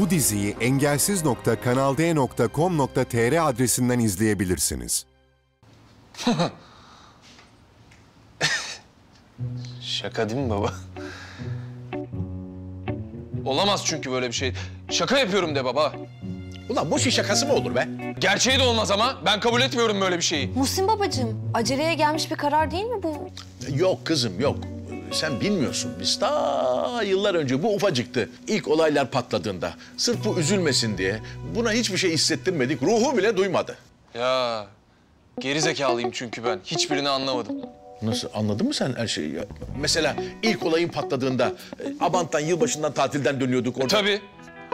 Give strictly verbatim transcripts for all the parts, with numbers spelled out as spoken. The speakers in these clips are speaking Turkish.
Bu diziyi engelsiz nokta kanal d nokta com nokta t r adresinden izleyebilirsiniz. Şaka değil mi baba? Olamaz çünkü böyle bir şey. Şaka yapıyorum de baba. Ulan boş bir şakası mı olur be? Gerçeği de olmaz ama. Ben kabul etmiyorum böyle bir şeyi. Muhsin babacığım, aceleye gelmiş bir karar değil mi bu? Yok kızım, yok. Sen bilmiyorsun. Biz ta yıllar önce bu ufacıktı. İlk olaylar patladığında. Sırf bu üzülmesin diye. Buna hiçbir şey hissettirmedik. Ruhu bile duymadı. Ya gerizekalıyım çünkü ben. Hiçbirini anlamadım. Nasıl? Anladın mı sen her şeyi ya? Mesela ilk olayın patladığında Abant'tan, yılbaşından, tatilden dönüyorduk orada. E, tabii.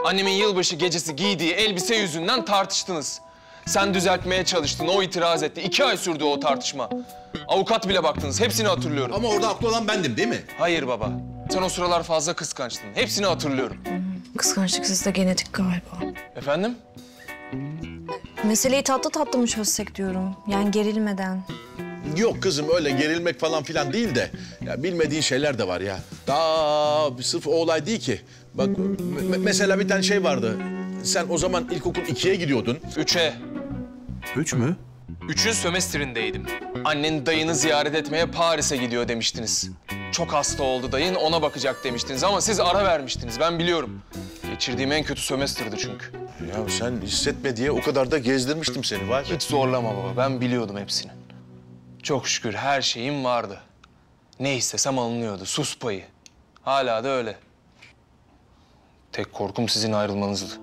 Annemin yılbaşı gecesi giydiği elbise yüzünden tartıştınız. Sen düzeltmeye çalıştın, o itiraz etti. İki ay sürdü o tartışma. Avukat bile baktınız, hepsini hatırlıyorum. Ama orada haklı olan bendim değil mi? Hayır baba. Sen o sıralar fazla kıskançtın. Hepsini hatırlıyorum. Kıskançlık sizde genetik galiba. Efendim? Meseleyi tatlı tatlı mı çözsek diyorum. Yani gerilmeden. Yok kızım, öyle gerilmek falan filan değil de... Ya bilmediğin şeyler de var ya. Daha sırf o olay değil ki. Bak me mesela bir tane şey vardı. Sen o zaman ilkokul ikiye gidiyordun. Üçe. Üç mü? Üçün sömestrindeydim. Annen dayını ziyaret etmeye Paris'e gidiyor demiştiniz. Çok hasta oldu dayın, ona bakacak demiştiniz ama siz ara vermiştiniz, ben biliyorum. Geçirdiğim en kötü sömestrdi çünkü. Ya sen hissetme diye o kadar da gezdirmiştim seni var. Hiç zorlama baba, ben biliyordum hepsini. Çok şükür her şeyim vardı. Ne istesem alınıyordu, sus payı. Hala da öyle. Tek korkum sizin ayrılmanızdı.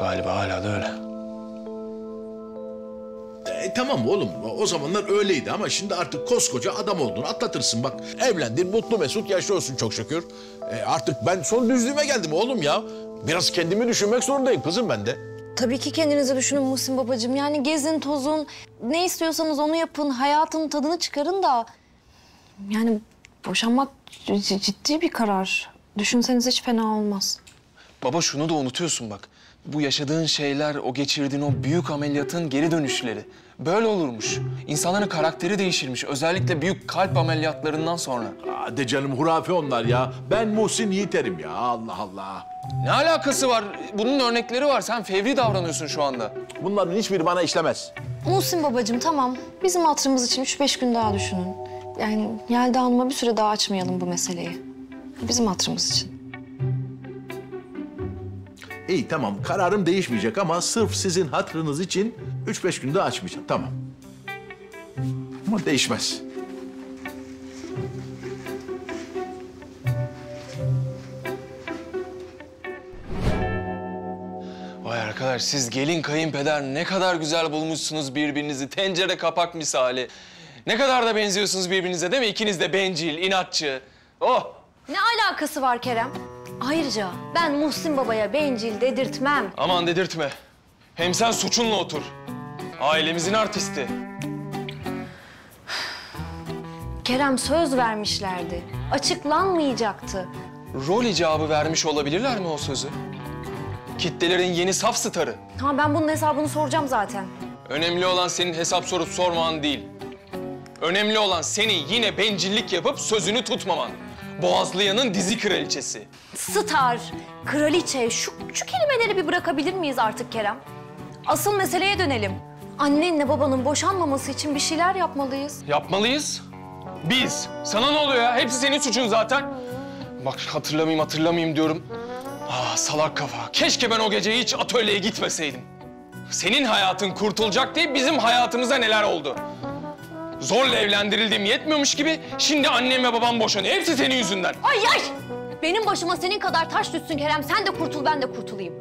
Galiba hala da öyle. E, tamam oğlum, o zamanlar öyleydi ama şimdi artık koskoca adam oldun, atlatırsın bak. Evlendin, mutlu mesut yaşıyorsun çok şükür. E, artık ben son düzlüğüme geldim oğlum ya. Biraz kendimi düşünmek zorundayım kızım ben de. Tabii ki kendinizi düşünün Muhsin babacığım. Yani gezin, tozun, ne istiyorsanız onu yapın, hayatın tadını çıkarın da... Yani boşanmak ciddi bir karar. Düşünseniz hiç fena olmaz. Baba şunu da unutuyorsun bak. Bu yaşadığın şeyler, o geçirdiğin o büyük ameliyatın geri dönüşleri. Böyle olurmuş. İnsanların karakteri değişirmiş. Özellikle büyük kalp ameliyatlarından sonra. Hadi canım, hurafe onlar ya. Ben Muhsin Yiğiter'im ya. Allah Allah. Ne alakası var? Bunun örnekleri var. Sen fevri davranıyorsun şu anda. Bunların hiçbiri bana işlemez. Muhsin babacığım tamam. Bizim hatırımız için üç beş gün daha düşünün. Yani Yelda Hanım'a bir süre daha açmayalım bu meseleyi. Bizim hatırımız için. İyi tamam, kararım değişmeyecek ama sırf sizin hatırınız için üç beş günde açmayacağım, tamam. Ama değişmez. Vay arkadaş, siz gelin kayınpeder ne kadar güzel bulmuşsunuz birbirinizi, tencere kapak misali. Ne kadar da benziyorsunuz birbirinize değil mi? İkiniz de bencil, inatçı. Oh! Ne alakası var Kerem? Ayrıca ben Muhsin Baba'ya bencil dedirtmem. Aman dedirtme. Hem sen suçunla otur. Ailemizin artisti. Kerem söz vermişlerdi. Açıklanmayacaktı. Rol icabı vermiş olabilirler mi o sözü? Kitlelerin yeni saf starı. Ha, ben bunun hesabını soracağım zaten. Önemli olan senin hesap sorup sorman değil. Önemli olan seni yine bencillik yapıp sözünü tutmaman. Boğazlıyan'ın dizi kraliçesi. Star, kraliçe, şu, şu kelimeleri bir bırakabilir miyiz artık Kerem? Asıl meseleye dönelim. Annenle babanın boşanmaması için bir şeyler yapmalıyız. Yapmalıyız? Biz. Sana ne oluyor ya? Hepsi senin suçun zaten. Bak hatırlamayayım, hatırlamayayım diyorum. Ah salak kafa. Keşke ben o gece hiç atölyeye gitmeseydim. Senin hayatın kurtulacak diye bizim hayatımıza neler oldu? Zorla evlendirildiğim yetmiyormuş gibi şimdi annem ve babam boşanıyor. Hepsi senin yüzünden. Ay ay! Benim başıma senin kadar taş düşsün Kerem. Sen de kurtul, ben de kurtulayım.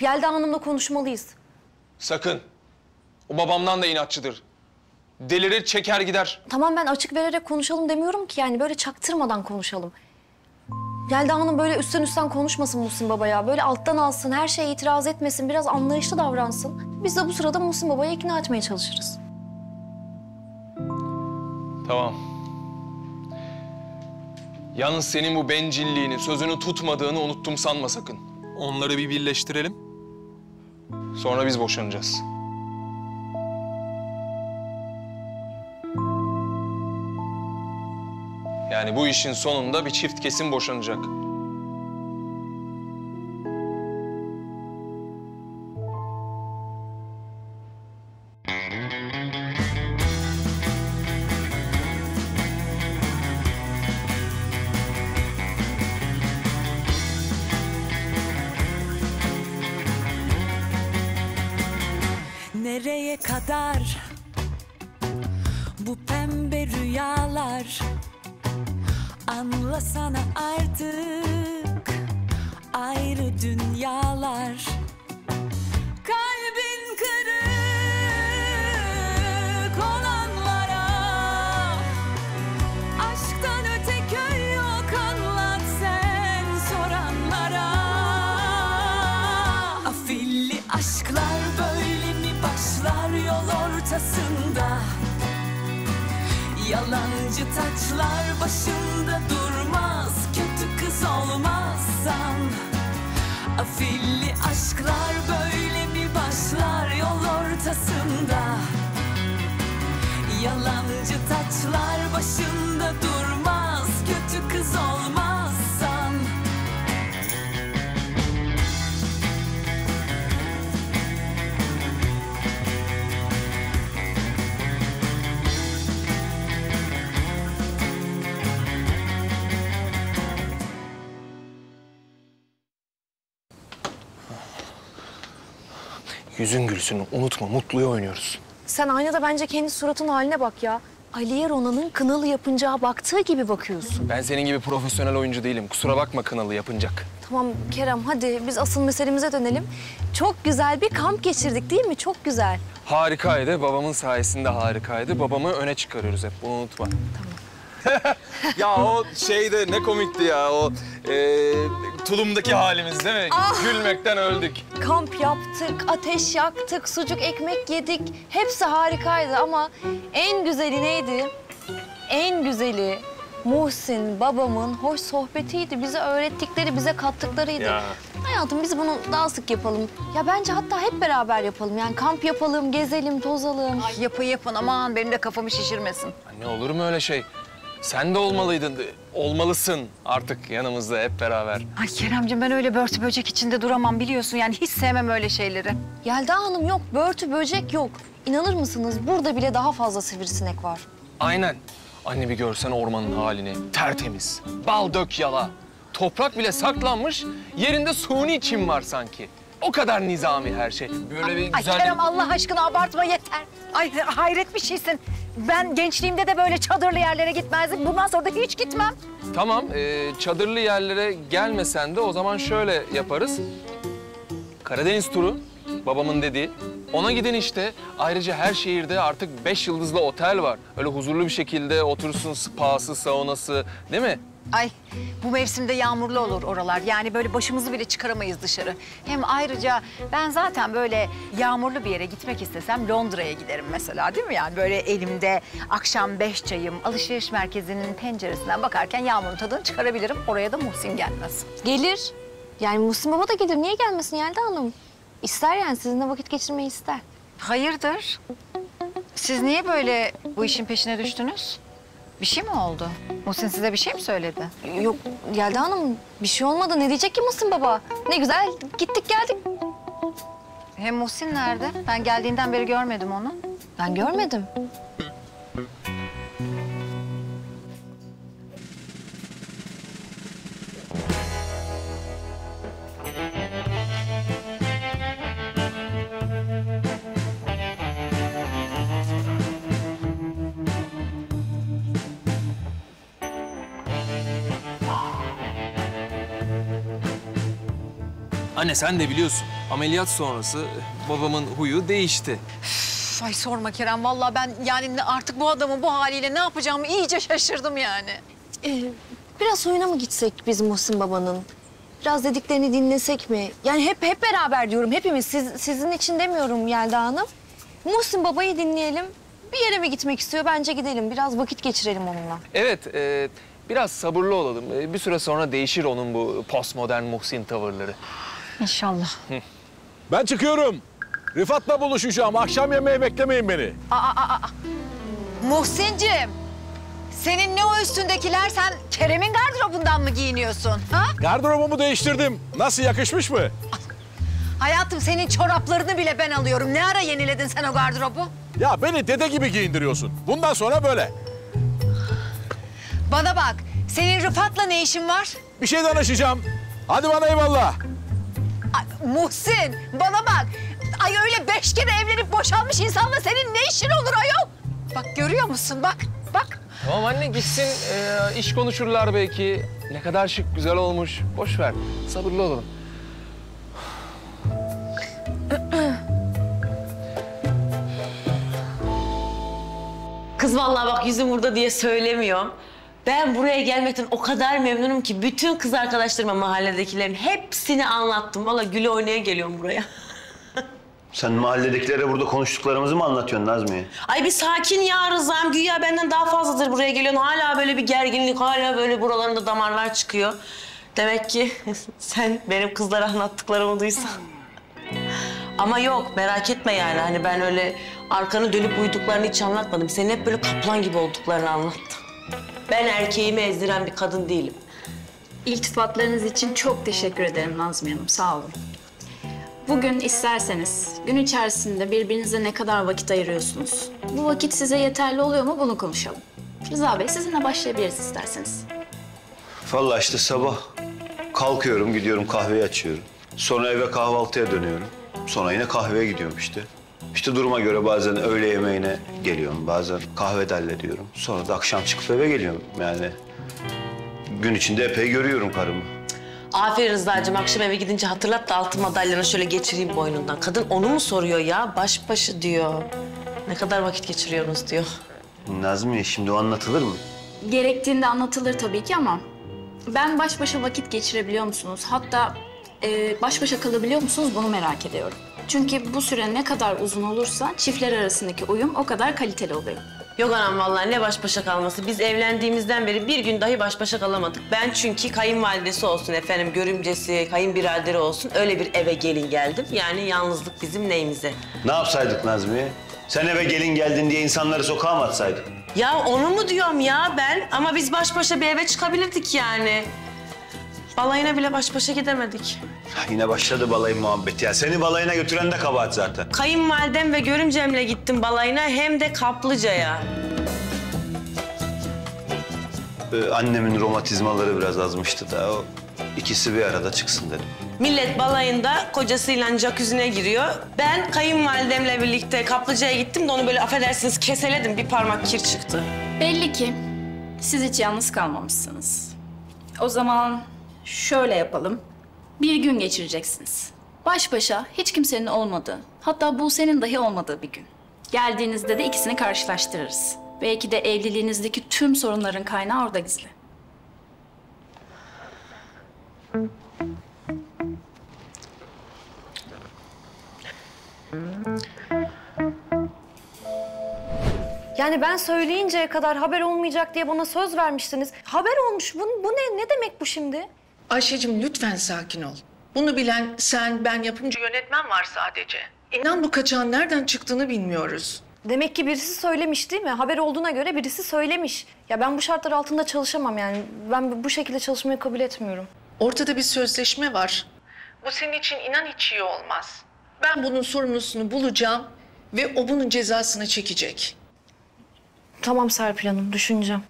Yelda Hanım'la konuşmalıyız. Sakın. O babamdan da inatçıdır. Delirir, çeker gider. Tamam, ben açık vererek konuşalım demiyorum ki yani. Böyle çaktırmadan konuşalım. Yelda Hanım böyle üstten üstten konuşmasın Muhsin Baba'ya. Böyle alttan alsın, her şeye itiraz etmesin, biraz anlayışlı davransın. Biz de bu sırada Muhsin Baba'yı ikna etmeye çalışırız. Tamam. Yalnız senin bu bencilliğini, sözünü tutmadığını unuttum sanma sakın. Onları bir birleştirelim. Sonra biz boşanacağız. Yani bu işin sonunda bir çift kesin boşanacak. Nereye kadar bu pembe rüyalar? Anlasana artık, ayrı dünyalar. Kalbin kırık olanlara, aşktan öte köy yok, anlat sen soranlara. Afilli aşklar böyle mi başlar yol ortasında? Yalancı taçlar başında durmaz, kötü kız olmazsan. Afilli aşklar böyle mi başlar yol ortasında? Yalancı taçlar başında durmaz, kötü kız olmazsan. Yüzün gülsün, unutma, mutluya oynuyoruz. Sen aynada bence kendi suratın haline bak ya. Aliye Ronan'ın Kınalı yapıncağa baktığı gibi bakıyorsun. Ben senin gibi profesyonel oyuncu değilim. Kusura bakma Kınalı yapıncak. Tamam Kerem, hadi biz asıl meselemize dönelim. Çok güzel bir kamp geçirdik değil mi? Çok güzel. Harikaydı. Babamın sayesinde harikaydı. Babamı öne çıkarıyoruz hep. Bunu unutma. Tamam. Ya o şeyde ne komikti ya o e, tulumdaki halimiz değil mi? Ah, gülmekten öldük. Kamp yaptık, ateş yaktık, sucuk ekmek yedik. Hepsi harikaydı ama en güzeli neydi? En güzeli Muhsin babamın hoş sohbetiydi. Bize öğrettikleri, bize kattıklarıydı. Ya. Hayatım biz bunu daha sık yapalım. Ya bence hatta hep beraber yapalım. Yani kamp yapalım, gezelim, tozalım. Ay yapın yapın aman benim de kafamı şişirmesin. Anne olur mu öyle şey? Sen de olmalıydın, olmalısın artık yanımızda hep beraber. Ay Keremciğim ben öyle börtü böcek içinde duramam biliyorsun. Yani hiç sevmem öyle şeyleri. Yelda Hanım yok, börtü böcek yok. İnanır mısınız burada bile daha fazla sivrisinek var. Aynen. Anne bir görsen ormanın halini. Tertemiz, bal dök yala. Toprak bile saklanmış, yerinde suni çim var sanki. O kadar nizami her şey. Böyle bir güzel... Ay Kerem Allah aşkına abartma yeter. Ay hayret bir şeysin. Ben gençliğimde de böyle çadırlı yerlere gitmezdim. Bundan sonra da hiç gitmem. Tamam, e, çadırlı yerlere gelmesen de o zaman şöyle yaparız. Karadeniz turu, babamın dediği. Ona gidin işte. Ayrıca her şehirde artık beş yıldızlı otel var. Öyle huzurlu bir şekilde oturursun, spası, saunası, değil mi? Ay bu mevsimde yağmurlu olur oralar. Yani böyle başımızı bile çıkaramayız dışarı. Hem ayrıca ben zaten böyle yağmurlu bir yere gitmek istesem Londra'ya giderim mesela değil mi? Yani böyle elimde akşam beş çayım alışveriş merkezinin penceresinden bakarken yağmurun tadını çıkarabilirim. Oraya da Muhsin gelmez. Gelir. Yani Muhsin baba da gelir. Niye gelmesin Yelda Hanım? İster yani sizinle vakit geçirmeyi ister. Hayırdır? Siz niye böyle bu işin peşine düştünüz? Bir şey mi oldu? Muhsin size bir şey mi söyledi? Yok Yelda Hanım bir şey olmadı. Ne diyecek ki Muhsin baba? Ne güzel gittik geldik. Hem Muhsin nerede? Ben geldiğinden beri görmedim onu. Ben görmedim. Anne sen de biliyorsun, ameliyat sonrası babamın huyu değişti. Üf, ay sorma Kerem, vallahi ben yani artık bu adamın bu haliyle ne yapacağımı iyice şaşırdım yani. Ee, biraz suyuna mı gitsek biz Muhsin babanın? Biraz dediklerini dinlesek mi? Yani hep hep beraber diyorum, hepimiz. Siz, sizin için demiyorum Yelda Hanım. Muhsin babayı dinleyelim, bir yere mi gitmek istiyor? Bence gidelim, biraz vakit geçirelim onunla. Evet. E, biraz sabırlı olalım. Bir süre sonra değişir onun bu postmodern Muhsin tavırları. İnşallah. Ben çıkıyorum. Rıfat'la buluşacağım. Akşam yemeği beklemeyin beni. Aa, aa, aa. Muhsinciğim. Senin ne o üstündekiler? Sen Kerem'in gardırobundan mı giyiniyorsun? Ha? Gardırobumu değiştirdim. Nasıl, yakışmış mı? Hayatım, senin çoraplarını bile ben alıyorum. Ne ara yeniledin sen o gardırobu? Ya beni dede gibi giyindiriyorsun. Bundan sonra böyle. Bana bak, senin Rıfat'la ne işin var? Bir şey danışacağım. Hadi bana eyvallah. Ay, Muhsin, bana bak. Ay öyle beş kere evlenip boşanmış insanla senin ne işin olur ayol? Bak görüyor musun? Bak, bak. Tamam anne, gitsin. Ee, iş konuşurlar belki. Ne kadar şık, güzel olmuş. Boş ver, sabırlı olalım. Kız vallahi bak, yüzüm burada diye söylemiyorum. Ben buraya gelmekten o kadar memnunum ki bütün kız arkadaşlarıma, mahalledekilerin hepsini anlattım. Vallahi güle oynaya geliyorum buraya. Sen mahalledekilere burada konuştuklarımızı mı anlatıyorsun Nazmiye? Ay bir sakin ya Rıza'm. Güya benden daha fazladır buraya geliyorsun. Hala böyle bir gerginlik, hala böyle buralarında damarlar çıkıyor. Demek ki sen benim kızlara anlattıklarımı duysan. Ama yok, merak etme yani. Hani ben öyle arkanı dönüp uyduklarını hiç anlatmadım. Senin hep böyle kaplan gibi olduklarını anlattım. Ben erkeğimi ezdiren bir kadın değilim. İltifatlarınız için çok teşekkür ederim Nazmiye Hanım. Sağ olun. Bugün isterseniz gün içerisinde birbirinize ne kadar vakit ayırıyorsunuz? Bu vakit size yeterli oluyor mu? Bunu konuşalım. Rıza Bey, sizinle başlayabiliriz isterseniz. Vallahi işte sabah kalkıyorum, gidiyorum kahveyi açıyorum. Sonra eve kahvaltıya dönüyorum. Sonra yine kahveye gidiyorum işte. İşte duruma göre bazen öğle yemeğine geliyorum, bazen kahvede hallediyorum. Sonra da akşam çıkıp eve geliyorum. Yani gün içinde epey görüyorum karımı. Aferin Rıza'cığım, akşam eve gidince hatırlat da altın madalyonu şöyle geçireyim boynundan. Kadın onu mu soruyor ya? Baş başı diyor. Ne kadar vakit geçiriyorsunuz diyor. Nazmiye, şimdi o anlatılır mı? Gerektiğinde anlatılır tabii ki ama ben baş başa vakit geçirebiliyor musunuz? Hatta e, baş başa kalabiliyor musunuz? Bunu merak ediyorum. Çünkü bu süre ne kadar uzun olursa çiftler arasındaki uyum o kadar kaliteli oluyor. Yok anam, vallahi ne baş başa kalması. Biz evlendiğimizden beri bir gün dahi baş başa kalamadık. Ben çünkü kayınvalidesi olsun efendim, görümcesi, kayınbiraderi olsun, öyle bir eve gelin geldim. Yani yalnızlık bizim neyimize. Ne yapsaydık Nazmiye? Sen eve gelin geldin diye insanları sokağa mı atsaydık? Ya onu mu diyorum ya ben? Ama biz baş başa bir eve çıkabilirdik yani. Balayına bile baş başa gidemedik. Ha, yine başladı balayın muhabbeti ya. Seni balayına götüren de kabahat zaten. Kayınvalidem ve görümcemle gittim balayına, hem de Kaplıca'ya. Ee, annemin romatizmaları biraz azmıştı da o ikisi bir arada çıksın dedim. Millet balayında kocasıyla jacuzzi'ne giriyor. Ben kayınvalidemle birlikte Kaplıca'ya gittim de onu böyle affedersiniz keseledim. Bir parmak kir çıktı. Belli ki siz hiç yalnız kalmamışsınız. O zaman şöyle yapalım. Bir gün geçireceksiniz. Baş başa, hiç kimsenin olmadığı, hatta Buse'nin dahi olmadığı bir gün. Geldiğinizde de ikisini karşılaştırırız. Belki de evliliğinizdeki tüm sorunların kaynağı orada gizli. Yani ben söyleyinceye kadar haber olmayacak diye bana söz vermiştiniz. Haber olmuş. Bu, bu ne? Ne demek bu şimdi? Ayşe'cim lütfen sakin ol. Bunu bilen sen, ben, yapımcı, yönetmen var sadece. İnan bu kaçağın nereden çıktığını bilmiyoruz. Demek ki birisi söylemiş değil mi? Haber olduğuna göre birisi söylemiş. Ya ben bu şartlar altında çalışamam yani. Ben bu şekilde çalışmayı kabul etmiyorum. Ortada bir sözleşme var. Bu senin için inan hiç iyi olmaz. Ben bunun sorumlusunu bulacağım ve o bunun cezasını çekecek. Tamam Serpil Hanım, düşüneceğim.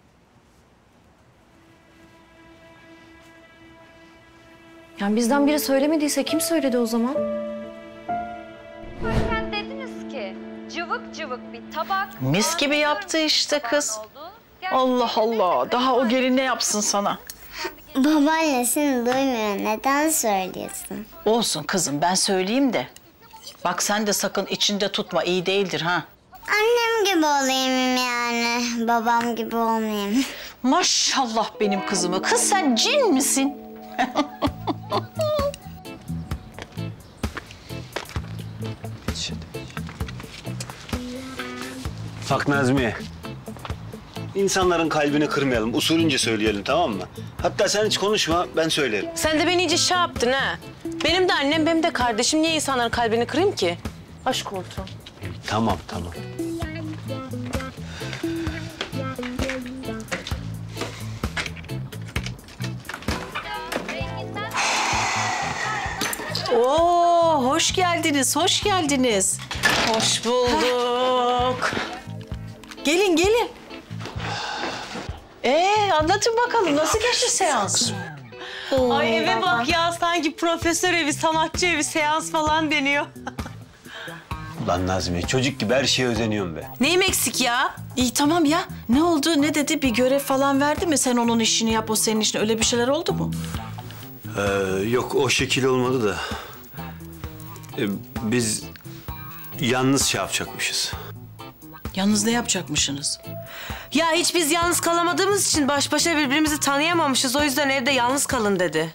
Yani bizden biri söylemediyse kim söyledi o zaman? Sen dediniz ki cıvık cıvık bir tabak... Mis gibi yaptı işte kız. Allah Allah, daha o gelin ne yapsın sana? Babaannesini duymuyor, neden söylüyorsun? Olsun kızım, ben söyleyeyim de. Bak sen de sakın içinde tutma, iyi değildir ha. Annem gibi olayım yani, babam gibi olmayayım. Maşallah benim kızımı. Kız sen cin misin? Bak Nazmiye, insanların kalbini kırmayalım, usulünce söyleyelim, tamam mı? Hatta sen hiç konuşma, ben söylerim. Sen de beni iyice şey yaptın ha. Benim de annem, benim de kardeşim. Niye insanların kalbini kırayım ki? Aşk olsun. Tamam, tamam. Oo, hoş geldiniz, hoş geldiniz. Hoş bulduk. Gelin, gelin. Ee, anlatın bakalım, nasıl geçti seans? Oo, ay eve bak ya, sanki profesör evi, sanatçı evi, seans falan deniyor. Ulan Nazmiye, çocuk gibi her şeye özeniyorum be. Neyim eksik ya? İyi tamam ya. Ne oldu, ne dedi? Bir görev falan verdi mi? Sen onun işini yap, o senin işini. Öyle bir şeyler oldu mu? Ee, yok, o şekil olmadı da. Ee, biz yalnız şey yapacakmışız. Yalnız ne yapacakmışsınız? Ya hiç biz yalnız kalamadığımız için baş başa birbirimizi tanıyamamışız. O yüzden evde yalnız kalın dedi.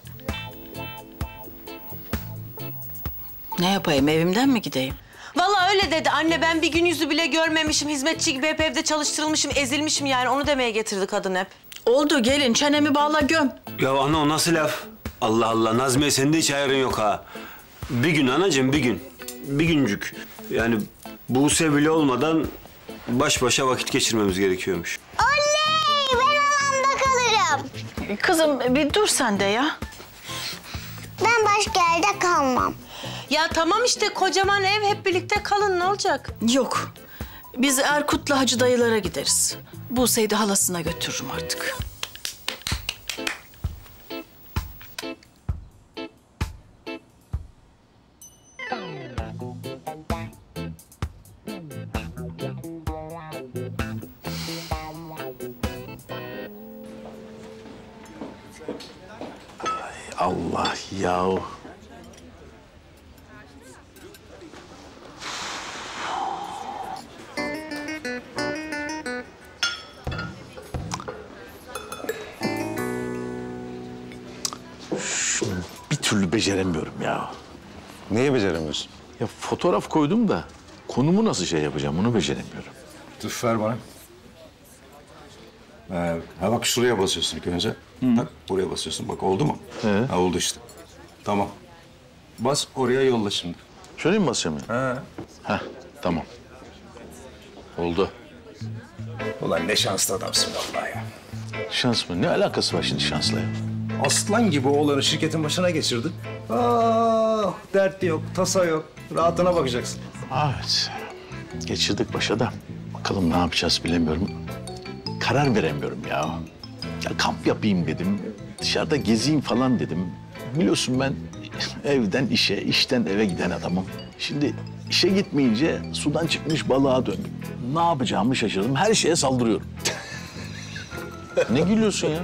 Ne yapayım, evimden mi gideyim? Vallahi öyle dedi. Anne ben bir gün yüzü bile görmemişim. Hizmetçi gibi hep evde çalıştırılmışım, ezilmişim yani. Onu demeye getirdi kadın hep. Oldu gelin, çenemi bağla göm. Ya ana o nasıl laf? Allah Allah, Nazmiye senin de hiç ayarın yok ha. Bir gün anacığım, bir gün. Bir güncük. Yani Buse bile olmadan baş başa vakit geçirmemiz gerekiyormuş. Oley! Ben alanda kalırım. Kızım bir dur sen de ya. Ben başka yerde kalmam. Ya tamam işte, kocaman ev, hep birlikte kalın, ne olacak? Yok, biz Erkut'la Hacı dayılara gideriz. Buse'yi de halasına götürürüm artık. Ay Allah yahu. Beceremiyorum ya. Neyi beceremiyorsun? Ya fotoğraf koydum da konumu nasıl şey yapacağım onu beceremiyorum. Dur ver bana. Ee, ha bak şuraya basıyorsun ilk önce. Hmm. Bak buraya basıyorsun. Bak oldu mu? Ee? Ha oldu işte. Tamam. Bas oraya yolla şimdi. Şöyle mi basayım ya? Ha. Ha tamam. Oldu. Ulan ne şanslı adamsın vallahi ya. Şans mı? Ne alakası var şimdi şansla ya? Aslan gibi oğlanı şirketin başına geçirdin. Ah, dert yok, tasa yok. Rahatına bakacaksın. Evet. Geçirdik başa da. Bakalım ne yapacağız bilemiyorum. Karar veremiyorum ya. Ya kamp yapayım dedim. Dışarıda gezeyim falan dedim. Biliyorsun ben evden işe, işten eve giden adamım. Şimdi işe gitmeyince sudan çıkmış balığa döndüm. Ne yapacağımı şaşırdım. Her şeye saldırıyorum. Ne gülüyorsun ya?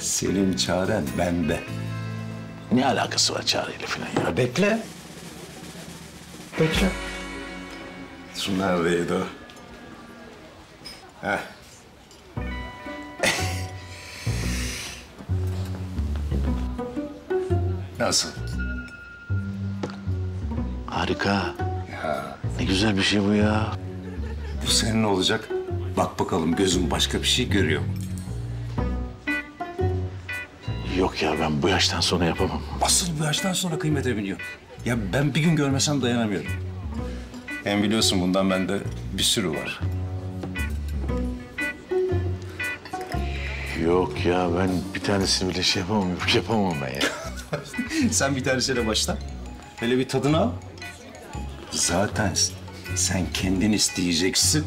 Senin çaren bende. Ne alakası var çareyle falan ya? Bekle. Bekle. Şu neredeydi o? Heh. Nasıl? Harika. Ya. Ne güzel bir şey bu ya. Bu senin olacak. Bak bakalım gözün başka bir şey görüyor mu? Yok ya, ben bu yaştan sonra yapamam. Asıl bu yaştan sonra kıymete biniyor. Ya ben bir gün görmesem dayanamıyorum. Hem biliyorsun bundan bende bir sürü var. Yok ya, ben bir tanesini bile şey yapamam, yok yapamam ben ya. Sen bir tanesiyle başla. Hele bir tadını al. Zaten sen kendin isteyeceksin.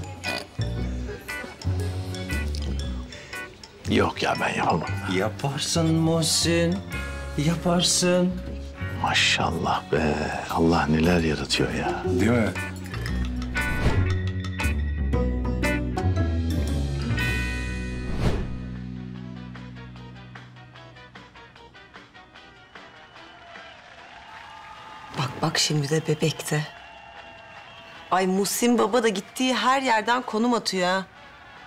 Yok ya, ben yapamam. Yaparsın Muhsin, yaparsın. Maşallah be, Allah neler yaratıyor ya. Değil mi? Bak bak şimdi de bebekte. Ay Muhsin baba da gittiği her yerden konum atıyor ha.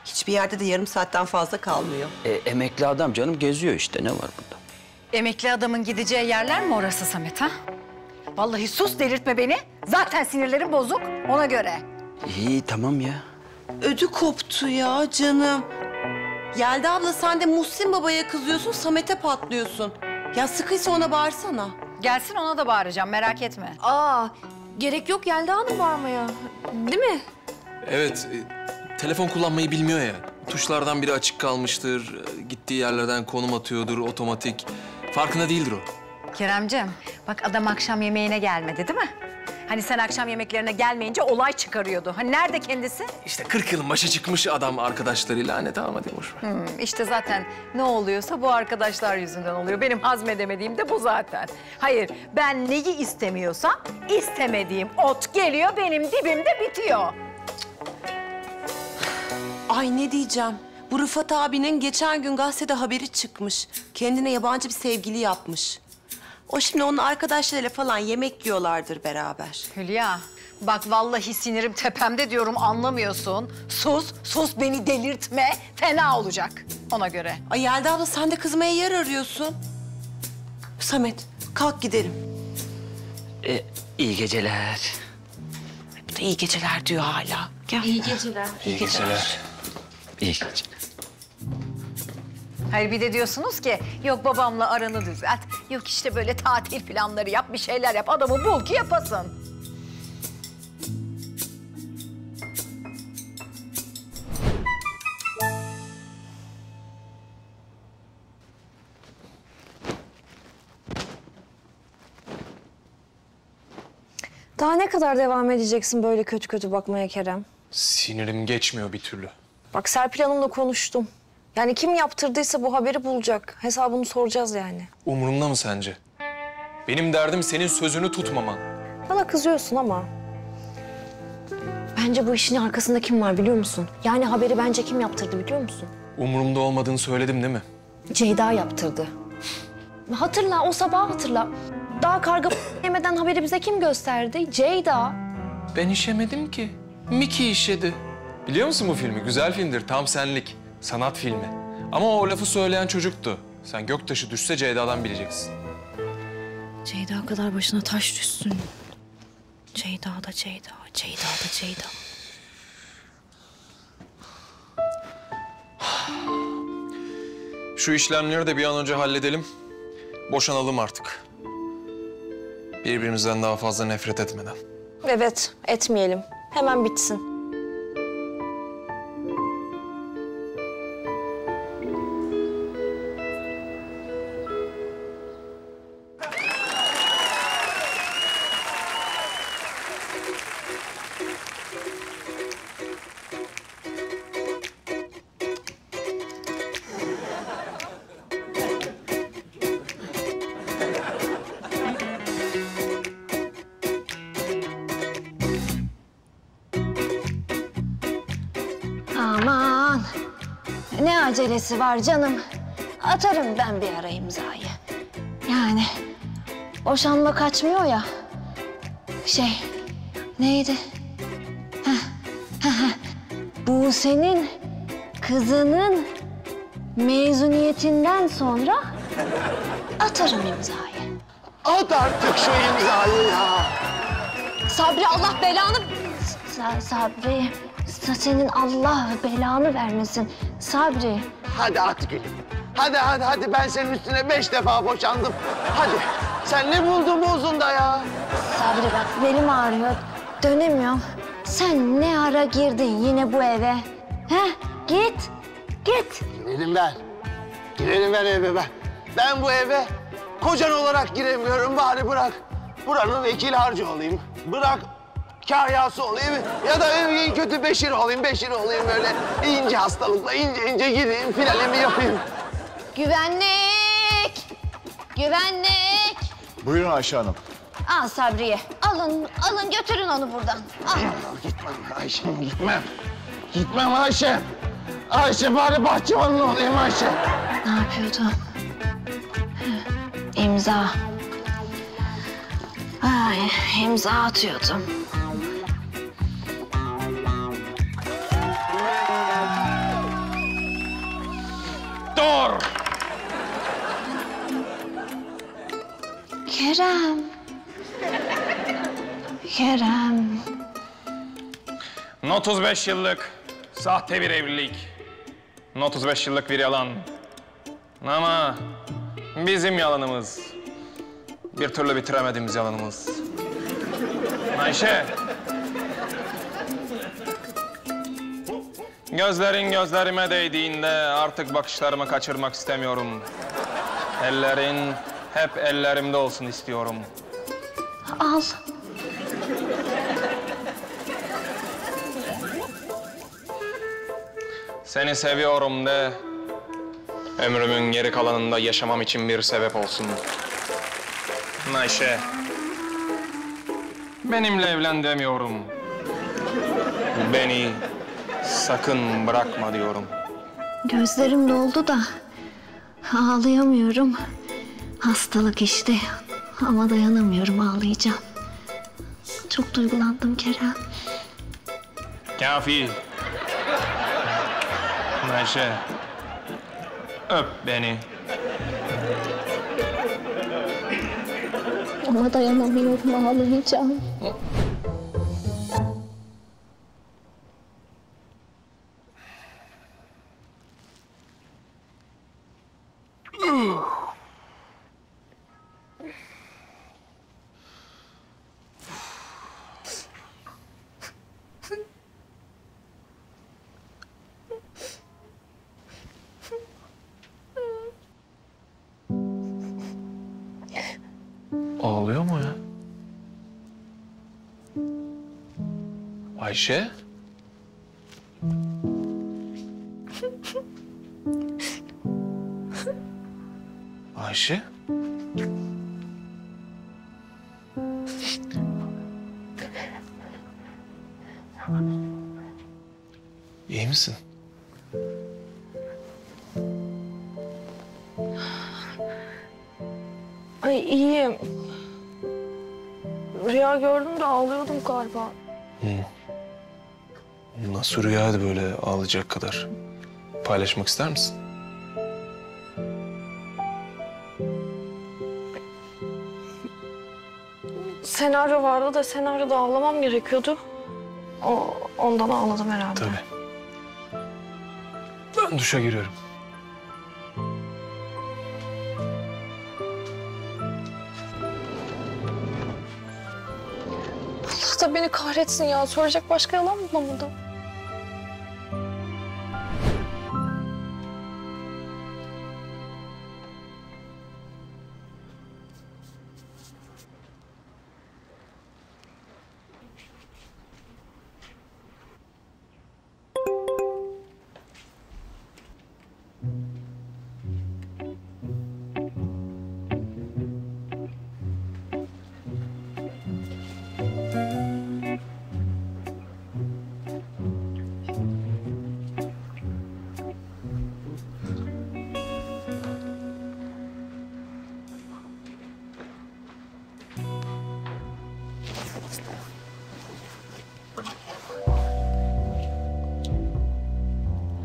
Hiçbir yerde de yarım saatten fazla kalmıyor. E, emekli adam canım geziyor işte, ne var burada? Emekli adamın gideceği yerler mi orası Samet ha? Vallahi sus, delirtme beni. Zaten sinirlerim bozuk, ona göre. İyi tamam ya. Ödü koptu ya canım. Yelda abla sen de Muhsin babaya kızıyorsun, Samet'e patlıyorsun. Ya sıkıysa ona bağırsana. Gelsin ona da bağıracağım, merak etme. Aa, gerek yok Yelda Hanım bağırmaya. Değil mi? Evet. Telefon kullanmayı bilmiyor ya. Tuşlardan biri açık kalmıştır, gittiği yerlerden konum atıyordur, otomatik. Farkında değildir o. Keremciğim, bak adam akşam yemeğine gelmedi değil mi? Hani sen akşam yemeklerine gelmeyince olay çıkarıyordu. Hani nerede kendisi? İşte kırk yılın başı çıkmış adam arkadaşlarıyla. Anne tamam hadi boş ver. Hmm, işte zaten ne oluyorsa bu arkadaşlar yüzünden oluyor. Benim hazmedemediğim de bu zaten. Hayır, ben neyi istemiyorsam istemediğim ot geliyor benim dibimde bitiyor. Ay ne diyeceğim? Bu Rıfat abinin geçen gün gazetede haberi çıkmış. Kendine yabancı bir sevgili yapmış. O şimdi onun arkadaşlarıyla falan yemek yiyorlardır beraber. Hülya, bak vallahi sinirim tepemde diyorum, anlamıyorsun. Sus, sus beni delirtme. Fena olacak ona göre. Ay Yelda abla sen de kızmaya yer arıyorsun. Samet, kalk gidelim. Ee, iyi geceler. Ay, bu da iyi geceler diyor hala. Gel. İyi geceler. İyi geceler. İyi geceler. Hayır bir de diyorsunuz ki yok babamla aranı düzelt, yok işte böyle tatil planları yap, bir şeyler yap, adamı bul ki yapasın. Daha ne kadar devam edeceksin böyle kötü kötü bakmaya Kerem? Sinirim geçmiyor bir türlü. Bak Serpil Hanım'la konuştum. Yani kim yaptırdıysa bu haberi bulacak. Hesabını soracağız yani. Umurumda mı sence? Benim derdim senin sözünü tutmaman. Bana kızıyorsun ama. Bence bu işin arkasında kim var biliyor musun? Yani haberi bence kim yaptırdı biliyor musun? Umurumda olmadığını söyledim değil mi? Ceyda yaptırdı. Hatırla, o sabah hatırla. Daha karga yemeden haberi bize kim gösterdi? Ceyda. Ben işemedim ki. Miki işedi. Biliyor musun bu filmi? Güzel filmdir, tam senlik. Sanat filmi. Ama o lafı söyleyen çocuktu. Sen göktaşı düşse Ceyda'dan bileceksin. Ceyda kadar başına taş düşsün. Ceyda da Ceyda, Ceyda da Ceyda. Şu işlemleri de bir an önce halledelim. Boşanalım artık. Birbirimizden daha fazla nefret etmeden. Evet, etmeyelim. Hemen bitsin. Aman, ne acelesi var canım? Atarım ben bir ara imzayı. Yani boşanma kaçmıyor ya. Şey, neydi? Bu senin kızının mezuniyetinden sonra atarım imzayı. At artık şu imzayı ya. Sabri Allah belanı... Sa Sabri... Senin Allah belanı vermesin Sabri. Hadi at gülüm. Hadi hadi hadi ben senin üstüne beş defa boşandım. Hadi sen ne buldun bu uzunda ya? Sabri bak belim ağrıyor. Dönemiyorum. Sen ne ara girdin yine bu eve? He? Git. Git. Girelim ben. Girelim ben eve ben. Ben bu eve kocan olarak giremiyorum. Bari bırak. Buranın vekil harcı olayım. Bırak. Kahyası olayım ya da en kötü Beşir olayım, Beşir olayım böyle ince hastalıkla ince ince gireyim, finalimi yapayım. Güvenlik! Güvenlik! Buyurun Ayşe Hanım. Al Sabriye, alın, alın götürün onu buradan. Al. Gitmem Ayşe'm, gitmem. Gitmem Ayşe'm. Ayşe bari bahçıvanın olayım Ayşe. Ne yapıyordu? İmza. Ay, imza atıyordum. Kerem. Kerem. otuz beş yıllık sahte bir evlilik. otuz beş yıllık bir yalan. Ama bizim yalanımız. Bir türlü bitiremediğimiz yalanımız. Ayşe. Gözlerin gözlerime değdiğinde artık bakışlarımı kaçırmak istemiyorum. Ellerin hep ellerimde olsun istiyorum. Al. Seni seviyorum de, ömrümün geri kalanında yaşamam için bir sebep olsun. Ayşe, benimle evlen demiyorum. Beni sakın bırakma diyorum. Gözlerim doldu da ağlayamıyorum. Hastalık işte ama dayanamıyorum, ağlayacağım. Çok duygulandım Kerem. Kafi. Ayşe, öp beni. Ama dayanamıyorum, ağlayacağım. Ağlıyor mu ya? Ayşe? Ayşe? İyi misin? Ay iyiyim. Rüya gördüm de ağlıyordum galiba. Hı. Nasıl rüyaydı böyle ağlayacak kadar? Paylaşmak ister misin? Senaryo vardı da senaryoda ağlamam gerekiyordu. O, ondan ağladım herhalde. Tabii. Ben duşa giriyorum. Da beni kahretsin ya. Soracak başka yalan mı bulamadım?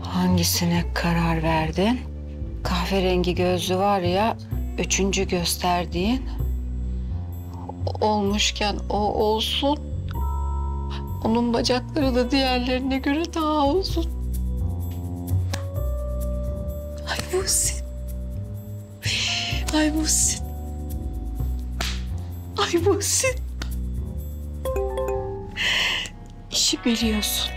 Hangisine karar verdin? Kahverengi gözlü var ya, üçüncü gösterdiğin. Olmuşken o olsun. Onun bacakları da diğerlerine göre daha olsun. Ay Muhsin. Ay Muhsin. Ay Muhsin. İşi biliyorsun.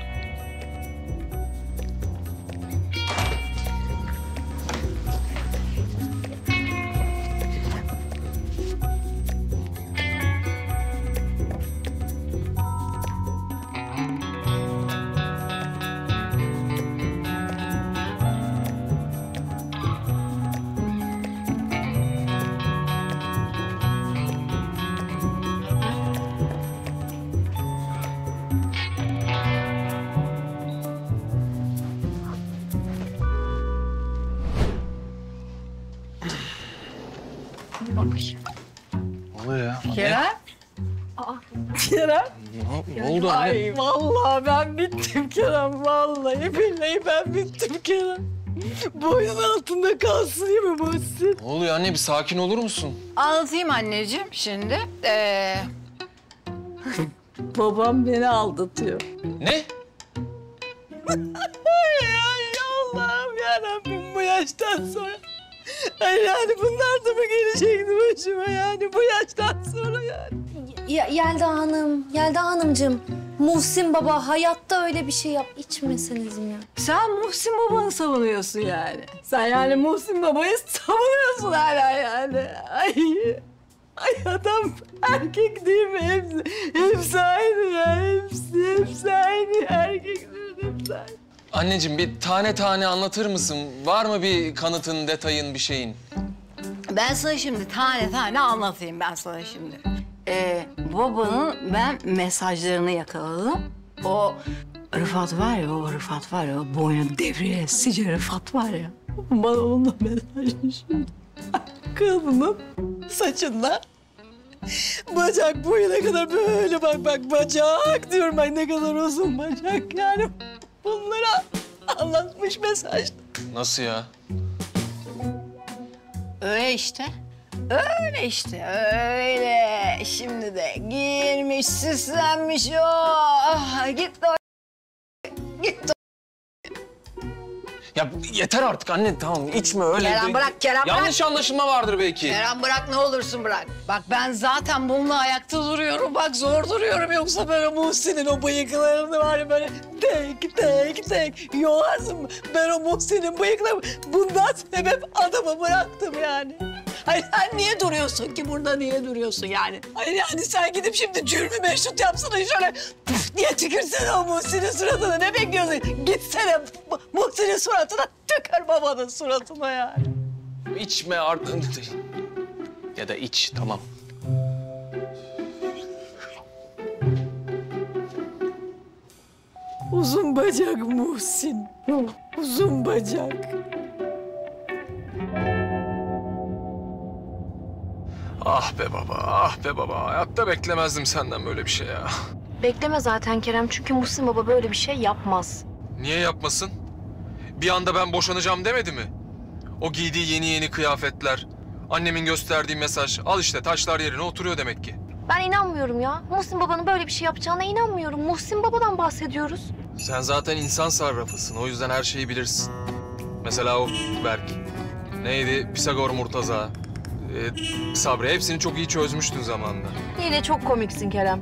Kerem? Aa. Kerem? Ne, ne oldu anne? Ay vallahi ben bittim Kerem. Vallahi billahi ben bittim Kerem. Boyun altında kalsın değil mi Muhsin? Ne oluyor anne? Bir sakin olur musun? Anlatayım anneciğim şimdi. Ee... Babam beni aldatıyor. Ne? Ay Allah'ım yarabbim, bu yaştan sonra. Ay yani bunlar da mı gelecekti başıma yani bu yaştan sonra yani? Y Yelda Hanım, Yelda Hanımcığım. Muhsin Baba hayatta öyle bir şey yap. İçmeseniz mi ya? Sen Muhsin Baba'nı savunuyorsun yani. Sen yani Muhsin Baba'yı savunuyorsun hala yani. Ay, ay adam erkek değil mi? Hepsi, hepsi aynı ya. Hepsi, hepsi aynı. Erkek değil mi? Hepsi aynı. Anneciğim bir tane tane anlatır mısın? Var mı bir kanıtın, detayın, bir şeyin? Ben sana şimdi tane tane anlatayım ben sana şimdi. Ee, babanın ben mesajlarını yakaladım. O Rıfat var ya, o Rıfat var ya, boynu devriye, sice Rıfat var ya. Bana onunla mesajmış. Kadının saçında bacak boyuna kadar böyle bak bak bacak diyorum ben, ne kadar uzun bacak yani. Bunlara anlatmış mesaj. Nasıl ya? Öyle işte. Öyle işte, öyle. Şimdi de girmiş, süslenmiş o. Ah, git de o... Git de Ya yeter artık anne, tamam içme öyle. Kerem bırak, Kerem bırak. Yanlış anlaşılma vardır belki. Kerem bırak, ne olursun bırak. Bak ben zaten bununla ayakta duruyorum, bak zor duruyorum. Yoksa böyle Muhsin'in o bıyıklarını var ya böyle tek tek tek yoğazım. Ben o Muhsin'in bıyıklarını bundan sebep adamı bıraktım yani. Hayır sen niye duruyorsun ki burada, niye duruyorsun yani? Hayır yani sen gidip şimdi cürmü meşrut yapsana şöyle püf diye tükürsene o Muhsin'in suratına. Ne bekliyorsun? Gitsene Muhsin'in suratına, tükür babanın suratına yani. İçme artık. Ya da iç, tamam. Uzun bacak Muhsin. Uzun bacak. Ah be baba, ah be baba. Hayatta beklemezdim senden böyle bir şey ya. Bekleme zaten Kerem, çünkü Muhsin Baba böyle bir şey yapmaz. Niye yapmasın? Bir anda ben boşanacağım demedi mi? O giydiği yeni yeni kıyafetler, annemin gösterdiği mesaj, al işte taşlar yerine oturuyor demek ki. Ben inanmıyorum ya. Muhsin Baba'nın böyle bir şey yapacağına inanmıyorum. Muhsin Baba'dan bahsediyoruz. Sen zaten insan sarrafısın, o yüzden her şeyi bilirsin. Mesela o Berk, neydi? Pisagor Murtaza. Ee, Sabri, hepsini çok iyi çözmüştün zamanında. Yine çok komiksin Kerem.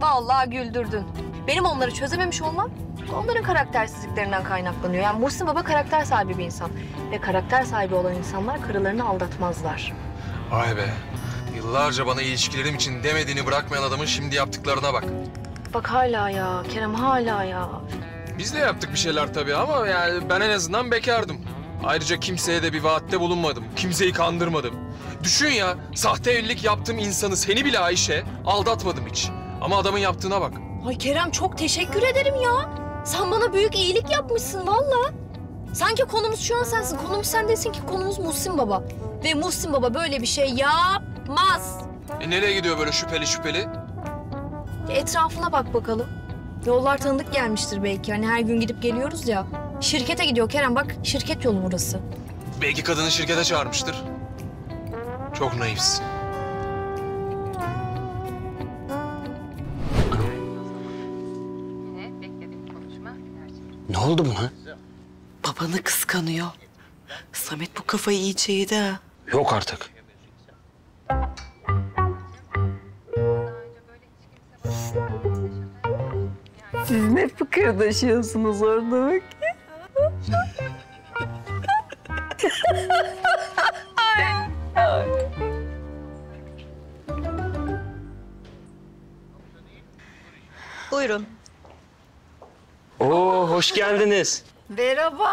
Vallahi güldürdün. Benim onları çözememiş olmam, onların karaktersizliklerinden kaynaklanıyor. Yani Muhsin Baba karakter sahibi bir insan. Ve karakter sahibi olan insanlar karılarını aldatmazlar. Vay be. Yıllarca bana ilişkilerim için demediğini bırakmayan adamın şimdi yaptıklarına bak. Bak hala ya Kerem, hala ya. Biz de yaptık bir şeyler tabii ama yani ben en azından bekardım. Ayrıca kimseye de bir vaatte bulunmadım. Kimseyi kandırmadım. Düşün ya, sahte evlilik yaptığım insanı, seni bile Ayşe, aldatmadım hiç. Ama adamın yaptığına bak. Ay Kerem çok teşekkür ederim ya. Sen bana büyük iyilik yapmışsın vallahi. Sanki konumuz şu an sensin. Konumuz sen değilsin ki, konumuz Muhsin Baba. Ve Muhsin Baba böyle bir şey yapmaz. E nereye gidiyor böyle şüpheli şüpheli? Etrafına bak bakalım. Yollar tanıdık gelmiştir belki. Hani her gün gidip geliyoruz ya. Şirkete gidiyor Kerem bak. Şirket yolu burası. Belki kadını şirkete çağırmıştır. Çok naifsin. Ne oldu buna? Babanı kıskanıyor. Samet bu kafayı iyice yedi ha. Yok artık. Siz ne fıkırdaşıyorsunuz orada bak. Buyurun. Oo, hoş geldiniz. Merhaba,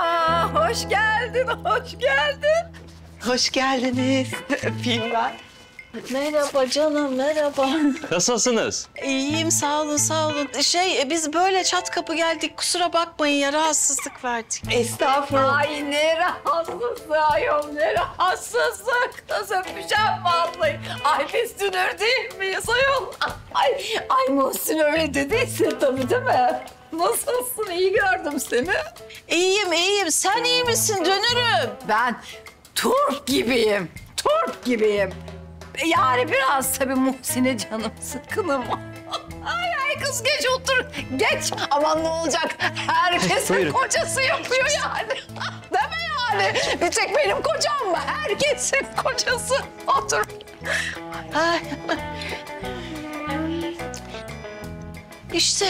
hoş geldin, hoş geldin. Hoş geldiniz. Öpeyim ben. Merhaba canım, merhaba. Nasılsınız? İyiyim, sağ olun, sağ olun. Şey, biz böyle çat kapı geldik, kusura bakmayın ya, rahatsızlık verdik. Estağfurullah. Ay ne rahatsızlığı ayol, ne rahatsızlık. Nasıl öpeceğim vallahi. Ay biz dünür değil miyiz ayol? Ay, ay Muhsin öyle dediysin tabii değil mi? Nasılsın? İyi gördüm seni. İyiyim, iyiyim. Sen iyi misin? Dönürüm. Ben turp gibiyim, turp gibiyim. Yani biraz tabii Muhsin'e canım sıkkın ama. Ay ay kız geç otur, geç. Aman ne olacak? Herkesin kocası yapıyor yani. Deme yani. Bir tek benim kocam mı? Herkesin kocası. Otur. Ay. İşte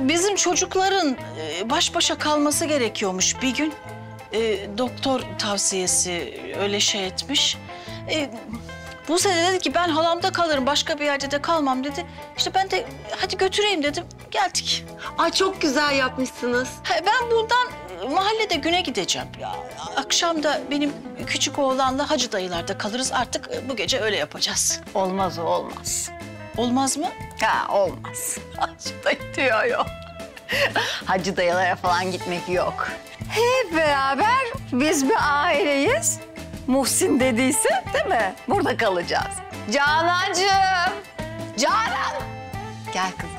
bizim çocukların baş başa kalması gerekiyormuş bir gün. E, doktor tavsiyesi öyle şey etmiş. E, bu sene dedi ki ben halamda kalırım, başka bir yerde de kalmam dedi. İşte ben de hadi götüreyim dedim, geldik. Ay çok güzel yapmışsınız. Ha, ben bundan mahallede güne gideceğim. Ya, akşam da benim küçük oğlanla hacı dayılarda kalırız. Artık bu gece öyle yapacağız. Olmaz o, olmaz. Olmaz mı? Ha, olmaz. Hacı dayı diyor yok. Hacı dayılara falan gitmek yok. Hep beraber biz bir aileyiz. Muhsin dediyse değil mi? Burada kalacağız. Canancığım. Canan. Gel kızım.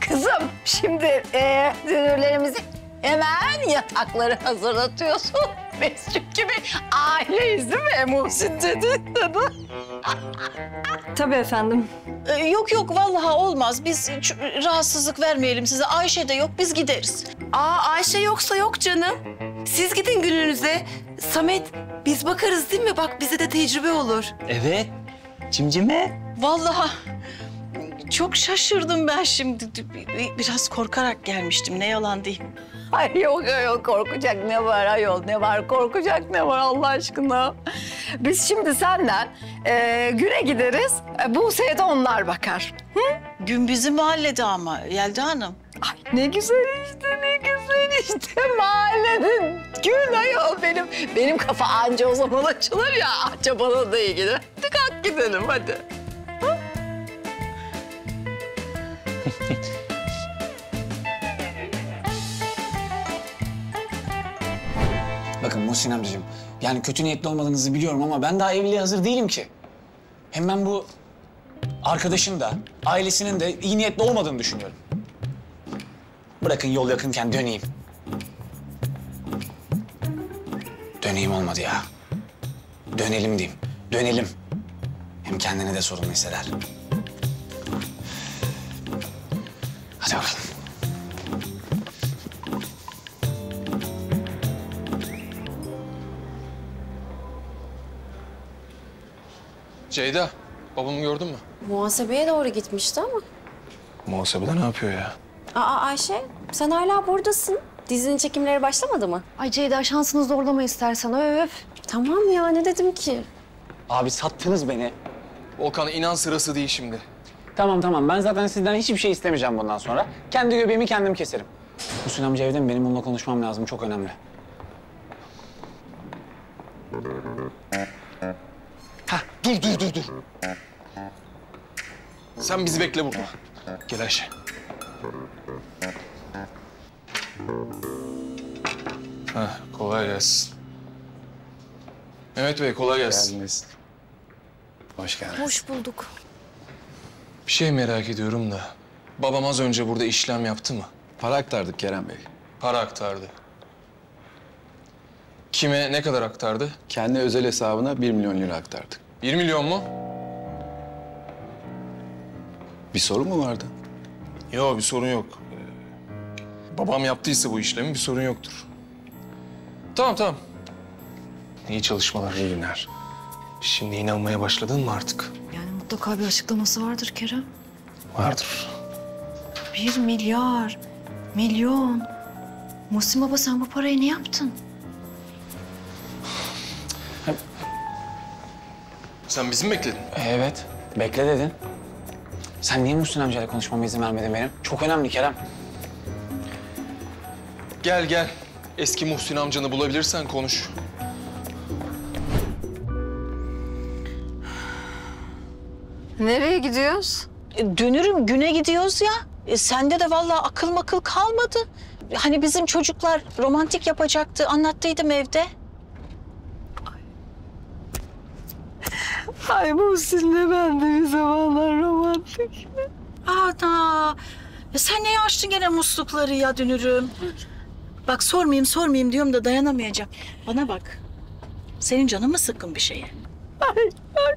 Kızım şimdi e, dünürlerimizi hemen yatakları hazırlatıyorsun. Biz çünkü bir aileyiz değil mi? Muhsin dedi. Tabii efendim. Ee, yok yok vallahi olmaz. Biz rahatsızlık vermeyelim size. Ayşe de yok, biz gideriz. Aa Ayşe yoksa yok canım. Siz gidin gününüze. Samet biz bakarız değil mi? Bak bize de tecrübe olur. Evet. Cimcime. Vallahi çok şaşırdım ben şimdi. Biraz korkarak gelmiştim. Ne yalan diyeyim. Ay yok yok korkacak ne var ayol ne var korkacak ne var Allah aşkına. Biz şimdi senden e, güne gideriz. E, bu seyde onlar bakar. Hı? Gün bizim mahallede ama Yelda Hanım. Ay ne güzel işte ne güzel işte mahallede gün ayol benim. Benim kafa anca o zaman açılır ya anca bana da ilgili. Hadi kalk gidelim hadi. Hı? Bakın Muhsin amcacığım, yani kötü niyetli olmadığınızı biliyorum ama ben daha evliliğe hazır değilim ki. Hem ben bu arkadaşın da, ailesinin de iyi niyetli olmadığını düşünüyorum. Bırakın yol yakınken döneyim. Döneyim olmadı ya. Dönelim diyeyim, dönelim. Hem kendini de sorumlu hisseder. Hadi bakalım. Ceyda, babamı gördün mü? Muhasebeye doğru gitmişti ama. Muhasebede ne yapıyor ya? Aa Ayşe, sen hala buradasın. Dizinin çekimleri başlamadı mı? Ay Ceyda, şansını zorlama istersen. Öf. Tamam ya, ne dedim ki? Abi sattınız beni. Volkan, inan sırası değil şimdi. Tamam tamam, ben zaten sizden hiçbir şey istemeyeceğim bundan sonra. Kendi göbeğimi kendim keserim. Hüsnü amca evde mi? Benim onunla konuşmam lazım, çok önemli. Hah, dur, dur, dur, dur. Sen bizi bekle burada. Gel Ayşe. Hah, kolay gelsin. Mehmet Bey, kolay gelsin. Geldiniz. Hoş geldiniz. Hoş bulduk. Bir şey merak ediyorum da, babam az önce burada işlem yaptı mı? Para aktardık Kerem Bey. Para aktardı. Kime ne kadar aktardı? Kendi özel hesabına bir milyon lira aktardık. Bir milyon mu? Bir sorun mu vardı? Yok, bir sorun yok. Ee, babam yaptıysa bu işlemi bir sorun yoktur. Tamam, tamam. İyi çalışmalar, iyi günler. Şimdi inanmaya başladın mı artık? Yani mutlaka bir açıklaması vardır Kerem. Vardır. Bir milyar, milyon. Muhsin baba sen bu parayı ne yaptın? Sen bizi mi bekledin? Evet, bekle dedin. Sen niye Muhsin amcayla konuşmama izin vermedin benim? Çok önemli Kerem. Gel gel, eski Muhsin amcanı bulabilirsen konuş. Nereye gidiyoruz? E, dönürüm, güne gidiyoruz ya. E, sende de vallahi akıl makıl kalmadı. Hani bizim çocuklar romantik yapacaktı, anlattıydım evde. Ay Muhsin'le ben de bir zamanlar romantik. Ana! Ya sen neye açtın gene muslukları ya dünürüm? Bak sormayayım sormayayım diyorum da dayanamayacağım. Bana bak. Senin canın mı sıkkın bir şeye? Ay ay!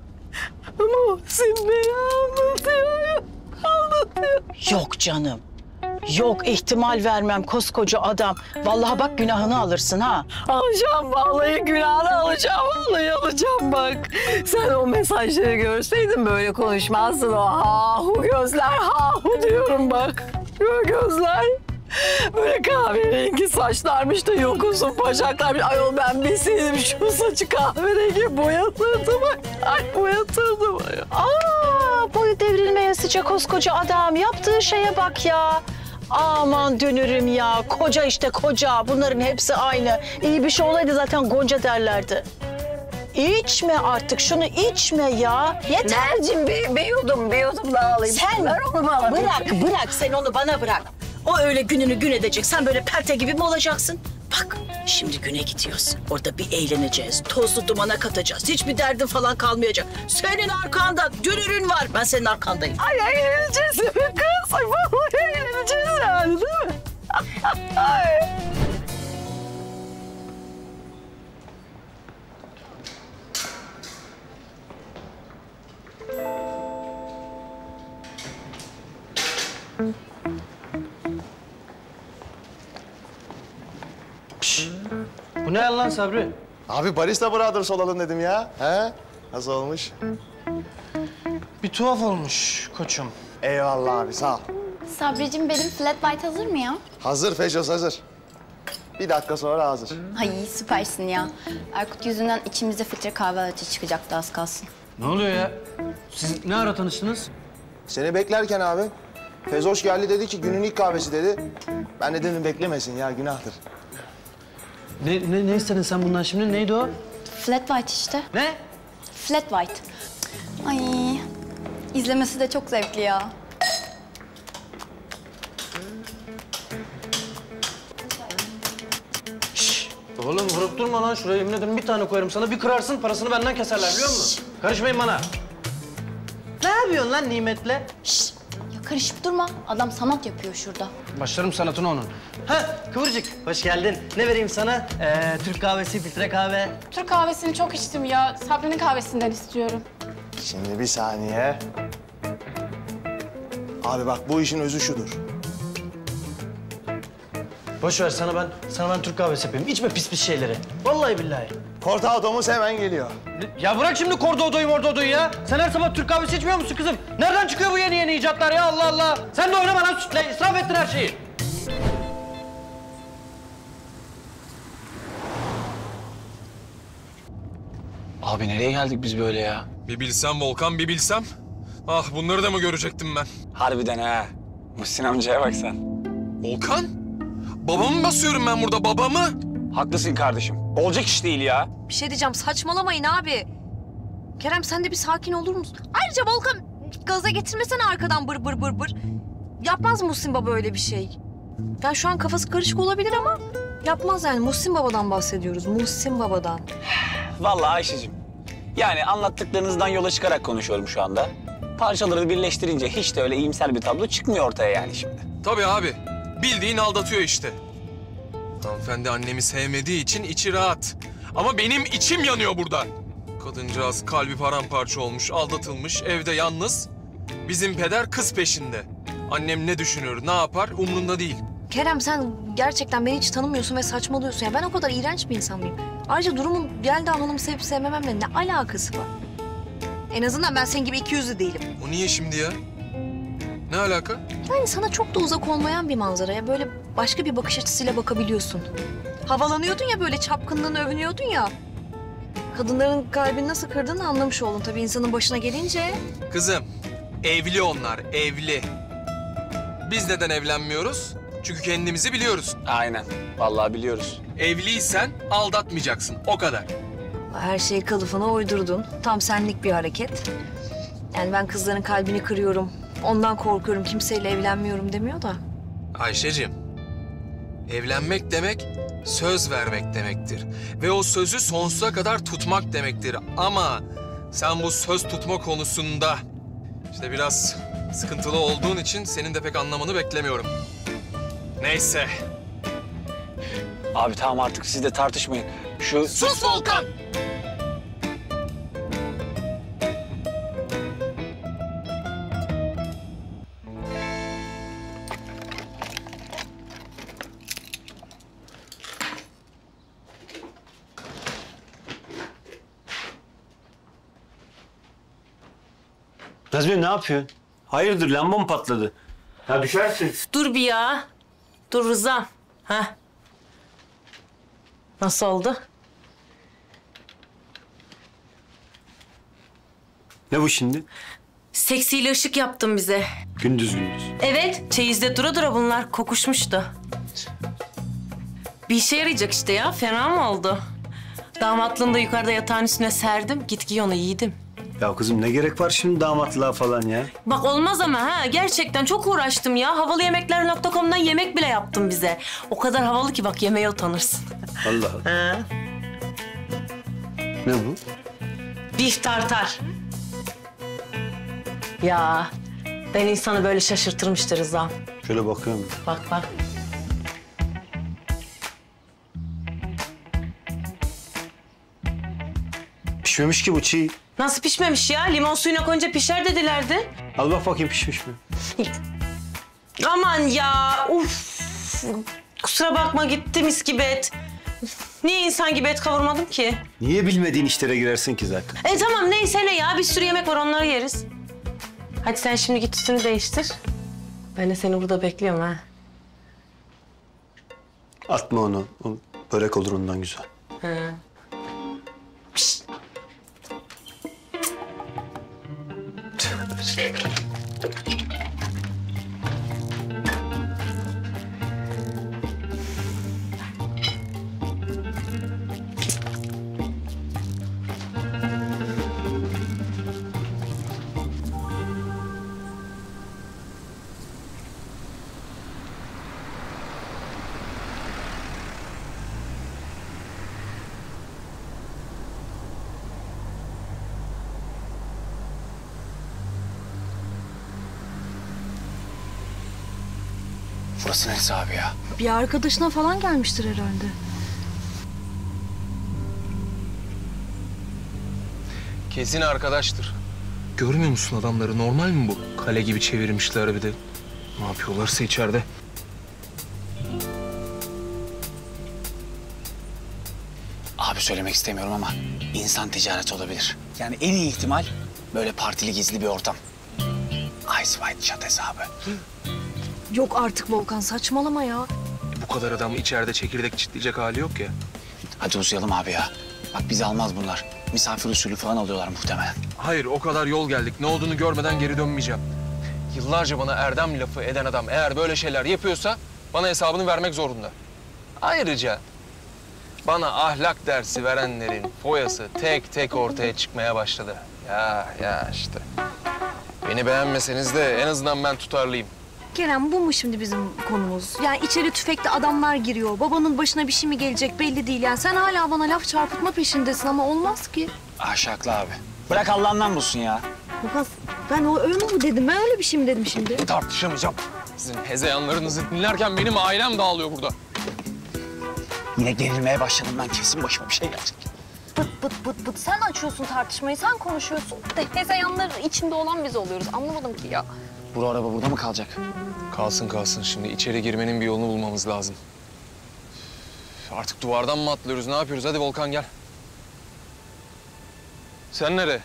Muhsin beni anlatıyor. Anlatıyor. Yok canım. Yok, ihtimal vermem koskoca adam. Vallahi bak günahını alırsın ha. Alacağım vallahi, günahını alacağım vallahi, alacağım bak. Sen o mesajları görseydin böyle konuşmazdın, o hahu gözler, hahu diyorum bak. Böyle gözler. Böyle kahverengi saçlarmış da yok uzun bacaklarmış. Ayol ben bilseydim şu saçı kahverengi boyatırdım. Ay boyatırdım. Aa, boyu devrilmeye sıcak koskoca adam. Yaptığı şeye bak ya. Aman dönürüm ya. Koca işte koca. Bunların hepsi aynı. İyi bir şey olaydı zaten Gonca derlerdi. İçme artık şunu, içme ya. Yeter. Nercim bir, bir yudum, bir yudum daha alayım. Sen ver onu bana. Bırak, bırak. Sen onu bana bırak. O öyle gününü gün edecek. Sen böyle perte gibi mi olacaksın? Bak şimdi güne gidiyoruz. Orada bir eğleneceğiz. Tozlu dumana katacağız. Hiçbir derdin falan kalmayacak. Senin arkanda dünürün var. Ben senin arkandayım. Ay ay eğleneceğiz kız. Ay vallahi eğleneceğiz yani değil mi? Bu ne lan Sabri? Abi barista brothers olalım dedim ya. He? Nasıl olmuş? Bir tuhaf olmuş koçum. Eyvallah abi, sağ ol. Sabricim, benim flat white hazır mı ya? Hazır Feşos, hazır. Bir dakika sonra hazır. Ay süpersin ya. Erkut yüzünden içimizde filtre kahve alacı çıkacaktı az kalsın. Ne oluyor ya? Siz ne ara tanıştınız? Seni beklerken abi. Fezoş geldi dedi ki günün ilk kahvesi dedi. Ben de dedim beklemesin ya, günahtır. Ne, ne, ne istedin sen bundan şimdi? Neydi o? Flat white işte. Ne? Flat white. Ay, izlemesi de çok zevkli ya. Şşş! Oğlum vurup durma lan şuraya. Yemin ederim bir tane koyarım sana. Bir kırarsın, parasını benden keserler biliyor musun? Şş. Karışmayın bana. Ne yapıyorsun lan Nimet'le? Şşş! Ya karışıp durma. Adam sanat yapıyor şurada. Başlarım sanatına onun. Ha Kıvırcık, hoş geldin. Ne vereyim sana? Ee, Türk kahvesi, filtre kahve. Türk kahvesini çok içtim ya. Sabri'nin kahvesinden istiyorum. Şimdi bir saniye. Abi bak, bu işin özü şudur. Boş ver, sana ben sana ben Türk kahvesi yapayım. İçme pis pis şeyleri. Vallahi billahi. Kordado'muz hemen geliyor. Ya bırak şimdi kordado'yu mordado'yu ya. Sen her sabah Türk kahvesi içmiyor musun kızım? Nereden çıkıyor bu yeni yeni icatlar ya? Allah Allah. Sen de oynama lan sütle. İsraf ettin her şeyi. Abi nereye geldik biz böyle ya? Bir bilsem Volkan, bir bilsem. Ah bunları da mı görecektim ben? Harbiden ha. Muhsin amcaya bak sen. Volkan? Babamı basıyorum ben burada, babamı. Haklısın kardeşim. Olacak iş değil ya. Bir şey diyeceğim, saçmalamayın abi. Kerem sen de bir sakin olur musun? Ayrıca Volkan gaza getirmesene arkadan bır bır bır bır. Yapmaz Muhsin baba öyle bir şey. Ya şu an kafası karışık olabilir ama yapmaz yani. Muhsin babadan bahsediyoruz, Muhsin babadan. Vallahi Ayşe'cim, yani anlattıklarınızdan yola çıkarak konuşuyorum şu anda. Parçaları birleştirince hiç de öyle iyimser bir tablo çıkmıyor ortaya yani şimdi. Tabii abi, bildiğin aldatıyor işte. Hanımefendi annemi sevmediği için içi rahat. Ama benim içim yanıyor burada. Kadıncağız kalbi paramparça olmuş, aldatılmış, evde yalnız. Bizim peder kız peşinde. Annem ne düşünür, ne yapar umrunda değil. Kerem sen gerçekten beni hiç tanımıyorsun ve saçmalıyorsun. Ya ben o kadar iğrenç bir insan mıyım? Ayrıca durumun Yelda Hanım'ı sevip sevmememle ne alakası var? En azından ben senin gibi iki yüzlü değilim. O niye şimdi ya? Ne alaka? Yani sana çok da uzak olmayan bir manzaraya böyle başka bir bakış açısıyla bakabiliyorsun. Havalanıyordun ya böyle, çapkınlığını övünüyordun ya. Kadınların kalbini nasıl kırdığını anlamış oldun tabii insanın başına gelince. Kızım, evli onlar, evli. Biz neden evlenmiyoruz? Çünkü kendimizi biliyoruz. Aynen, vallahi biliyoruz. Evliysen aldatmayacaksın, o kadar. Her şeyi kılıfına uydurdun. Tam senlik bir hareket. Yani ben kızların kalbini kırıyorum, ondan korkuyorum, kimseyle evlenmiyorum demiyor da. Ayşeciğim, evlenmek demek söz vermek demektir. Ve o sözü sonsuza kadar tutmak demektir. Ama sen bu söz tutma konusunda işte biraz sıkıntılı olduğun için senin de pek anlamanı beklemiyorum. Neyse. Abi tamam artık siz de tartışmayın. Şu... Sus Volkan! Nazmiye ne yapıyorsun? Hayırdır, lamba mı patladı? Ya düşersin. Dur bir ya. Dur Rıza. Ha? Nasıl oldu? Ne bu şimdi? Seksiyle ışık yaptın bize. Gündüz gündüz. Evet, çeyizde dura dura bunlar kokuşmuştu. Bir işe yarayacak işte ya, fena mı oldu? Damatlığını da yukarıda yatağın üstüne serdim, git giy onu yiğidim. Ya kızım ne gerek var şimdi damatlığa falan ya? Bak olmaz ama ha, gerçekten çok uğraştım ya. havalı yemekler nokta com'dan yemek bile yaptın bize. O kadar havalı ki bak yemeğe utanırsın. Allah Allah. Ha. Ne bu? Bif tartar. Ya ben insanı böyle şaşırtırmıştır Rıza. Şöyle bakıyorum. Bak bak. Pişmemiş ki bu çiğ. Nasıl pişmemiş ya? Limon suyuna koyunca pişer dedilerdi. Al bak bakayım pişmiş mi? Aman ya! Uf! Kusura bakma gitti mis gibi et. Niye insan gibi et kavurmadım ki? Niye bilmediğin işlere girersin ki zaten? E tamam neyse ne ya. Bir sürü yemek var onları yeriz. Hadi sen şimdi git üstünü değiştir. Ben de seni burada bekliyorum ha. Atma onu. O börek olur ondan güzel. He. Burası neresi abi ya? Bir arkadaşına falan gelmiştir herhalde. Kesin arkadaştır. Görmüyor musun adamları? Normal mi bu? Kale gibi çevirmişler bir de. Ne yapıyorlarsa içeride. Abi söylemek istemiyorum ama insan ticareti olabilir. Yani en iyi ihtimal böyle partili gizli bir ortam. Ice White Chat hesabı. Hı. Yok artık Volkan, saçmalama ya. Bu kadar adam içeride çekirdek çitleyecek hali yok ya. Hadi uzayalım abi ya. Bak bizi almaz bunlar. Misafir usulü falan alıyorlar muhtemelen. Hayır, o kadar yol geldik. Ne olduğunu görmeden geri dönmeyeceğim. Yıllarca bana Erdem lafı eden adam eğer böyle şeyler yapıyorsa bana hesabını vermek zorunda. Ayrıca bana ahlak dersi verenlerin foyası tek tek ortaya çıkmaya başladı. Ya ya işte. Beni beğenmeseniz de en azından ben tutarlıyım. Kerem, bu mu şimdi bizim konumuz? Yani içeri tüfekli adamlar giriyor. Babanın başına bir şey mi gelecek belli değil. Yani sen hala bana laf çarpıtma peşindesin ama olmaz ki. Ahşaklı abi. Bırak Allah'ından bulsun ya. Baba, ben o öyle mi dedim? Ben öyle bir şey mi dedim şimdi? Tartışamayacağım. Sizin hezeyanlarınızı dinlerken benim ailem dağılıyor burada. Yine gerilmeye başladım ben. Kesin başıma bir şey gelecek. Bıt bıt bıt bıt. Sen açıyorsun tartışmayı, sen konuşuyorsun. Hezeyanlar içinde olan biz oluyoruz. Anlamadım ki ya. Bu araba burada mı kalacak? Kalsın kalsın. Şimdi içeri girmenin bir yolunu bulmamız lazım. Artık duvardan mı atlıyoruz? Ne yapıyoruz? Hadi Volkan gel. Sen nereye?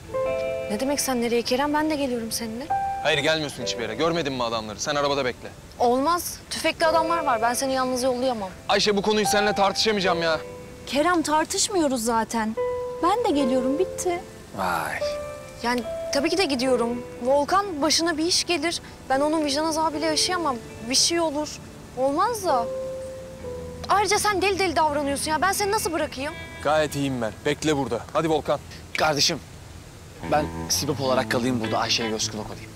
Ne demek sen nereye Kerem? Ben de geliyorum seninle. Hayır gelmiyorsun hiçbir yere. Görmedin mi adamları? Sen arabada bekle. Olmaz. Tüfekli adamlar var. Ben seni yalnız yollayamam. Ayşe bu konuyu seninle tartışamayacağım ya. Kerem tartışmıyoruz zaten. Ben de geliyorum. Bitti. Vay. Yani... Tabii ki de gidiyorum. Volkan başına bir iş gelir. Ben onun vicdan azabıyla yaşayamam. Bir şey olur. Olmaz da. Ayrıca sen deli deli davranıyorsun ya. Ben seni nasıl bırakayım? Gayet iyiyim ben. Bekle burada. Hadi Volkan. Kardeşim, ben sebep olarak kalayım burada. Ayşe'ye göz kulak olayım.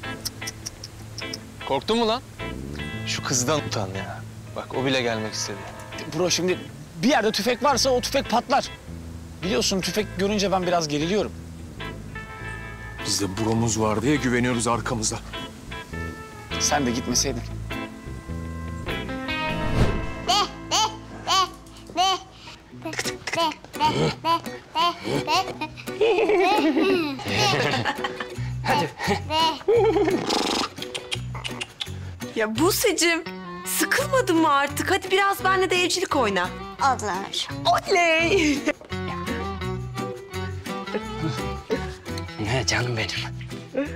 Korktun mu lan? Şu kızdan utan ya. Bak o bile gelmek istedi. Bro şimdi bir yerde tüfek varsa o tüfek patlar. Biliyorsun tüfek görünce ben biraz geriliyorum. Biz de burumuz var diye güveniyoruz arkamıza. Sen de gitmeseydin. Hadi. Ya Buse'cim sıkılmadın mı artık? Hadi biraz benimle de evcilik oyna. Olur. Oley. Canım benim.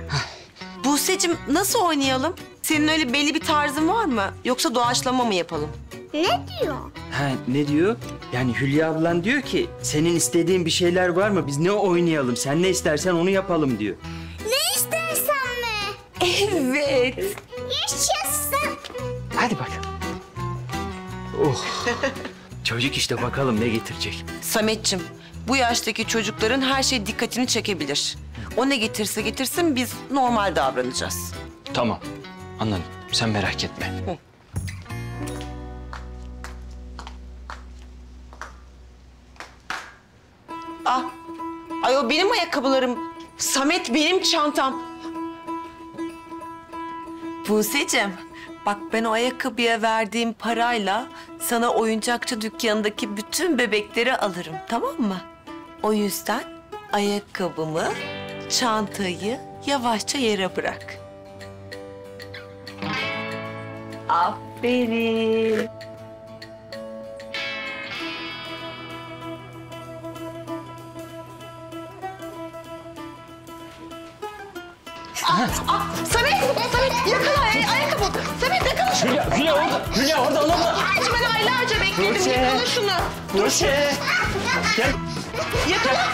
Buse'cim nasıl oynayalım? Senin öyle belli bir tarzın var mı? Yoksa doğaçlama mı yapalım? Ne diyor? Ha, ne diyor? Yani Hülya ablan diyor ki, senin istediğin bir şeyler var mı? Biz ne oynayalım? Sen ne istersen onu yapalım diyor. Ne istersen mi? Evet. Yaşasın. Hadi bakalım. Oh. Çocuk işte, bakalım ne getirecek. Sametçim, bu yaştaki çocukların her şey dikkatini çekebilir. O ne getirse getirsin, biz normal davranacağız. Tamam, anladım. Sen merak etme. Hı. Ah, ay o benim ayakkabılarım. Samet, benim çantam. Buse'cim, bak ben o ayakkabıya verdiğim parayla sana oyuncakçı dükkanındaki bütün bebekleri alırım, tamam mı? O yüzden ayakkabımı, çantayı yavaşça yere bırak. Aferin. Ah, ah, Samet, Samet yakala ay ayakkabı. Samet yakala şunu. Hülya, Hülya orada, Hülya orada al onu. Acı ben aylarca bekledim, Burçe. Yakala şunu. Burçe, gel. Yakala.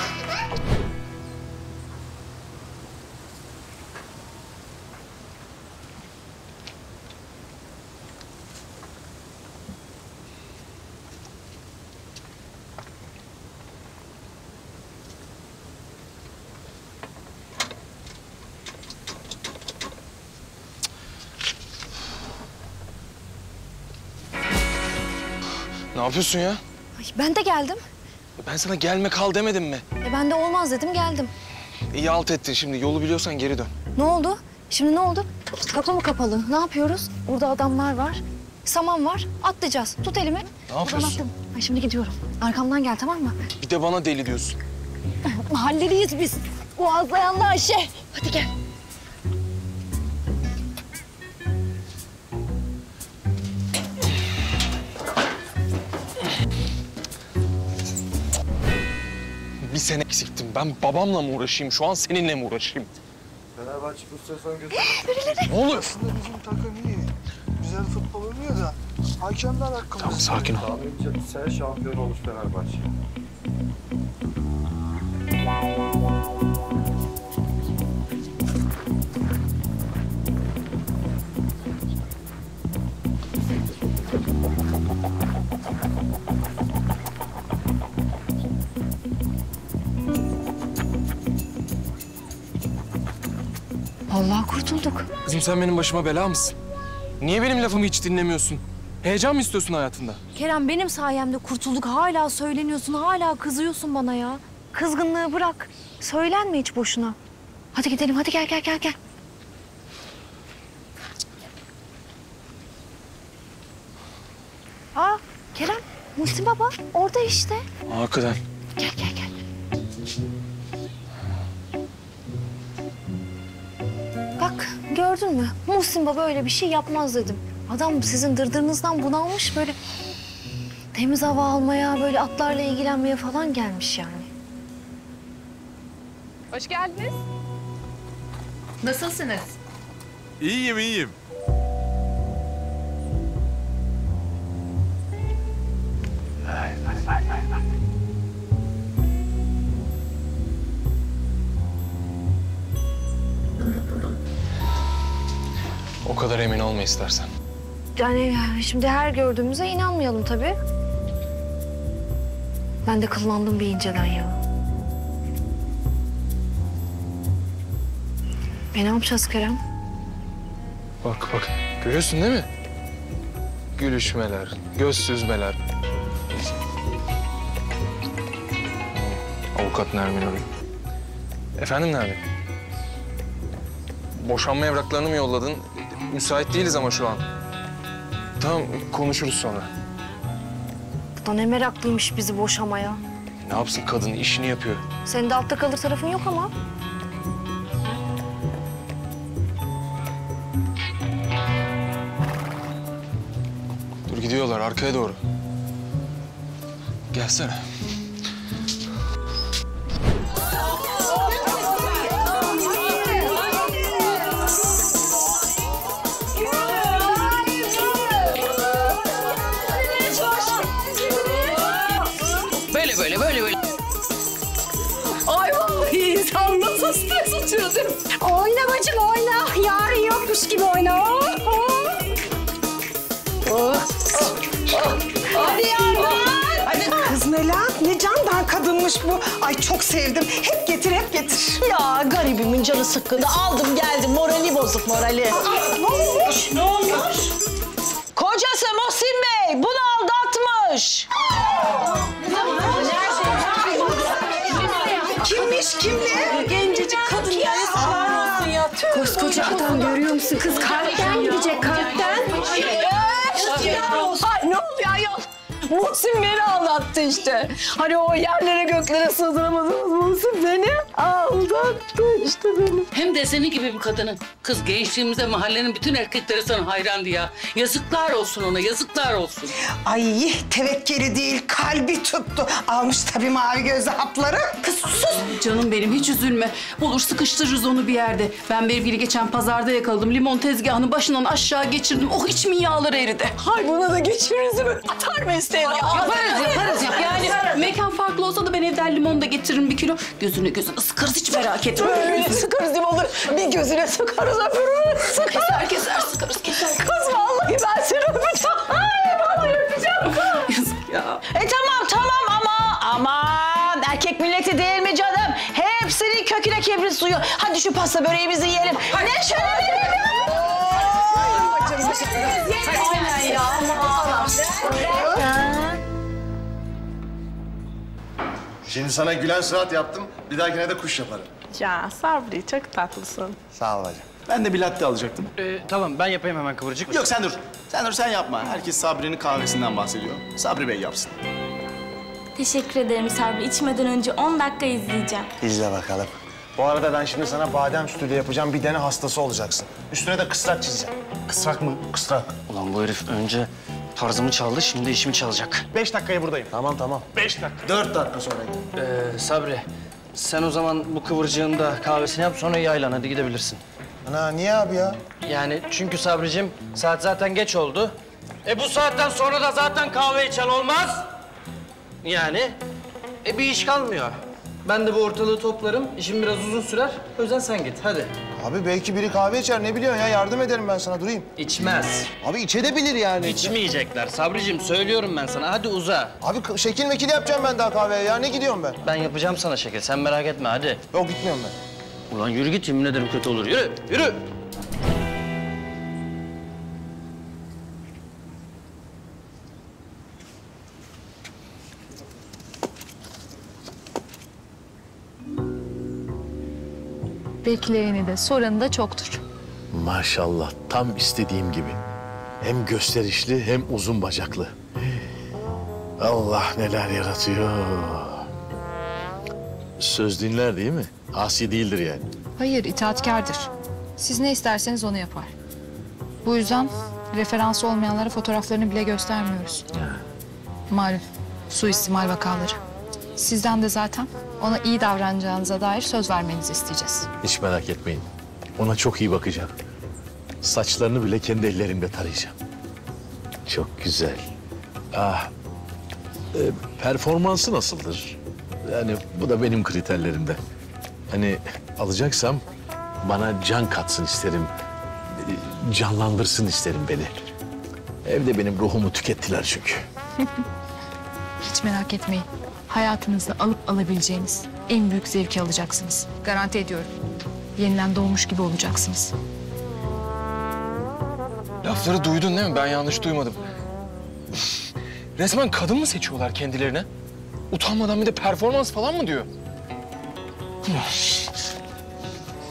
Ne yapıyorsun ya? Ay ben de geldim. Ben sana gelme kal demedim mi? E ben de olmaz dedim, geldim. İyi alt ettin şimdi. Yolu biliyorsan geri dön. Ne oldu? Şimdi ne oldu? Kapı mı kapalı? Ne yapıyoruz? Burada adamlar var. Saman var. Atlayacağız. Tut elimi. Ne yapıyorsun? Ay şimdi gidiyorum. Arkamdan gel, tamam mı? Bir de bana deli diyorsun. Mahalleliyiz biz. Boğazlayanlı Ayşe. Hadi gel. Bir sene eksiktim. Ben babamla mı uğraşayım? Şu an seninle mi uğraşayım? Fenerbahçe bu sezon gözüküyor. Ne oluyor? Aslında bizim takım iyi. Güzel futbol oynuyor da hakemler hakkında. Tamam, sakin ol. Tahminimce bu sene şampiyon olmuş Fenerbahçe. Vallahi kurtulduk. Kızım sen benim başıma bela mısın? Niye benim lafımı hiç dinlemiyorsun? Heyecan mı istiyorsun hayatında? Kerem benim sayemde kurtulduk. Hala söyleniyorsun, hala kızıyorsun bana ya. Kızgınlığı bırak. Söylenme hiç boşuna. Hadi gidelim, hadi gel gel gel gel. Aa Kerem, Muhsin Baba orada işte. Hakikaten. Gel gel gel. Bak gördün mü? Muhsin Baba öyle bir şey yapmaz dedim. Adam sizin dırdırınızdan bunalmış, böyle temiz hava almaya, böyle atlarla ilgilenmeye falan gelmiş yani. Hoş geldiniz. Nasılsınız? İyiyim, iyiyim. Vay vay vay vay vay. O kadar emin olma istersen. Yani şimdi her gördüğümüze inanmayalım tabii. Ben de kıllandım bir inceden ya. E ne yapacağız Kerem? Bak bak, görüyorsun değil mi? Gülüşmeler, göz süzmeler. Avukat Nermin Hanım. Efendim Nermin? Boşanma evraklarını mı yolladın? Müsait değiliz ama şu an. Tamam, konuşuruz sonra. Bu da ne meraklıymış bizi boşamaya. Ne yapsın kadın, işini yapıyor. Senin de altta kalır tarafın yok ama. Dur gidiyorlar, arkaya doğru. Gelsene. böyle böyle böyle böyle. Ay vallahi sen nasıl stres atıyorsun? Oyna bacım oyna. Yarın yokmuş gibi oyna. Oh, oh. Oh, oh, oh. Hadi yarın. Kız Melahat ne candan kadınmış bu. Ay çok sevdim. Hep getir, hep getir. Ya garibimin canı sıkkını aldım geldim. Morali bozuk morali. Aa, ne olmuş? Ne olmuş? Kocası Muhsin Bey bunu aldatmış. Kimmiş, kimle? Gencecik kadın ya. Aa, ya. Koskoca adam görüyor musun? Kız kalpten gidecek, kalpten. Ay ne oluyor ayol? Muhsin beni anlattı işte. Hani o yerlere göklere sığdıramadığımız Muhsin beni aldattı işte beni. Hem de senin gibi bir kadının. Kız gençliğimizde mahallenin bütün erkekleri sana hayrandı ya. Yazıklar olsun ona, yazıklar olsun. Ay tevekkeli değil, kalbi tuttu. Almış tabii mavi gözlü hapları. Kız sus. Canım benim hiç üzülme. Olur sıkıştırırız onu bir yerde. Ben Bergil'i geçen pazarda yakaladım. Limon tezgahını başından aşağı geçirdim. O içimin yağları eridi. Hay buna da geçiririz mi? Atar mı? Yaparız, yaparız, yaparız, yaparız. Yani yaparız. Mekan farklı olsa da ben evden limon da getiririm bir kilo. Gözüne gözüne sıkarız, hiç merak etme. Öyle sıkarız limonu, bir gözüne sıkarız, öbürüne sıkarız. Keser, keser, sıkarız, keser. Kız vallahi ben seni öpeceğim. Ay, vallahi öpeceğim kız. Yazık ya. E tamam, tamam ama aman erkek milleti değil mi canım? Hepsinin köküne kibrit suyu. Hadi şu pasta böreğimizi yiyelim. Hayır. Ne şöyle verelim. Aynen ya. Şimdi sana gülen surat yaptım, bir dahakine de kuş yaparım. Ya Sabri, çok tatlısın. Sağ ol bacım. Ben de bir latte alacaktım. Ee, tamam, ben yapayım hemen kıvırcık. Yok, sen dur. Sen dur, sen yapma. Herkes Sabri'nin kahvesinden bahsediyor. Sabri Bey yapsın. Teşekkür ederim Sabri. İçmeden önce on dakika izleyeceğim. İzle bakalım. Bu arada ben şimdi sana badem sütüyle yapacağım, bir dene hastası olacaksın. Üstüne de kısrak çizeceğim. Kısrak mı? Kısrak. Ulan bu herif önce tarzımı çaldı, şimdi işimi çalacak. Beş dakikaya buradayım. Tamam, tamam. Beş dakika. Dört dakika sonra. Ee, Sabri, sen o zaman bu kıvırcığın da kahvesini yap, sonra yaylan. Hadi gidebilirsin. Ana, niye abi ya? Yani çünkü Sabricim, saat zaten geç oldu. E bu saatten sonra da zaten kahve içen olmaz. Yani, e bir iş kalmıyor. Ben de bu ortalığı toplarım, işim biraz uzun sürer. O yüzden sen git, hadi. Abi belki biri kahve içer, ne biliyorsun ya? Yardım ederim ben sana, durayım. İçmez. Abi içebilir yani. İçmeyecekler. Sabricim, söylüyorum ben sana. Hadi uza. Abi şekil mekil yapacağım ben daha kahveye ya. Ne gidiyorum ben? Ben yapacağım sana şekil. Sen merak etme, hadi. Yok, gitmiyorum ben. Ulan yürü git, yemin ederim kötü olur. Yürü, yürü. Bekleyeni de, soranı da çoktur. Maşallah, tam istediğim gibi. Hem gösterişli, hem uzun bacaklı. Allah neler yaratıyor. Söz dinler değil mi? Asi değildir yani. Hayır, itaatkardır. Siz ne isterseniz onu yapar. Bu yüzden referansı olmayanlara fotoğraflarını bile göstermiyoruz. Malum, suistimal vakaları. Sizden de zaten ona iyi davranacağınıza dair söz vermenizi isteyeceğiz. Hiç merak etmeyin. Ona çok iyi bakacağım. Saçlarını bile kendi ellerimle tarayacağım. Çok güzel. Ah, e, performansı nasıldır? Yani bu da benim kriterlerimde. Hani alacaksam bana can katsın isterim. E, canlandırsın isterim beni. Evde benim ruhumu tükettiler çünkü. Hiç merak etmeyin. Hayatınızda alıp alabileceğiniz en büyük zevki alacaksınız. Garanti ediyorum. Yeniden doğmuş gibi olacaksınız. Lafları duydun değil mi? Ben yanlış duymadım. Resmen kadın mı seçiyorlar kendilerine? Utanmadan bir de performans falan mı diyor?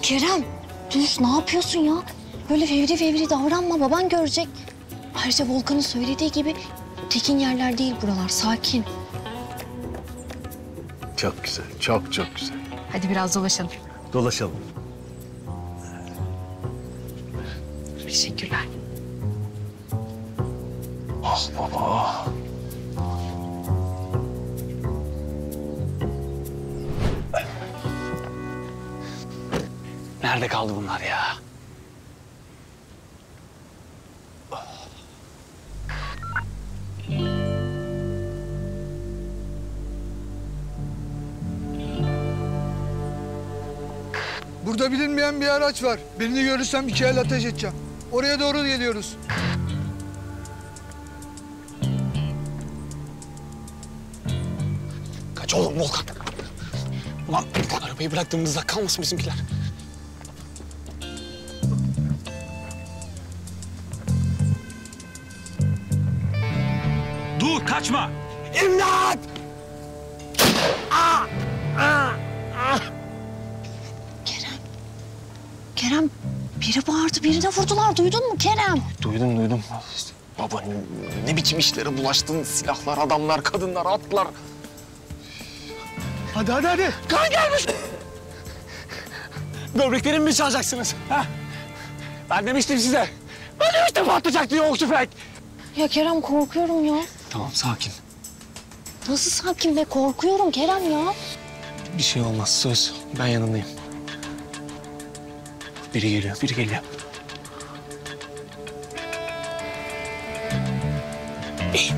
Kerem, dur ne yapıyorsun ya? Böyle fevri fevri davranma, baban görecek. Ayrıca Volkan'ın söylediği gibi tekin yerler değil buralar, sakin. Çok güzel, çok çok güzel. Hadi biraz dolaşalım. Dolaşalım. Teşekkürler. Ah baba. Nerede kaldı bunlar ya? Burada bilinmeyen bir araç var. Birini görürsem iki el ateş edeceğim. Oraya doğru geliyoruz. Kaç oğlum Volkan. Ulan arabayı bıraktığımızda kalmasın bizimkiler. Dur kaçma. İmdat! Ah! Ah! Ah! Kerem. Kerem biri bağırdı, birine vurdular. Duydun mu Kerem? Duydum, duydum. Baba ne, ne biçim işlere bulaştın? Silahlar, adamlar, kadınlar, atlar. Hadi, hadi, hadi. Kan gelmiş. Böbreklerimi mi çalacaksınız? Ha? Ben demiştim size. Ben demiştim patlayacak diye o tüfek. Ya Kerem korkuyorum ya. Tamam, sakin. Nasıl sakin be? Korkuyorum Kerem ya. Bir şey olmaz, söz. Ben yanındayım. Biri geliyor, biri geliyor. İyi.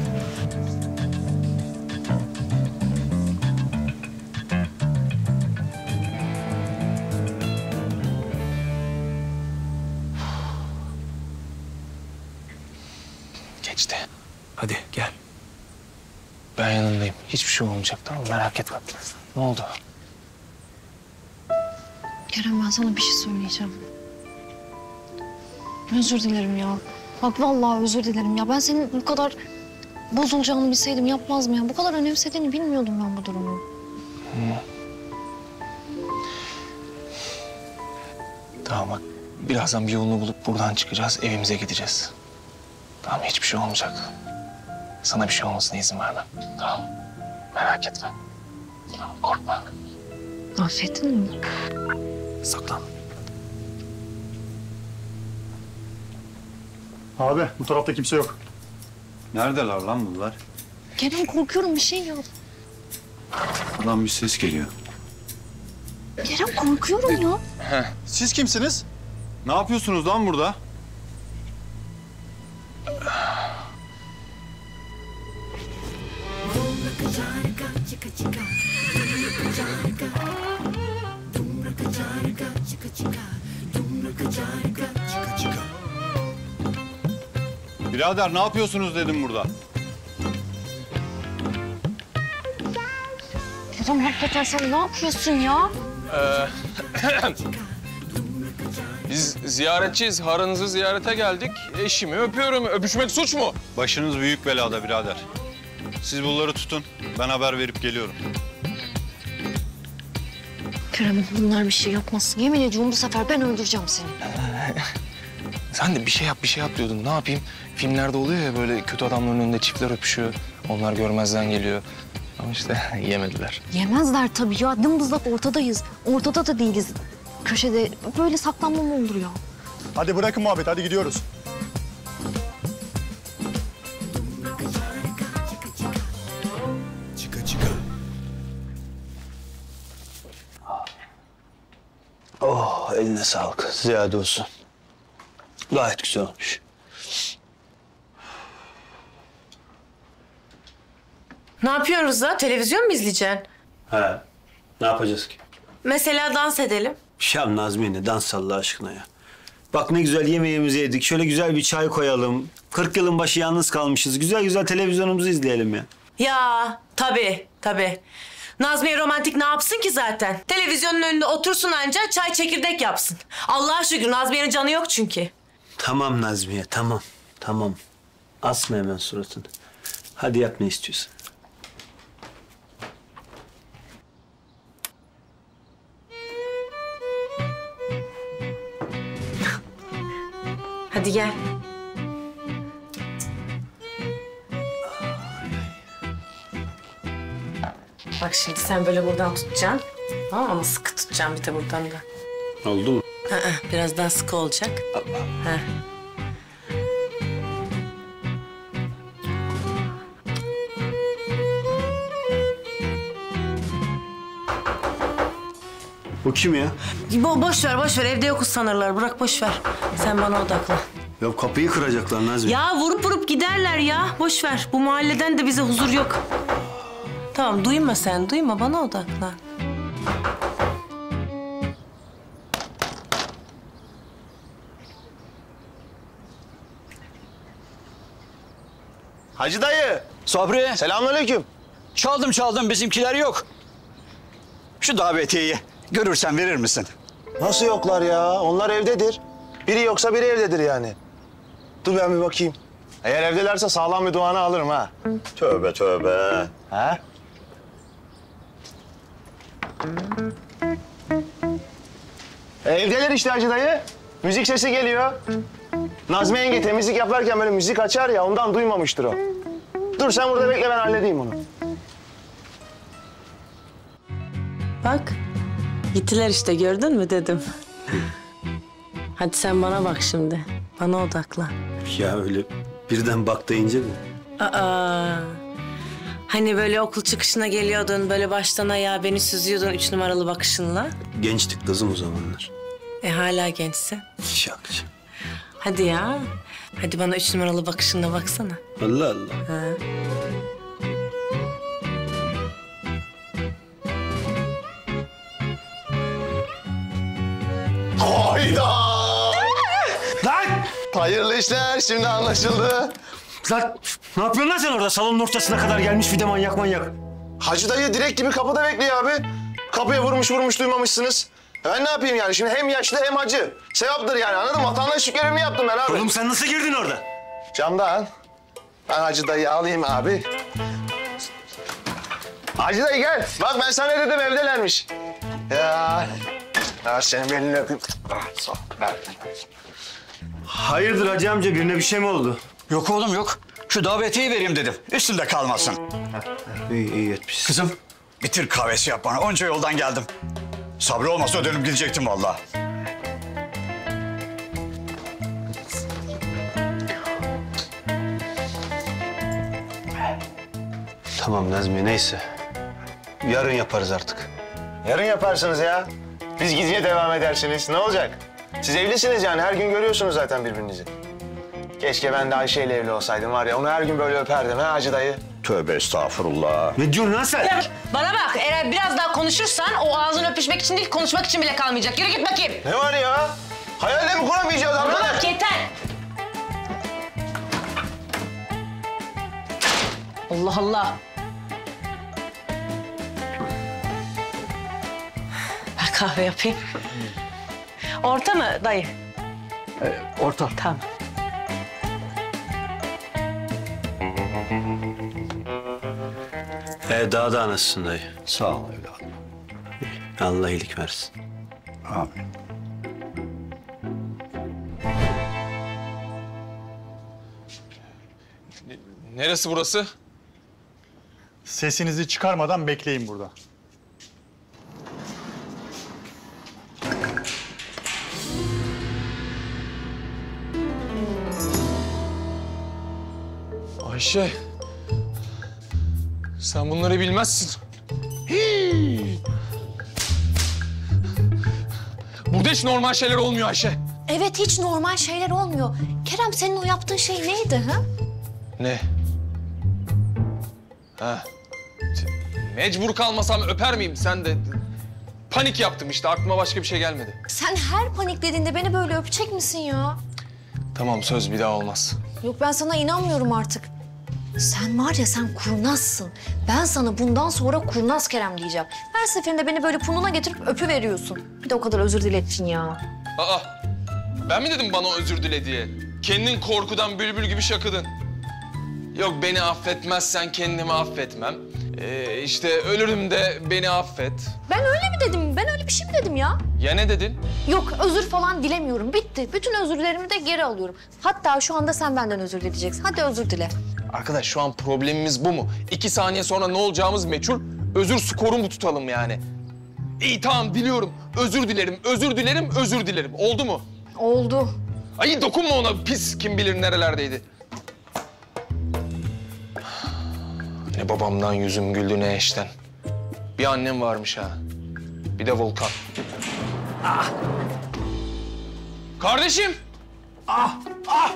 Geçti. Hadi gel. Ben yanındayım. Hiçbir şey olmayacak, tamam mı? Merak etme. Ne oldu? Kerem ben sana bir şey söyleyeceğim. Özür dilerim ya. Bak vallahi özür dilerim ya. Ben senin bu kadar bozulacağını bilseydim yapmazdım ya. Bu kadar önemsediğini bilmiyordum ben bu durumu. Hı. Tamam bak. Birazdan bir yolunu bulup buradan çıkacağız. Evimize gideceğiz. Tamam hiçbir şey olmayacak. Sana bir şey olmasına izin vermem. Tamam. Merak etme. Tamam, korkma. Affettin mi? Saklan. Abi bu tarafta kimse yok. Neredeler lan bunlar? Kerem korkuyorum bir şey yap. Lan bir ses geliyor. Kerem korkuyorum ya. Heh. Siz kimsiniz? Ne yapıyorsunuz lan burada? Birader ne yapıyorsunuz dedim burada. Kerem hakikaten sen ne yapıyorsun ya? Ee, biz ziyaretçiyiz. Harınızı ziyarete geldik. Eşimi öpüyorum. Öpüşmek suç mu? Başınız büyük belada birader. Siz bunları tutun. Ben haber verip geliyorum. Kerem bunlar bir şey yapmasın. Yemin ediyorum bu sefer ben öldüreceğim seni. Sen de bir şey yap, bir şey yap diyordun. Ne yapayım? Filmlerde oluyor ya böyle kötü adamların önünde çiftler öpüşüyor. Onlar görmezden geliyor. Ama işte yemediler. Yemezler tabii ya. Dımdızlak ortadayız. Ortada da değiliz. Köşede böyle saklanma mı olur ya? Hadi bırakın muhabbet. Hadi gidiyoruz. Oh, eline sağlık. Ziyade olsun. Gayet güzel olmuş. Ne yapıyoruz da? Televizyon mu izleyeceksin? He. Ne yapacağız ki? Mesela dans edelim. Şam Nazmiye'ne dans Allah aşkına ya. Bak ne güzel yemeğimizi yedik. Şöyle güzel bir çay koyalım. Kırk yılın başı yalnız kalmışız. Güzel güzel televizyonumuzu izleyelim ya. Ya tabii tabii. Nazmiye romantik ne yapsın ki zaten? Televizyonun önünde otursun ancak çay çekirdek yapsın. Allah'a şükür Nazmiye'nin canı yok çünkü. Tamam Nazmiye, tamam. Tamam. Asma hemen suratını. Hadi yap ne istiyorsun. Hadi gel. Bak şimdi sen böyle buradan tutacaksın. Tamam ama sıkı tutacaksın bir de buradan da. Oldu mu? Aa, biraz daha sıkı olacak. Ha. O kim ya? Bo boş ver, boş ver. Evde yokuz sanırlar. Bırak boş ver. Sen bana odaklan. Ya kapıyı kıracaklar Nazmi. Ya vurup vurup giderler ya. Boş ver. Bu mahalleden de bize huzur yok. Tamam duyma sen, duyma. Bana odaklan. Hacı dayı. Sabri. Selamünaleyküm. Çaldım çaldım bizimkiler yok. Şu davetiyeyi görürsen verir misin? Nasıl yoklar ya? Onlar evdedir. Biri yoksa biri evdedir yani. Dur ben bir bakayım. Eğer evdelerse sağlam bir duanı alırım ha. Tövbe tövbe. Ha? E, evdeler işte Hacı dayı. Müzik sesi geliyor. Nazmi yenge temizlik yaparken böyle müzik açar ya, ondan duymamıştır o. Dur sen burada bekle, ben halledeyim onu. Bak, gittiler işte, gördün mü dedim. Hadi sen bana bak şimdi, bana odaklan. Ya öyle birden bak deyince mi? Aa, hani böyle okul çıkışına geliyordun, böyle baştan ayağa beni süzüyordun üç numaralı bakışınla. Gençtik kızım o zamanlar. E hala gençsin. Şakçı. Hadi ya. Hadi bana üç numaralı bakışınla baksana. Allah Allah. Ha. Hayda! Lan! Hayırlı işler, şimdi anlaşıldı. Lan ne yapıyorsun lan sen orada? Salonun ortasına kadar gelmiş bir de manyak manyak. Hacı dayı direkt gibi kapıda bekliyor abi. Kapıya vurmuş vurmuş duymamışsınız. Ben ne yapayım yani? Şimdi hem yaşlı hem hacı. Sevaptır yani, anladın mı? Vatandaş şükürümü yaptım ben abi. Oğlum sen nasıl girdin orada? Camdan. Ben Hacı dayı alayım abi. Hacı dayı gel. Bak ben sana ne dedim, evdelermiş. Ya. Ya senin belini öpeyim. Ah, sağ ol. Ver. Hayırdır Hacı amca? Birine bir şey mi oldu? Yok oğlum yok. Şu davetiyi vereyim dedim. Üstümde kalmasın. Heh, iyi iyi etmişsin. Kızım bitir kahvesi yap bana. Onca yoldan geldim. Sabri olmasa dönüp gidecektim vallahi. Tamam Nazmi, neyse. Yarın yaparız artık. Yarın yaparsınız ya. Biz gidince devam edersiniz. Ne olacak? Siz evlisiniz yani. Her gün görüyorsunuz zaten birbirinizi. Keşke ben de Ayşe ile evli olsaydım var ya. Onu her gün böyle öperdim ha Hacı dayı. Tövbe estağfurullah. Ne diyorsun lan sen? Ya, bana bak, eğer biraz daha konuşursan o ağzını öpüşmek için değil, konuşmak için bile kalmayacak. Yürü git bakayım. Ne var ya? Hayalde mi kuramayacağız arkadaş? Bana bak, yeter. Allah Allah. Ben kahve yapayım. Orta mı dayı? Ee, orta. Tamam. Ee, daha da anasın dayı. Sağ ol evladım. Allah iyilik versin. Amin. Neresi burası? Sesinizi çıkarmadan bekleyin burada. Ayşe. Sen bunları bilmezsin. Hii. Burada hiç normal şeyler olmuyor Ayşe. Evet, hiç normal şeyler olmuyor. Kerem, senin o yaptığın şey neydi ha? Ne? Ha. Mecbur kalmasam öper miyim? Sen de panik yaptım işte. Aklıma başka bir şey gelmedi. Sen her paniklediğinde beni böyle öpecek misin ya? Tamam, söz, bir daha olmaz. Yok, ben sana inanmıyorum artık. Sen var ya, sen kurnazsın. Ben sana bundan sonra kurnaz Kerem diyeceğim. Her seferinde beni böyle burnuna getirip öpüveriyorsun. Bir de o kadar özür dilettin ya. Aa, ben mi dedim bana özür dile diye? Kendin korkudan bülbül gibi şakıdın. Yok beni affetmezsen kendimi affetmem. Ee, işte ölürüm de beni affet. Ben öyle mi dedim? Ben öyle bir şey mi dedim ya? Ya ne dedin? Yok, özür falan dilemiyorum. Bitti. Bütün özürlerimi de geri alıyorum. Hatta şu anda sen benden özür dileyeceksin. Hadi özür dile. Arkadaş şu an problemimiz bu mu? İki saniye sonra ne olacağımız meçhul. Özür skoru mu tutalım yani? İyi tamam, diliyorum. Özür dilerim, özür dilerim, özür dilerim. Oldu mu? Oldu. Ay dokunma ona pis, kim bilir nerelerdeydi. Ne babamdan yüzüm güldü ne eşten. Bir annem varmış ha. Bir de Volkan. Ah! Kardeşim! Ah! Ah!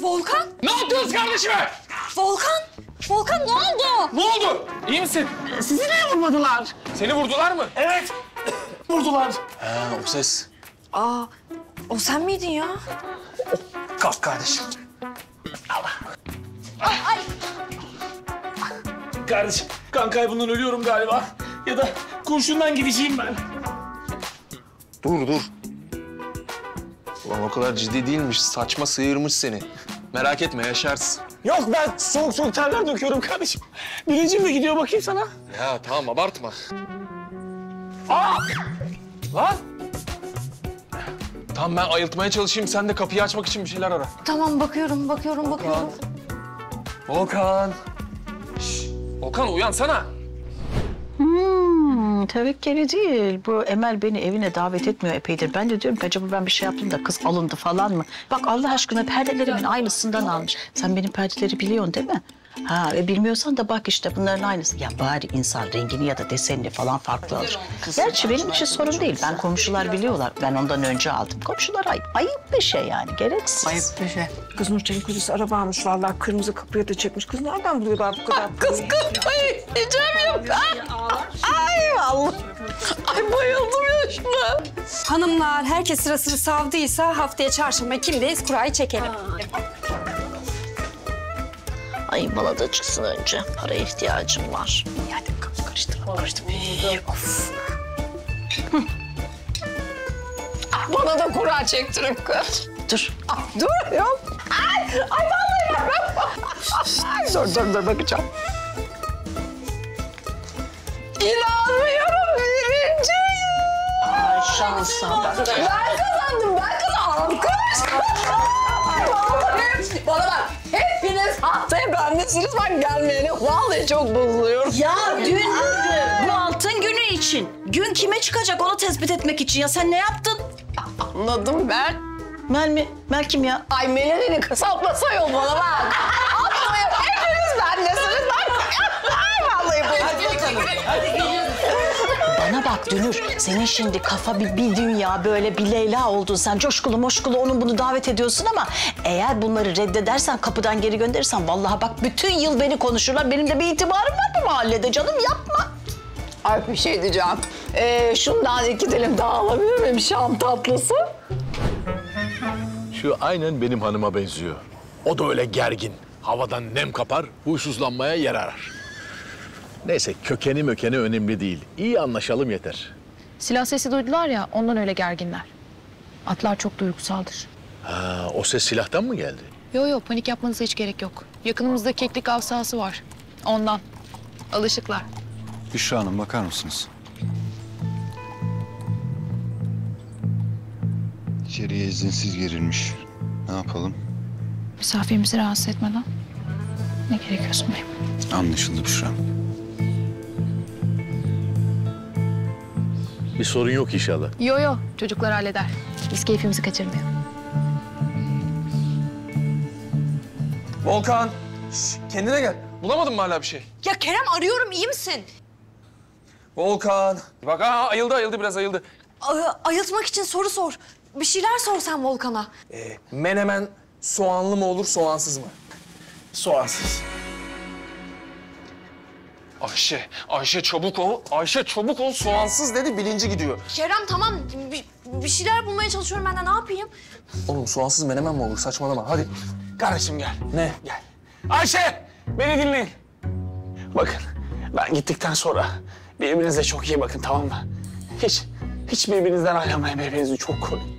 Volkan! Ne yaptınız kardeşime? Volkan! Volkan ne oldu? Ne oldu? İyi misin? Sizi niye vurmadılar? Seni vurdular mı? Evet! Vurdular. Ha, o ses. Aa, o sen miydin ya? Kalk kardeşim. Allah! Ay! Ay. Kardeşim, kan kaybından ölüyorum galiba. Ya da kurşundan gideceğim ben. Dur, dur. Ulan o kadar ciddi değilmiş. Saçma sıyırmış seni. Merak etme, yaşarsın. Yok, ben soğuk soğuk terler döküyorum kardeşim. Bilincim de gidiyor, bakayım sana. Ya tamam, abartma. Aa! Lan! Tamam, ben ayıltmaya çalışayım. Sen de kapıyı açmak için bir şeyler ara. Tamam, bakıyorum, bakıyorum, Okan. bakıyorum. Okan! Şişt, Okan uyansana. Hmm, tevekkeli değil. Bu Emel beni evine davet etmiyor epeydir. Ben de diyorum ki acaba ben bir şey yaptım da kız alındı falan mı? Bak Allah aşkına perdelerimin aynısından almış. Sen benim perdeleri biliyorsun değil mi? Ha, e, bilmiyorsan da bak işte bunların aynısı. Ya bari insan rengini ya da desenini falan farklı alır. Gerçi benim için sorun değil. Ben komşular biliyorlar. Ben ondan önce aldım. Komşular ayıp, ayıp bir şey yani. Gereksiz. Ayıp bir şey. Kız Nurçay'ın kocası araba almış vallahi. Kırmızı kapıya da çekmiş. Kız nereden buluyorlar bu kadar? Kız kız. Ay Ecem yok. Ay vallahi. Ay bayıldım ya şuna. Hanımlar herkes sırasını savdıysa haftaya çarşamba kimdeyiz? Kurayı çekelim. Ay bana da çıksın önce. Paraya ihtiyacım var. Yani kapı karıştırma, karıştırma. Of. Bana da kura çektirin kız. Dur. Ah, dur yok. Ay, ay vallahi ya. Ay, dur, dur, dur bakacağım. İnanmıyorum birinciyim. Ay şansa bak. Ben kazandım, ben kazandım. Alkış. Bana bak. Hepiniz haftaya bendesiniz. Bak gelmeyene vallahi çok bozuluyorum. Ya dün bu altın günü için. Gün kime çıkacak onu tespit etmek için ya. Sen ne yaptın? Anladım ben. Mel mi? Mel kim ya? Ay Melih'ini kısaltlasa yol bana bak. Atlayın. Hepiniz bendesiniz. Bak. Ay vallahi bu. Hadi bakalım. Hadi. Bana bak Dünür, senin şimdi kafa bir, bir dünya böyle bir Leyla oldun sen. Coşkulu moşkulu onun bunu davet ediyorsun ama eğer bunları reddedersen, kapıdan geri gönderirsen vallahi bak bütün yıl beni konuşurlar. Benim de bir itibarım var bu mahallede canım, yapma. Ay bir şey diyeceğim. Ee, şundan iki dilim daha alabilir miyim Şam tatlısı? Şu aynen benim hanıma benziyor. O da öyle gergin. Havadan nem kapar, huysuzlanmaya yer arar. Neyse kökeni mökeni önemli değil. İyi anlaşalım yeter. Silah sesi duydular ya ondan öyle gerginler. Atlar çok duygusaldır. Ha, o ses silahtan mı geldi? Yok yok panik yapmanıza hiç gerek yok. Yakınımızda keklik av sahası var. Ondan. Alışıklar. Büşra Hanım bakar mısınız? İçeriye izinsiz girilmiş. Ne yapalım? Misafirimizi rahatsız etmeden. Ne gerekiyorsun benim? Anlaşıldı Büşra Hanım. Bir sorun yok inşallah. Yo yo, çocuklar halleder. Biz keyfimizi kaçırmayalım. Volkan, şş, kendine gel. Bulamadın mı hala bir şey? Ya Kerem arıyorum, iyi misin? Volkan, bak ha ayıldı ayıldı biraz ayıldı. A ayıltmak için soru sor. Bir şeyler sor sen Volkan'a. Ee, menemen soğanlı mı olur, soğansız mı? Soğansız. Ayşe, Ayşe çabuk ol. Ayşe çabuk ol, soğansız dedi, bilinci gidiyor. Kerem tamam, bir, bir şeyler bulmaya çalışıyorum ben de, ne yapayım? Oğlum soğansız menemen mi olur? Saçmalama, hadi. Kardeşim gel. Ne? Gel. Ayşe, beni dinleyin. Bakın, ben gittikten sonra birbirinize çok iyi bakın, tamam mı? Hiç, hiç birbirinizden ayrılmayın, birbirinizi çok koruyun.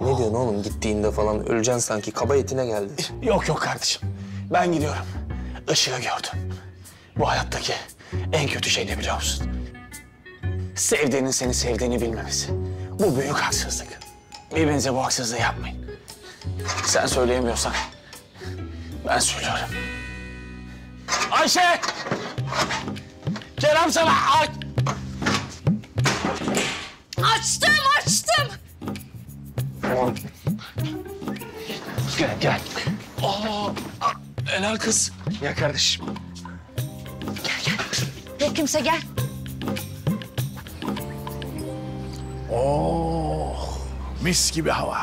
Ne diyorsun oğlum, gittiğinde falan öleceksin sanki, kaba etine geldi. Yok yok kardeşim, ben gidiyorum. Işığı gördüm. Bu hayattaki en kötü şey ne biliyor musun? Sevdiğinin seni sevdiğini bilmemesi. Bu büyük haksızlık. Birbirinize bu haksızlığı yapmayın. Sen söyleyemiyorsan ben söylüyorum. Ayşe! Kerem sana aç! Açtım, açtım! Tamam. Gel, gel. Aa, helal kız. Ya kardeşim. Yok kimse gel. Oh, mis gibi hava.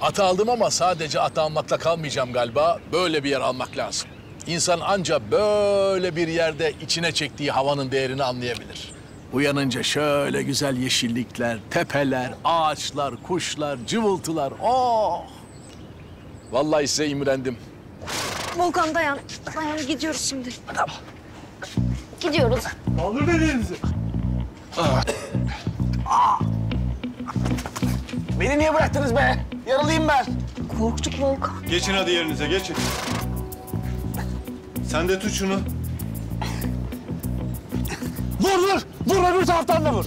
Atı aldım ama sadece atı almakla kalmayacağım galiba. Böyle bir yer almak lazım. İnsan ancak böyle bir yerde içine çektiği havanın değerini anlayabilir. Uyanınca şöyle güzel yeşillikler, tepeler, ağaçlar, kuşlar, cıvıltılar. Oh! Vallahi size imrendim. Volkan dayan. Dayan gidiyoruz şimdi. Tamam. Gidiyoruz. Kaldır dediğinizi. Beni niye bıraktınız be? Yaralıyım ben. Korktuk Volkan. Geçin hadi yerinize, geçin. Sen de tut şunu. Vur, vur! Vur, öbür taraftan da vur.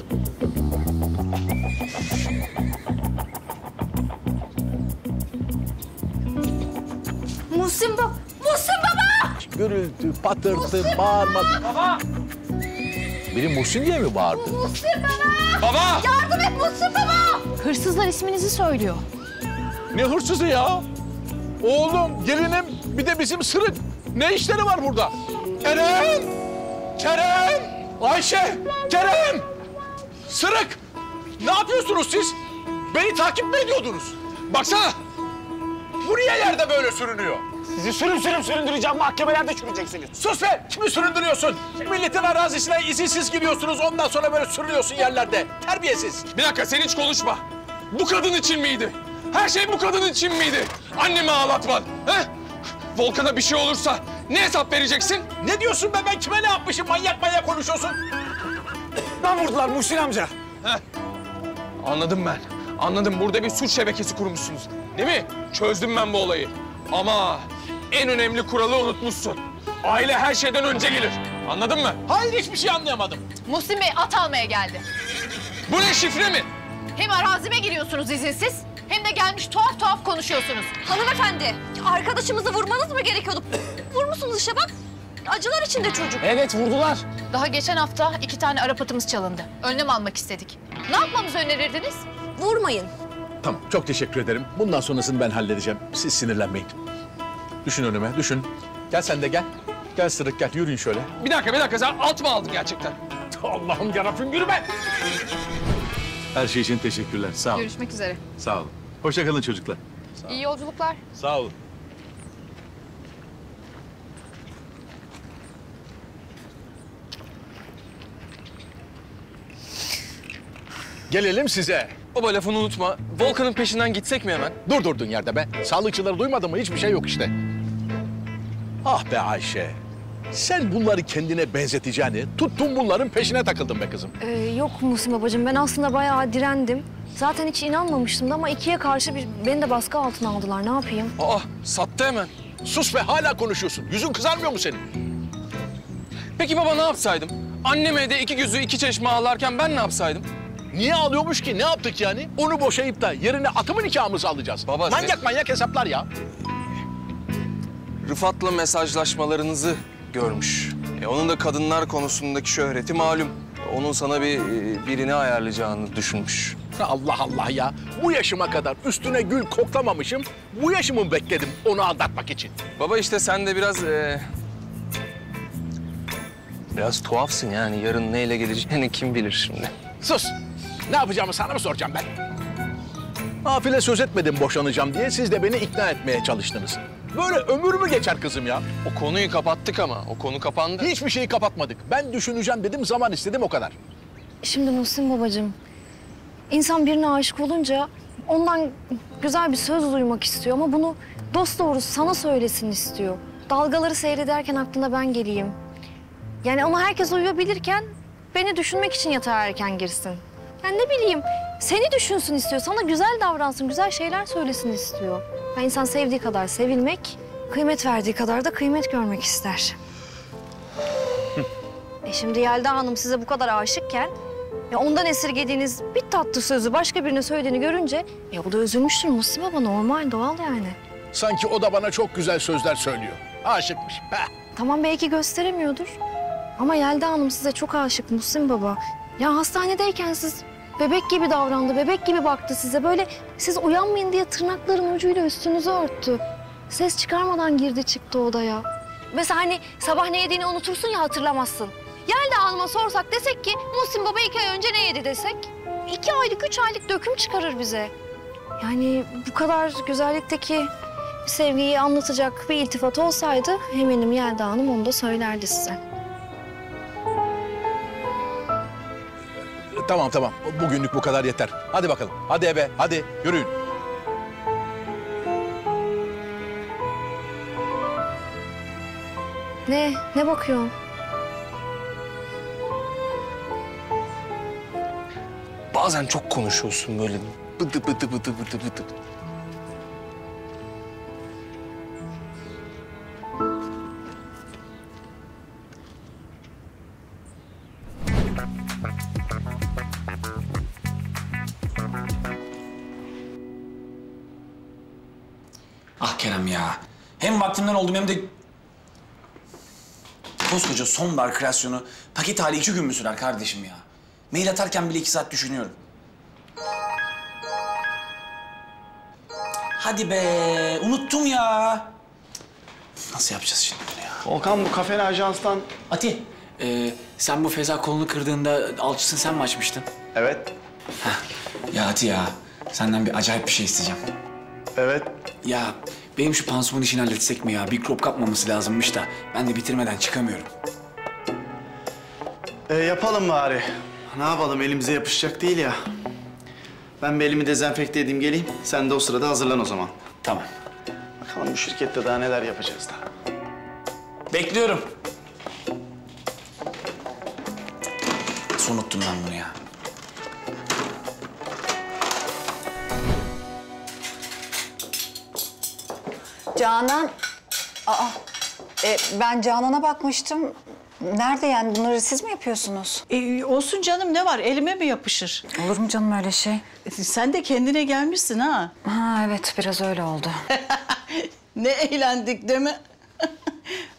Muhsin baba! Muhsin baba! Gürültü, patırtı, Muhsin bağırma. Baba! Biri Muhsin diye mi bağırdı? Muhsin baba! Baba! Yardım et Muhsin baba! Hırsızlar isminizi söylüyor. Ne hırsızı ya? Oğlum, gelinim, bir de bizim sırık. Ne işleri var burada? Kerem! Kerem! Ayşe! Kerem! Sırık! Ne yapıyorsunuz siz? Beni takip mi ediyordunuz? Baksana! Bu niye yerde böyle sürünüyor? Sizi sürüm sürüm süründüreceğim, mahkemelerde süreceksiniz. Sus be! Kimi süründürüyorsun? Milletin arazisine izinsiz giriyorsunuz, ondan sonra böyle sürünüyorsun yerlerde. Terbiyesiz! Bir dakika, sen hiç konuşma. Bu kadın için miydi? Her şey bu kadın için miydi? Annemi ağlatman, he? Volkan'a bir şey olursa ne hesap vereceksin? Ne diyorsun be? Ben kime ne yapmışım? Manyak manyak konuşuyorsun. Lan vurdular Muhsin amca. Heh. Anladım ben. Anladım. Burada bir suç şebekesi kurmuşsunuz. Değil mi? Çözdüm ben bu olayı. Ama en önemli kuralı unutmuşsun. Aile her şeyden önce gelir. Anladın mı? Hayır, hiçbir şey anlayamadım. Muhsin Bey at almaya geldi. Bu ne, şifre mi? Hem arazime giriyorsunuz izinsiz, hem de gelmiş tuhaf tuhaf konuşuyorsunuz. Hanımefendi, arkadaşımızı vurmanız mı gerekiyordu? Vurmuşsunuz işte bak. Acılar içinde çocuk. Evet, vurdular. Daha geçen hafta iki tane Arap atımız çalındı. Önlem almak istedik. Ne yapmamızı önerirdiniz? Vurmayın. Tamam, çok teşekkür ederim. Bundan sonrasını ben halledeceğim. Siz sinirlenmeyin. Düşün önüme, düşün. Gel sen de gel. Gel Sırık, gel. Yürüyün şöyle. Bir dakika, bir dakika. Sen at mı aldın gerçekten? Allah'ım yarabbim, yürü ben. Her şey için teşekkürler. Sağ olun. Görüşmek üzere. Sağ olun. Hoşça kalın çocuklar. Sağ olun. İyi yolculuklar. Sağ olun. Gelelim size. Baba lafını unutma. Volkan'ın peşinden gitsek mi hemen? Dur durduğun yerde be. Sağlıkçıları duymadın mı? Hiçbir şey yok işte. Ah be Ayşe. Sen bunları kendine benzeteceğini, tuttun bunların peşine takıldın be kızım. Ee, yok Muhsin babacığım, ben aslında bayağı direndim. Zaten hiç inanmamıştım da ama ikiye karşı bir, beni de baskı altına aldılar. Ne yapayım? Aa, sattı hemen. Sus be, hala konuşuyorsun. Yüzün kızarmıyor mu senin? Peki baba ne yapsaydım? Annem evde iki gözü iki çeşme ağlarken ben ne yapsaydım? Niye ağlıyormuş ki? Ne yaptık yani? Onu boşayıp da yerine atımın nikahımızı alacağız. Baba, manyak ne? Manyak hesaplar ya. Rıfat'la mesajlaşmalarınızı görmüş. E, onun da kadınlar konusundaki şöhreti malum. Onun sana bir birini ayarlayacağını düşünmüş. Allah Allah ya! Bu yaşıma kadar üstüne gül koklamamışım. Bu yaşımı bekledim onu aldatmak için. Baba işte sen de biraz... E... biraz tuhafsın yani. Yarın neyle geleceğini kim bilir şimdi. Sus! Ne yapacağımı sana mı soracağım ben? Nafile söz etmedim boşanacağım diye siz de beni ikna etmeye çalıştınız. Böyle ömür mü geçer kızım ya? O konuyu kapattık ama, o konu kapandı. Hiçbir şeyi kapatmadık. Ben düşüneceğim dedim, zaman istedim o kadar. Şimdi Muhsin babacığım, insan birine aşık olunca ondan güzel bir söz duymak istiyor ama bunu dosdoğrusu sana söylesin istiyor. Dalgaları seyrederken aklına ben geleyim. Yani ama herkes uyuyabilirken beni düşünmek için yatağa erken girsin. Yani ne bileyim, seni düşünsün istiyor, sana güzel davransın, güzel şeyler söylesin istiyor. Yani insan sevdiği kadar sevilmek, kıymet verdiği kadar da kıymet görmek ister. e şimdi Yelda Hanım size bu kadar aşıkken, ya ondan esirgediğiniz bir tatlı sözü başka birine söylediğini görünce, ya o da üzülmüştür Muhsin baba, normal, doğal yani. Sanki o da bana çok güzel sözler söylüyor. Aşıkmış. Heh. Tamam, belki gösteremiyordur. Ama Yelda Hanım size çok aşık Muhsin baba. Ya hastanedeyken siz bebek gibi davrandı, bebek gibi baktı size. Böyle siz uyanmayın diye tırnakların ucuyla üstünüzü örttü. Ses çıkarmadan girdi çıktı odaya. Mesela hani sabah ne yediğini unutursun ya, hatırlamazsın. Yelda Hanım'a sorsak desek ki Muhsin baba iki ay önce ne yedi desek. İki aylık, üç aylık döküm çıkarır bize. Yani bu kadar güzellikteki sevgiyi anlatacak bir iltifat olsaydı eminim Yelda Hanım onu da söylerdi size. Tamam, tamam. Bugünlük bu kadar yeter. Hadi bakalım. Hadi eve, hadi. Yürüyün. Ne? Ne bakıyorsun? Bazen çok konuşuyorsun böyle bıdı bıdı bıdı bıdı bıdı. Ah Kerem ya. Hem vaktimden oldum hem de... Koskoca sonbahar kreasyonu paket hali iki gün mü sürer kardeşim ya? Mail atarken bile iki saat düşünüyorum. Hadi be, unuttum ya. Nasıl yapacağız şimdi bunu ya? Volkan, bu kafeli ajanstan... Ati, e, sen bu Feza kolunu kırdığında alçısını sen mi açmıştın? Evet. Heh. Ya Ati ya, senden bir acayip bir şey isteyeceğim. Evet. Ya benim şu pansuman işini halletsek mi ya? Mikrop kapmaması lazımmış da ben de bitirmeden çıkamıyorum. E, yapalım bari. Ne yapalım, elimize yapışacak değil ya. Ben bir elimi dezenfekte edeyim geleyim. Sen de o sırada hazırlan o zaman. Tamam. Bakalım bu şirkette daha neler yapacağız da. Bekliyorum. Nasıl unuttum ben bunu ya? Canan... Aa, e, ben Canan'a bakmıştım. Nerede yani? Bunları siz mi yapıyorsunuz? E, olsun canım, ne var? Elime mi yapışır? Olur mu canım öyle şey? E, sen de kendine gelmişsin ha. Ha evet, biraz öyle oldu. Ne eğlendik değil mi?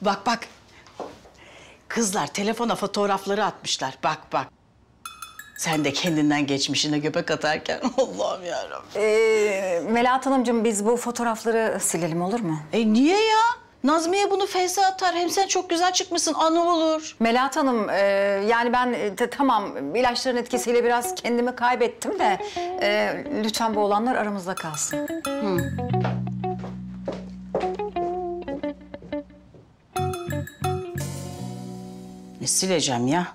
Bak bak. Kızlar telefona fotoğrafları atmışlar. Bak bak. Sen de kendinden geçmişine göbek atarken Allah'ım yarabbim. Ee, Melahat Hanımcığım, biz bu fotoğrafları silelim olur mu? E niye ya? Nazmiye bunu Feyza atar. Hem sen çok güzel çıkmışsın, anı olur. Melahat Hanım, e, yani ben de, tamam ilaçların etkisiyle biraz kendimi kaybettim de... E, ...lütfen bu olanlar aramızda kalsın. Hmm. Ne sileceğim ya?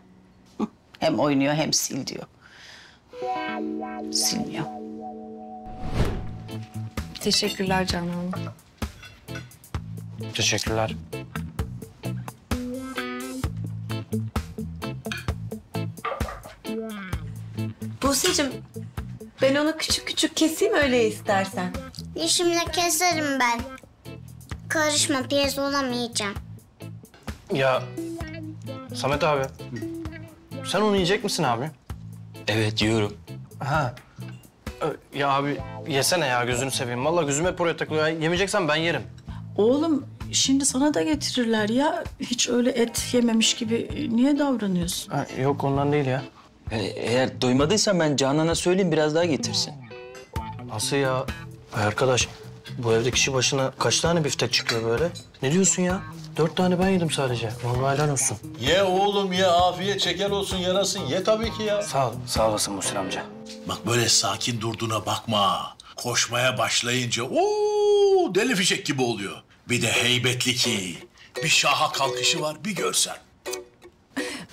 Hem oynuyor hem sil diyor. Silmiyor. Teşekkürler Canan. Teşekkürler. Buse'cim, ben onu küçük küçük keseyim öyle istersen. Dişimle keserim ben. Karışma, piyaz olamayacağım. Ya Samet abi, sen onu yiyecek misin abi? Evet, yiyorum. Ha. Ya abi yesene ya, gözünü seveyim. Vallahi gözüm hep oraya takılıyor. Yemeyeceksen ben yerim. Oğlum, şimdi sana da getirirler ya. Hiç öyle et yememiş gibi niye davranıyorsun? Ha, yok, ondan değil ya. Yani eğer doymadıysan ben Canan'a söyleyeyim, biraz daha getirsin. Nasıl ya? Ay arkadaş, bu evde kişi başına kaç tane biftek çıkıyor böyle? Ne diyorsun ya? Dört tane ben yedim sadece. Vallahi helal olsun. Ye oğlum ye, afiyet şeker olsun yarasın. Ye tabii ki ya. Sağ ol, sağ olasın Muhsin amca. Bak böyle sakin durduğuna bakma. Koşmaya başlayınca ooo deli fişek gibi oluyor. Bir de heybetli ki. Bir şaha kalkışı var, bir görsen.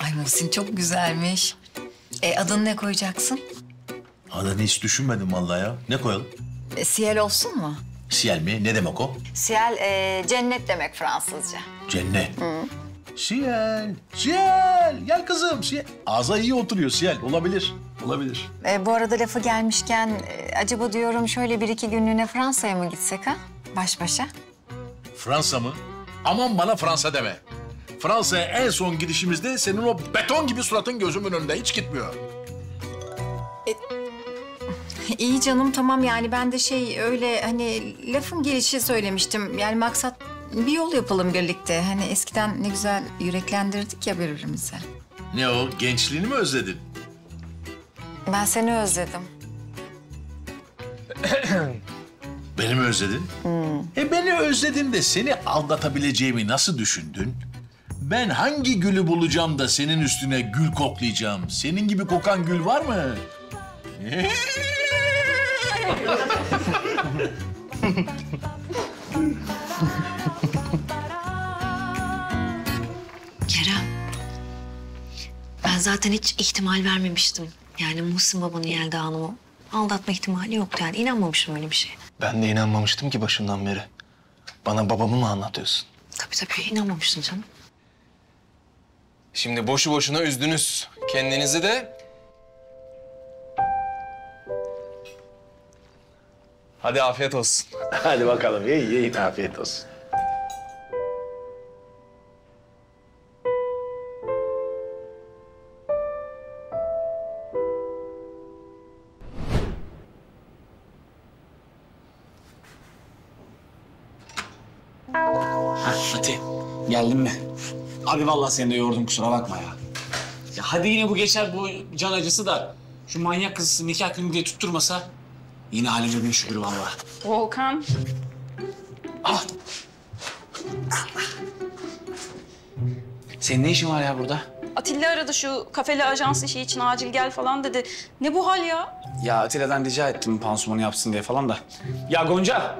Ay Muhsin, çok güzelmiş. E adını ne koyacaksın? Adını hiç düşünmedim vallahi ya. Ne koyalım? E, Siyel olsun mu? Ciel mi? Ne demek o? Ciel, e, cennet demek Fransızca. Cennet. Hı. Ciel, ciel. Gel kızım, ciel. Ağza iyi oturuyor ciel. Olabilir, olabilir. E, bu arada lafı gelmişken, e, acaba diyorum şöyle bir iki günlüğüne Fransa'ya mı gitsek ha? Baş başa. Fransa mı? Aman bana Fransa deme. Fransa'ya en son gidişimizde senin o beton gibi suratın gözümün önünde. Hiç gitmiyor. E... İyi canım, tamam yani ben de şey öyle hani lafın gelişi söylemiştim. Yani maksat bir yol yapalım birlikte. Hani eskiden ne güzel yüreklendirdik ya birbirimize. Ne o, gençliğini mi özledin? Ben seni özledim. Beni mi özledin? Hmm. E beni özledin de seni aldatabileceğimi nasıl düşündün? Ben hangi gülü bulacağım da senin üstüne gül koklayacağım? Senin gibi kokan gül var mı? Kerem, ben zaten hiç ihtimal vermemiştim. Yani Muhsin babanın Yelda Hanım'ı aldatma ihtimali yoktu yani. İnanmamışım öyle bir şeye. Ben de inanmamıştım ki başından beri. Bana babamı mı anlatıyorsun? Tabii tabii, inanmamıştım canım. Şimdi boşu boşuna üzdünüz kendinizi de. Hadi afiyet olsun. Hadi bakalım, yiyin, yiyin, afiyet olsun. Fatih, geldin mi? Abi vallahi seni de yordum, kusura bakma ya. Ya hadi yine bu geçer bu can acısı da... ...şu manyak kızı nikah günü diye tutturmasa... ...yine halime bin şükür vallahi. Volkan. Ah! Senin ne işin var ya burada? Atilla aradı şu kafeli ajans işi için acil gel falan dedi. Ne bu hal ya? Ya Atilla'dan rica ettim pansumanı yapsın diye falan da. Ya Gonca!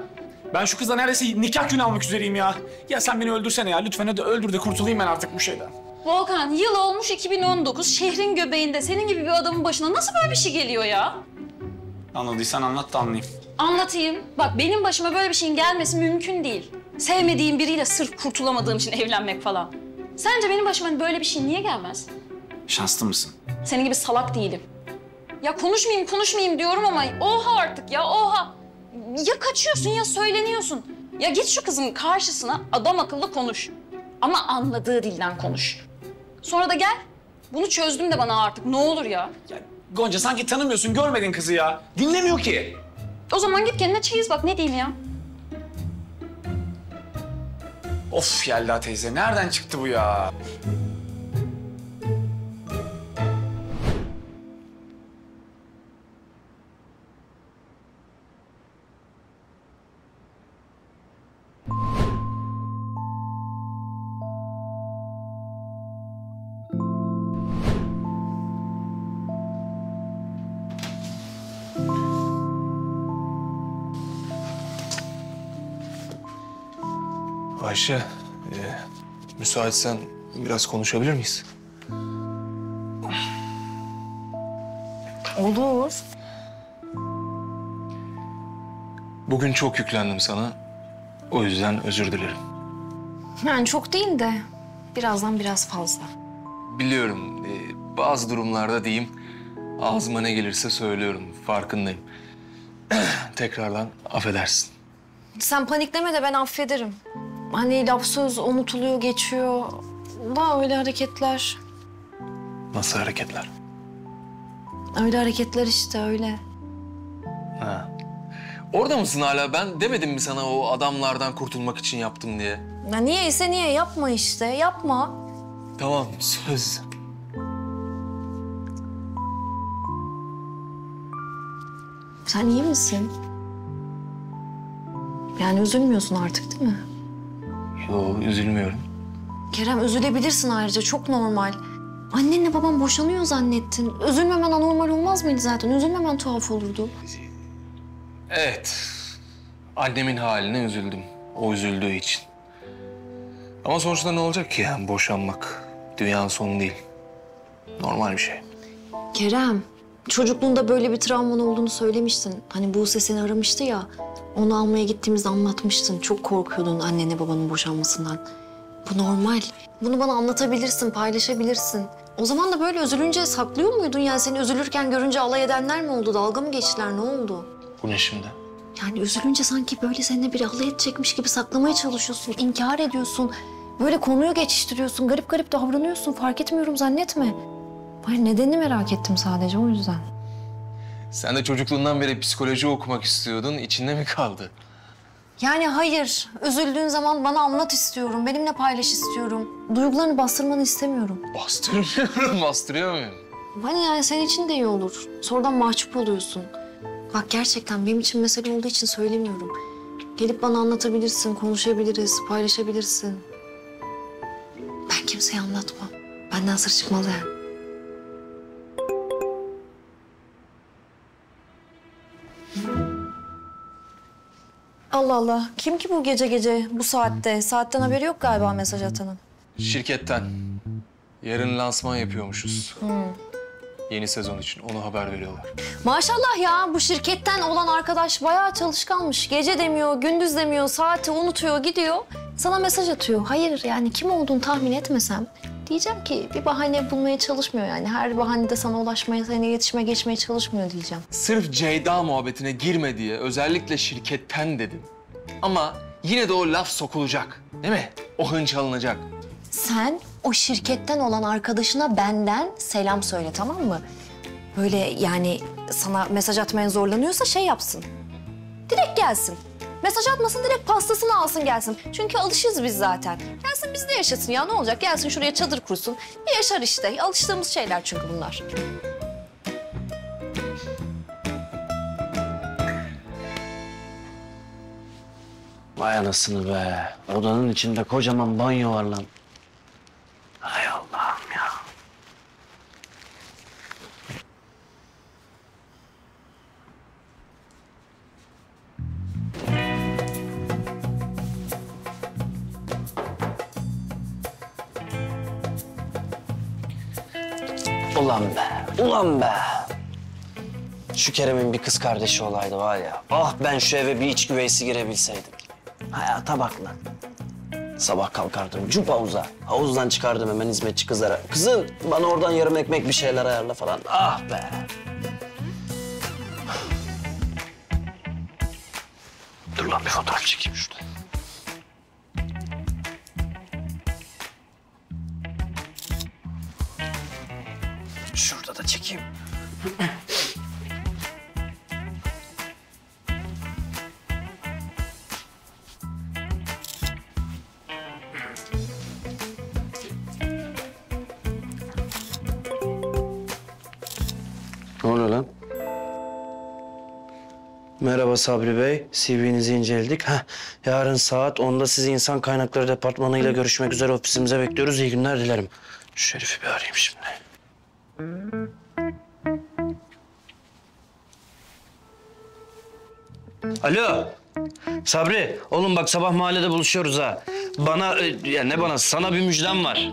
Ben şu kızla neredeyse nikah günü almak üzereyim ya. Ya sen beni öldürsene ya. Lütfen hadi öldür de kurtulayım ben artık bu şeyden. Volkan, yıl olmuş iki bin on dokuz. Şehrin göbeğinde senin gibi bir adamın başına nasıl böyle bir şey geliyor ya? Anladıysan anlat da anlayayım. Anlatayım. Bak benim başıma böyle bir şeyin gelmesi mümkün değil. Sevmediğim biriyle sırf kurtulamadığım için evlenmek falan. Sence benim başıma böyle bir şey niye gelmez? Şanslı mısın? Senin gibi salak değilim. Ya konuşmayayım konuşmayayım diyorum ama oha artık ya oha. Ya kaçıyorsun ya söyleniyorsun. Ya git şu kızın karşısına adam akıllı konuş. Ama anladığı dilden konuş. Sonra da gel. Bunu çözdüm de bana artık ne olur ya. Ya Gonca sanki tanımıyorsun, görmedin kızı ya. Dinlemiyor ki. O zaman git kendine çeyiz bak, ne diyeyim ya. Of Yelda teyze, nereden çıktı bu ya? Ayşe, e, müsaitsen biraz konuşabilir miyiz? Olur. Bugün çok yüklendim sana. O yüzden özür dilerim. Yani çok değil de birazdan biraz fazla. Biliyorum. E, bazı durumlarda diyeyim ağzıma ne gelirse söylüyorum. Farkındayım. Tekrardan affedersin. Sen panikleme de ben affederim. Hani laf söz unutuluyor, geçiyor. Daha öyle hareketler. Nasıl hareketler? Öyle hareketler işte, öyle. Ha. Orada mısın hala? Ben demedim mi sana o adamlardan kurtulmak için yaptım diye? Ya niyeyse niye? Yapma işte, yapma. Tamam, söz. Sen iyi misin? Yani üzülmüyorsun artık değil mi? Yo, üzülmüyorum. Kerem, üzülebilirsin ayrıca. Çok normal. Annenle babam boşanıyor zannettin. Üzülmemen anormal olmaz mıydı zaten? Üzülmemen tuhaf olurdu. Evet. Annemin haline üzüldüm. O üzüldüğü için. Ama sonuçta ne olacak ki? Yani boşanmak dünyanın sonu değil. Normal bir şey. Kerem, çocukluğunda böyle bir travman olduğunu söylemiştin. Hani Buse seni aramıştı ya. Onu almaya gittiğimizde anlatmıştın. Çok korkuyordun annenle babanın boşanmasından. Bu normal. Bunu bana anlatabilirsin, paylaşabilirsin. O zaman da böyle üzülünce saklıyor muydun? Yani seni üzülürken görünce alay edenler mi oldu? Dalga mı geçtiler? Ne oldu? Bu ne şimdi? Yani üzülünce sanki böyle seninle biri alay edecekmiş gibi saklamaya çalışıyorsun. İnkar ediyorsun. Böyle konuyu geçiştiriyorsun. Garip garip davranıyorsun. Fark etmiyorum zannetme. Hayır, nedenini merak ettim sadece o yüzden. Sen de çocukluğundan beri psikoloji okumak istiyordun, içinde mi kaldı? Yani hayır, üzüldüğün zaman bana anlat istiyorum, benimle paylaş istiyorum. Duygularını bastırmanı istemiyorum. Bastırmıyorum, bastırıyor muyum? Hani yani senin için de iyi olur. Sonradan mahcup oluyorsun. Bak gerçekten benim için mesele olduğu için söylemiyorum. Gelip bana anlatabilirsin, konuşabiliriz, paylaşabilirsin. Ben kimseye anlatmam. Benden sır çıkmalı. Allah Allah. Kim ki bu gece gece, bu saatte? Saatten haberi yok galiba mesaj atanın. Şirketten. Yarın lansman yapıyormuşuz. Hmm. Yeni sezon için. Onu haber veriyorlar. Maşallah ya. Bu şirketten olan arkadaş bayağı çalışkanmış. Gece demiyor, gündüz demiyor, saati unutuyor, gidiyor. Sana mesaj atıyor. Hayır yani kim olduğunu tahmin etmesem diyeceğim ki bir bahane bulmaya çalışmıyor yani. Her bahanede sana ulaşmaya, sana iletişime geçmeye çalışmıyor diyeceğim. Sırf Ceyda muhabbetine girme diye özellikle şirketten dedim. Ama yine de o laf sokulacak, değil mi? O hınç alınacak. Sen o şirketten olan arkadaşına benden selam söyle, tamam mı? Böyle yani sana mesaj atmaya zorlanıyorsa şey yapsın. Direkt gelsin. Mesaj atmasın, direkt pastasını alsın gelsin. Çünkü alışız biz zaten. Gelsin bizde yaşasın ya, ne olacak? Gelsin şuraya çadır kursun. Bir yaşar işte. Alıştığımız şeyler çünkü bunlar. Vay anasını be. Odanın içinde kocaman banyo var lan. Hay Allah'ım ya. Ulan be, ulan be. Şu Kerem'in bir kız kardeşi olaydı var ya. Ah ben şu eve bir iç güveysi girebilseydim. Hayata bak lan. Sabah kalkardım cup havuza. Havuzdan çıkardım hemen hizmetçi kızlara. Kızım bana oradan yarım ekmek bir şeyler ayarla falan. Ah be. Dur lan bir fotoğraf çekeyim şurada. Şurada da çekeyim. Ne oluyor lan? Merhaba Sabri Bey, C V'nizi inceledik. Heh, yarın saat onda sizi İnsan Kaynakları Departmanı'yla görüşmek üzere ofisimize bekliyoruz. İyi günler dilerim. Şu herifi bir arayayım şimdi. Alo, Sabri, oğlum bak sabah mahallede buluşuyoruz ha. Bana, ya ne bana, sana bir müjdem var.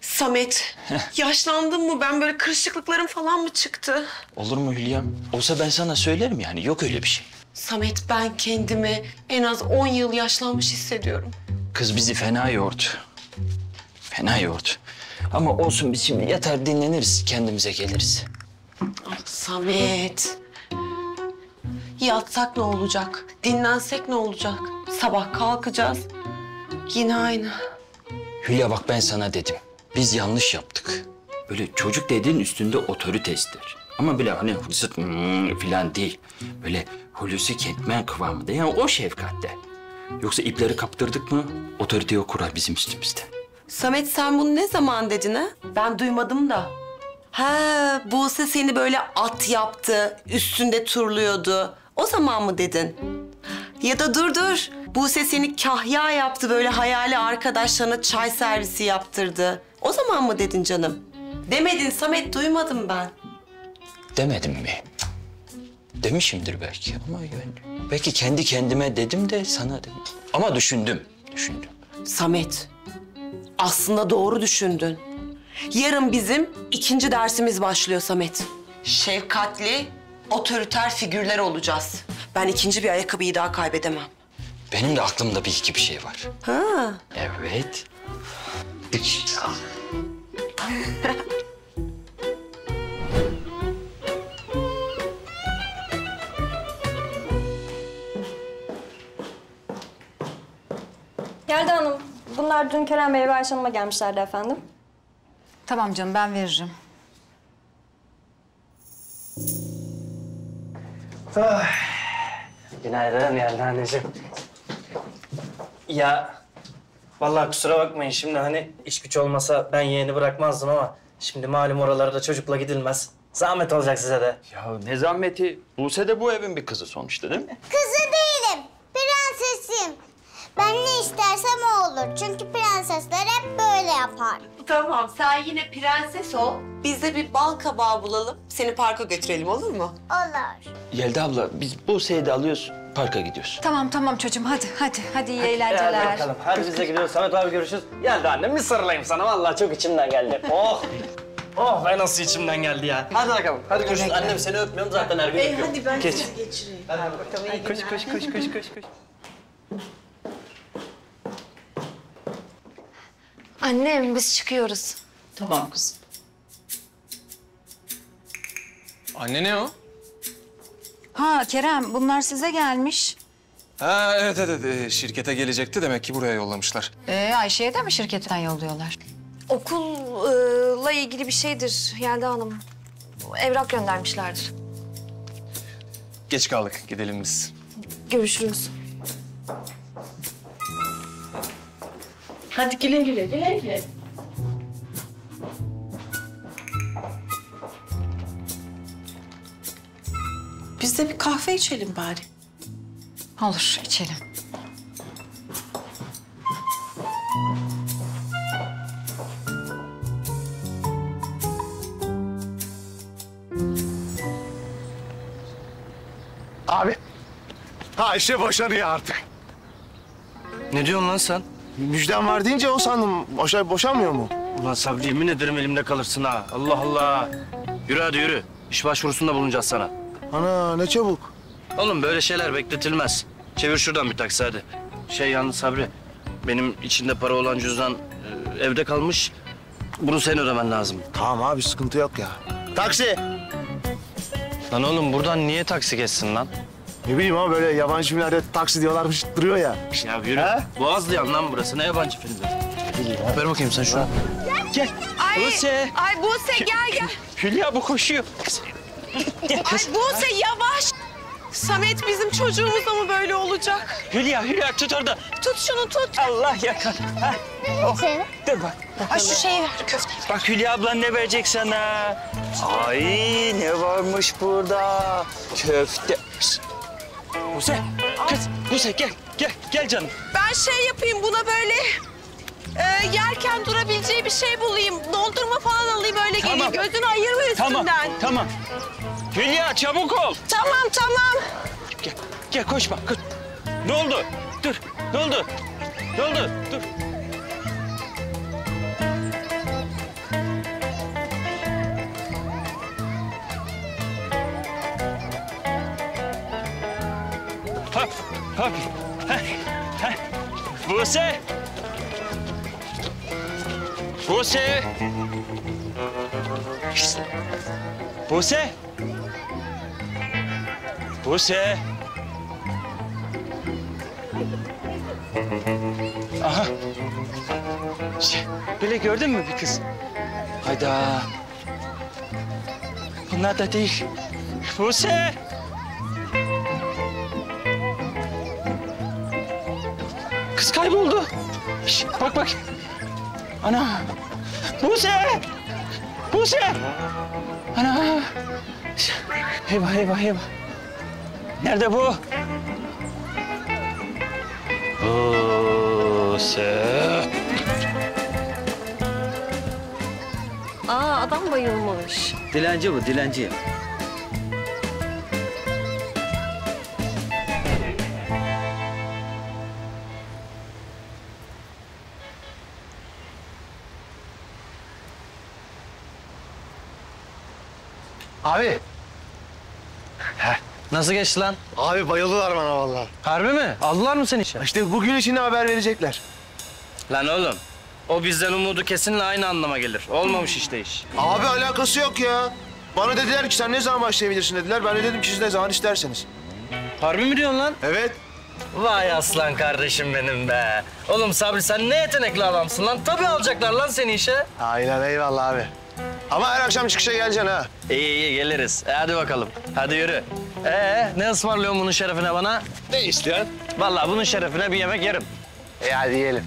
Samet, yaşlandım mı ben, böyle kırışıklıklarım falan mı çıktı? Olur mu Hülya'm? Olsa ben sana söylerim yani, yok öyle bir şey. Samet, ben kendimi en az on yıl yaşlanmış hissediyorum. Kız bizi fena yordu. Fena yordu. Ama olsun biz şimdi yatar dinleniriz, kendimize geliriz. Ah Samet. Yatsak ne olacak? Dinlensek ne olacak? Sabah kalkacağız. Yine aynı. Hülya bak ben sana dedim. Biz yanlış yaptık. Böyle çocuk dediğin üstünde otorite ister. Ama bile hani hulusi falan değil. Böyle hulusi ketmen kıvamında. Yani o şefkatte. Yoksa ipleri kaptırdık mı otoriteyi kurar bizim üstümüzde. Samet sen bunu ne zaman dedin ha? Ben duymadım da. Ha, Buse seni böyle at yaptı, üstünde turluyordu. O zaman mı dedin? Ya da dur dur, Buse seni kahya yaptı, böyle hayali arkadaşlarına çay servisi yaptırdı. O zaman mı dedin canım? Demedin Samet, duymadım ben. Demedim mi? Demişimdir belki ama yani... Belki kendi kendime dedim de sana dedim. Ama düşündüm, düşündüm. Samet, aslında doğru düşündün. Yarın bizim ikinci dersimiz başlıyor Samet. Şefkatli, otoriter figürler olacağız. Ben ikinci bir ayakkabıyı daha kaybedemem. Benim de aklımda bir iki bir şey var. Ha. Evet. Yelda Hanım, bunlar dün Kerem Bey ve Ayşe Hanım'a gelmişlerdi efendim. Tamam canım, ben veririm. Oh. Günaydın Yelda anneciğim. Ya, vallahi kusura bakmayın şimdi hani iş güç olmasa ben yeğeni bırakmazdım ama... ...şimdi malum oralarda çocukla gidilmez. Zahmet olacak size de. Ya ne zahmeti? Buse de bu evin bir kızı sonuçta değil mi? Kızı değilim, prensesim. Ben ne istersem o olur. Çünkü prensesler hep böyle yapar. Tamam, sen yine prenses ol. Biz de bir bal kabağı bulalım, seni parka götürelim olur mu? Olur. Yelda abla, biz Buse'yi de alıyoruz, parka gidiyoruz. Tamam, tamam çocuğum, hadi, hadi, hadi iyi hadi, eğlenceler. Hadi bakalım, hadi biz de gidiyoruz. Samet abi görüşürüz. Yelda annem, bir sarılayım sana. Vallahi çok içimden geldi. Oh! Oh, ben nasıl içimden geldi ya. Hadi bakalım, hadi görüşürüz. Annem gel. Seni öpmüyorum, zaten her gün öpüyorum. Hadi ben Geç. Seni geçireyim. Hadi bakalım. Koş, koş, koş, koş, koş, koş. Annem biz çıkıyoruz. Tamam kızım. Anne ne o? Ha Kerem bunlar size gelmiş. Ha evet evet, evet. Şirkete gelecekti demek ki buraya yollamışlar. Ee, Ayşe'ye de mi şirketten yolluyorlar? Okulla ilgili bir şeydir Yelda Hanım. Evrak göndermişlerdir. Geç kaldık gidelim biz. Görüşürüz. Hadi güle güle, güle güle. Biz de bir kahve içelim bari. Olur, içelim. Abi, Ayşe boşanıyor artık. Ne diyorsun lan sen? Müjdem var deyince o sandım. Boşa, boşanmıyor mu? Ulan Sabri yemin ederim elimde kalırsın ha. Allah Allah. Yürü hadi yürü. İş başvurusunda bulunacağız sana. Ana ne çabuk. Oğlum böyle şeyler bekletilmez. Çevir şuradan bir taksi hadi. Şey yalnız Sabri, benim içinde para olan cüzdan e, evde kalmış. Bunu sen ödemen lazım. Tamam abi sıkıntı yok ya. Taksi! Lan oğlum buradan niye taksi geçsin lan? Ne bileyim ama böyle yabancı filmlerde taksi diyorlarmış duruyor ya. Ya yürü. Ha? Boğazlayan lan burası. Ne yabancı filmde? Ver bakayım sen şuna. Gel. Gel. Ay, Buse. Ay Buse gel gel. Hülya bu koşuyor. Ay Buse yavaş. Samet bizim çocuğumuzla mı böyle olacak? Hülya, Hülya tut orada. Tut şunu tut. Allah yakar. Ha. Oh. Dur bak. Ay şu şeyi ver, köfteyi ver. Bak Hülya ablan ne verecek sana? Ay ne varmış burada? Köfte. Buse, kız Buse gel, gel, gel canım. Ben şey yapayım buna böyle e, yerken durabileceği bir şey bulayım. Dondurma falan alayım öyle tamam. Geleyim. Gözünü ayırma üstünden. Tamam, tamam. Hülya çabuk ol. Tamam, tamam. Gel, gel koşma. Koş. Ne oldu? Dur, ne oldu? Ne oldu? Dur. Hop, hop. Heh, heh. Buse. Buse. Şişt. Buse. Buse. Aha. Şey, böyle gördün mü bir kız? Hayda. Bunlar da değil. Buse. Kız kayboldu. Şişt, bak bak. Ana. Buse. Buse. Ana. Şişt. Eyvah eyvah eyvah. Nerede bu? Buse. Aa adam bayılmış. Dilenci bu dilenci. Abi. Heh. Nasıl geçti lan? Abi bayıldılar bana vallahi. Harbi mi? Aldılar mı seni işe? İşte bugün içinde haber verecekler. Lan oğlum, o bizden umudu kesinle aynı anlama gelir. Olmamış işte iş. Abi alakası yok ya. Bana dediler ki sen ne zaman başlayabilirsin dediler. Ben de dedim ki siz ne zaman isterseniz. Harbi mi diyorsun lan? Evet. Vay aslan kardeşim benim be. Oğlum Sabri sen ne yetenekli adamsın lan. Tabii alacaklar lan seni işe. Aynen eyvallah abi. Ama her akşam çıkışa geleceksin ha. İyi iyi geliriz. E, hadi bakalım. Hadi yürü. Ee ne ısmarlıyorsun bunun şerefine bana? Ne istiyorsun? Vallahi bunun şerefine bir yemek yerim. E hadi yiyelim.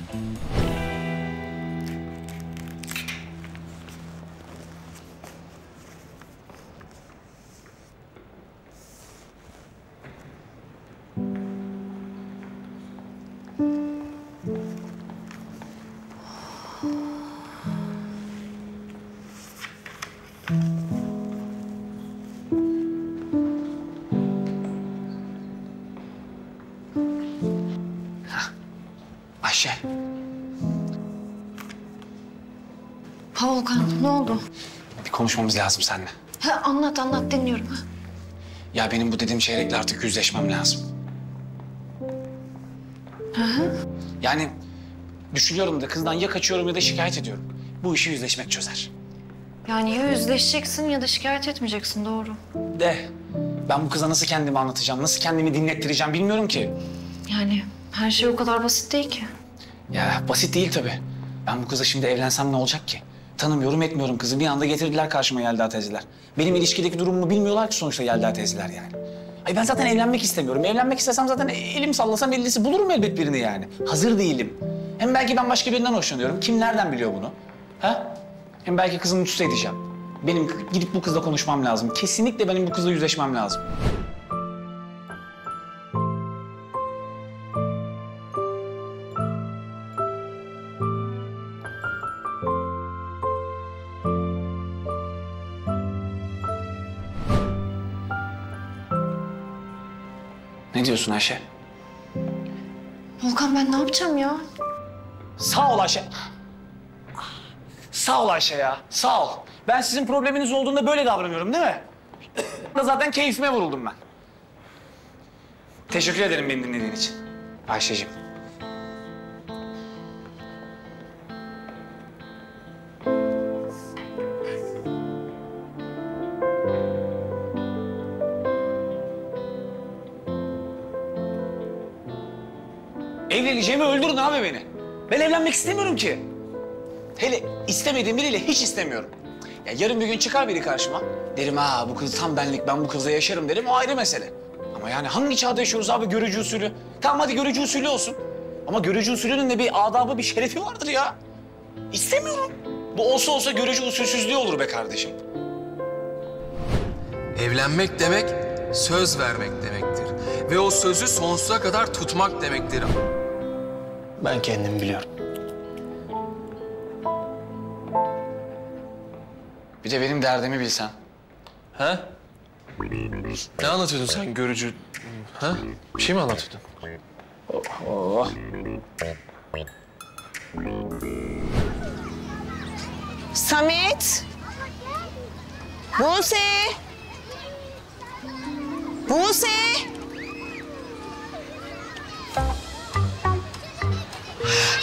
Ayşe. Ha Volkan, ne oldu? Bir konuşmamız lazım seninle. Ha, anlat, anlat. Dinliyorum. Ha. Ya benim bu dediğim şeyle artık yüzleşmem lazım. Hı hı. Yani Düşünüyorum da kızdan ya kaçıyorum ya da şikayet ediyorum. Bu işi yüzleşmek çözer. Yani ya yüzleşeceksin ya da şikayet etmeyeceksin, doğru. De, ben bu kıza nasıl kendimi anlatacağım, nasıl kendimi dinlettireceğim bilmiyorum ki. Yani her şey o kadar basit değil ki. Ya basit değil tabii. Ben bu kıza şimdi evlensem ne olacak ki? Tanımıyorum, etmiyorum kızı. Bir anda getirdiler karşıma Yelda teyzeler. Benim ilişkideki durumumu bilmiyorlar ki sonuçta Yelda teyzeler yani. Ay ben zaten evlenmek istemiyorum. Evlenmek istesem zaten elim sallasam ellisi bulurum elbet birini yani. Hazır değilim. Hem belki ben başka birinden hoşlanıyorum. Kim nereden biliyor bunu? Ha? Hem belki kızı mutsuz edeceğim. Benim gidip bu kızla konuşmam lazım. Kesinlikle benim bu kızla yüzleşmem lazım. Ne diyorsun Ayşe? Volkan ben ne yapacağım ya? Sağ ol Ayşe. Sağ ol Ayşe ya, sağ ol. Ben sizin probleminiz olduğunda böyle davranıyorum değil mi? Zaten keyfime vuruldum ben. Teşekkür ederim beni dinlediğin için Ayşe'cim. Evleneceğimi öldürün abi beni. Ben evlenmek istemiyorum ki. Hele istemediğim biriyle hiç istemiyorum. Ya yarın bir gün çıkar biri karşıma. Derim ha bu kız tam benlik, ben bu kızla yaşarım derim, o ayrı mesele. Ama yani hangi çağda yaşıyoruz abi, görücü usulü? Tamam hadi görücü usulü olsun. Ama görücü usulünün de bir adabı, bir şerefi vardır ya. İstemiyorum. Bu olsa olsa görücü usulsüzlüğü olur be kardeşim. Evlenmek demek söz vermek demektir. Ve o sözü sonsuza kadar tutmak demektir. Ben kendim biliyorum. Bir de benim derdimi bilsen. Ha? Ne anlatıyordun sen görücü? Ha? Bir şey mi anlatıyordun? Oh, oh. Samet. Buse. Buse.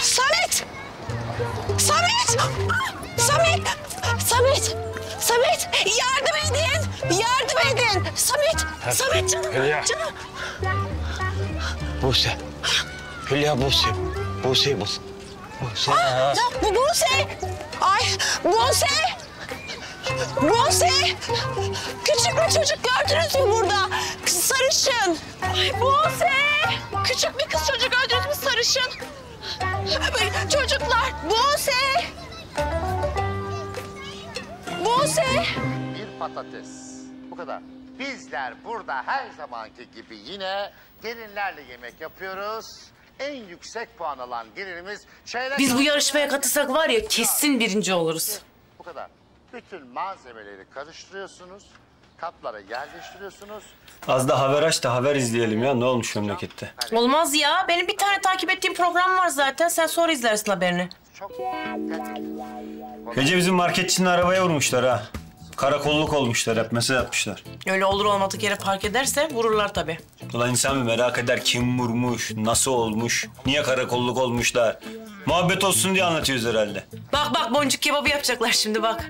Samet. Samet. Samet. Samet. Samet, yardım edin! Yardım edin! Samet, ha, Samet canım, Hülya. Canım. Buse, Hülya Buse, Buse, Buse. Buse, ha. Bu Buse, ay Buse, Buse. Küçük bir çocuk gördünüz mü burada? Kız sarışın. Ay Buse, küçük bir kız çocuk gördünüz mü sarışın? Çocuklar, Buse. Buse! Bir patates. Bu kadar. Bizler burada her zamanki gibi yine gelinlerle yemek yapıyoruz. En yüksek puan alan gelinimiz... Çeyrek... Biz bu yarışmaya katılsak var ya kesin birinci oluruz. Bu kadar. Bütün malzemeleri karıştırıyorsunuz. Kaplara yerleştiriyorsunuz. Az da haber aç da haber izleyelim ya. Ne olmuş memlekette? Olmaz ya. Benim bir tane takip ettiğim program var zaten. Sen sonra izlersin haberini. Çok... Gece bizim marketçinin arabaya vurmuşlar ha. Karakolluk olmuşlar, hep mesaj atmışlar. Öyle olur olmadık yere fark ederse vururlar tabii. Ulan insan bir merak eder, kim vurmuş, nasıl olmuş, niye karakolluk olmuşlar. Muhabbet olsun diye anlatıyoruz herhalde. Bak bak boncuk kebabı yapacaklar şimdi bak.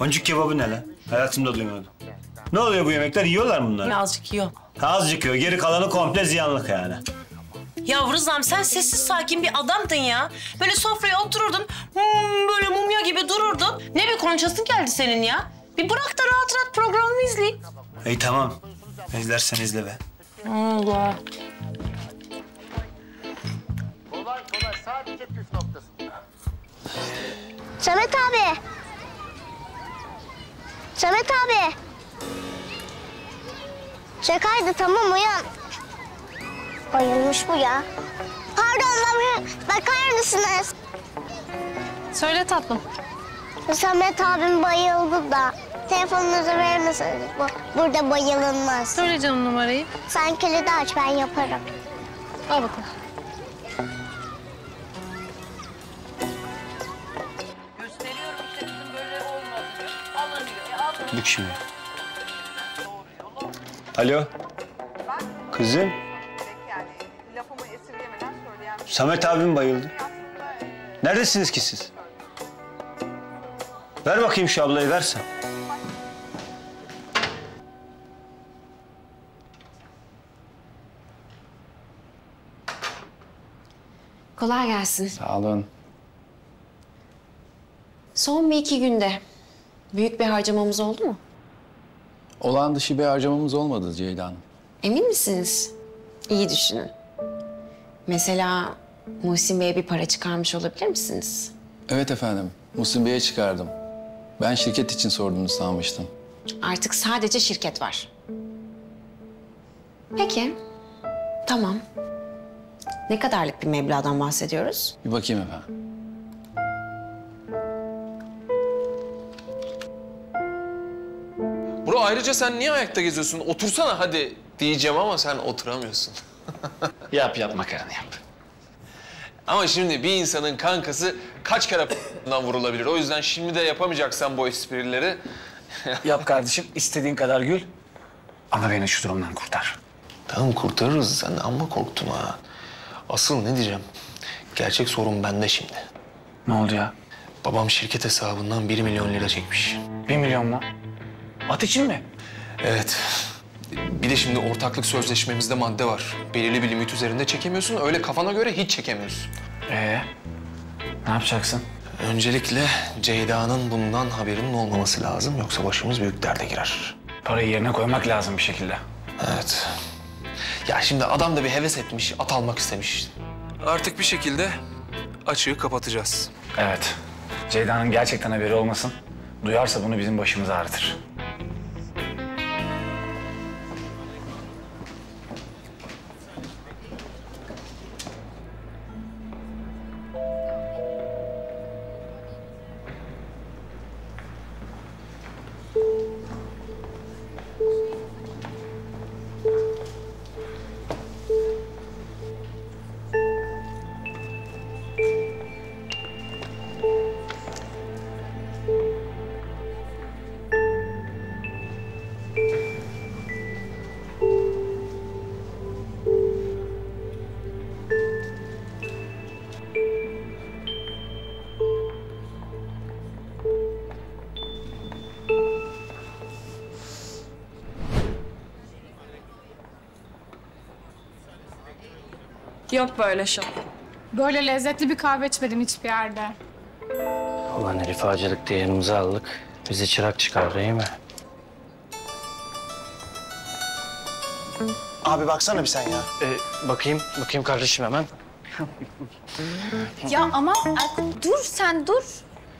Boncuk kebabı ne lan? Hayatımda duymadım. Ne oluyor bu yemekler, yiyorlar mı bunları? Azıcık yiyor. Azıcık yiyor, geri kalanı komple ziyanlık yani. Ya Rıza'm sen sessiz sakin bir adamdın ya. Böyle sofraya otururdun, hmm, böyle mumya gibi dururdun. Ne bir konuşasın geldi senin ya. Bir bırak da rahat rahat programını izleyin. İyi tamam, izlersen izle be. Allah. Kolay kolay, sadece püf noktası. Samet abi. Samet abi. Şakaydı tamam uyan. Bayılmış bu ya. Pardon, bakar mısınız? Söyle tatlım. Samet abim bayıldı da. Telefonunuzu verir misiniz? Burada bayılınmaz. Söyle canım numarayı. Sen kilidi aç, ben yaparım. Al bakalım. Gösteriyorum işte bizim böyle olmaz diyor. Alınıyor, alınıyor. Bük şimdi. Alo. Kızım. Samet abim bayıldı. Neredesiniz ki siz? Ver bakayım şu ablayı, versen. Kolay gelsin. Sağ olun. Son bir iki günde büyük bir harcamamız oldu mu? Olağan dışı bir harcamamız olmadı Ceyda Hanım. Emin misiniz? İyi düşünün. Mesela Muhsin Bey'e bir para çıkarmış olabilir misiniz? Evet efendim, Muhsin Bey'e çıkardım. Ben şirket için sorduğunu sanmıştım. Artık sadece şirket var. Peki, tamam. Ne kadarlık bir meblağdan bahsediyoruz? Bir bakayım efendim. Bro, ayrıca sen niye ayakta geziyorsun? Otursana hadi diyeceğim ama sen oturamıyorsun. Yap yap makarna yap. Ama şimdi bir insanın kankası kaç kere vurulabilir? O yüzden şimdi de yapamayacaksan bu esprileri... Yap kardeşim, istediğin kadar gül. Ama beni şu durumdan kurtar. Tamam, kurtarırız. Sen de amma korktum ha. Asıl ne diyeceğim? Gerçek sorun bende şimdi. Ne oldu ya? Babam şirket hesabından bir milyon lira çekmiş. Bir milyon mu? At için mi? Evet. Bir de şimdi ortaklık sözleşmemizde madde var. Belirli bir limit üzerinde çekemiyorsun, öyle kafana göre hiç çekemiyorsun. Ee, ne yapacaksın? Öncelikle Ceyda'nın bundan haberinin olmaması lazım, yoksa başımız büyük derde girer. Parayı yerine koymak lazım bir şekilde. Evet. Ya şimdi adam da bir heves etmiş, at almak istemiş. Artık bir şekilde açığı kapatacağız. Evet. Ceyda'nın gerçekten haberi olmasın. Duyarsa bunu bizim başımıza ağrıtır. Yok böyle şey. Böyle lezzetli bir kahve içmedim hiçbir yerde. Ulan herif acılık diye yanımıza aldık. Bizi çırak çıkar değil mi? Abi baksana bir sen ya. Ee, bakayım, bakayım kardeşim hemen. Ya ama Erkut dur sen dur.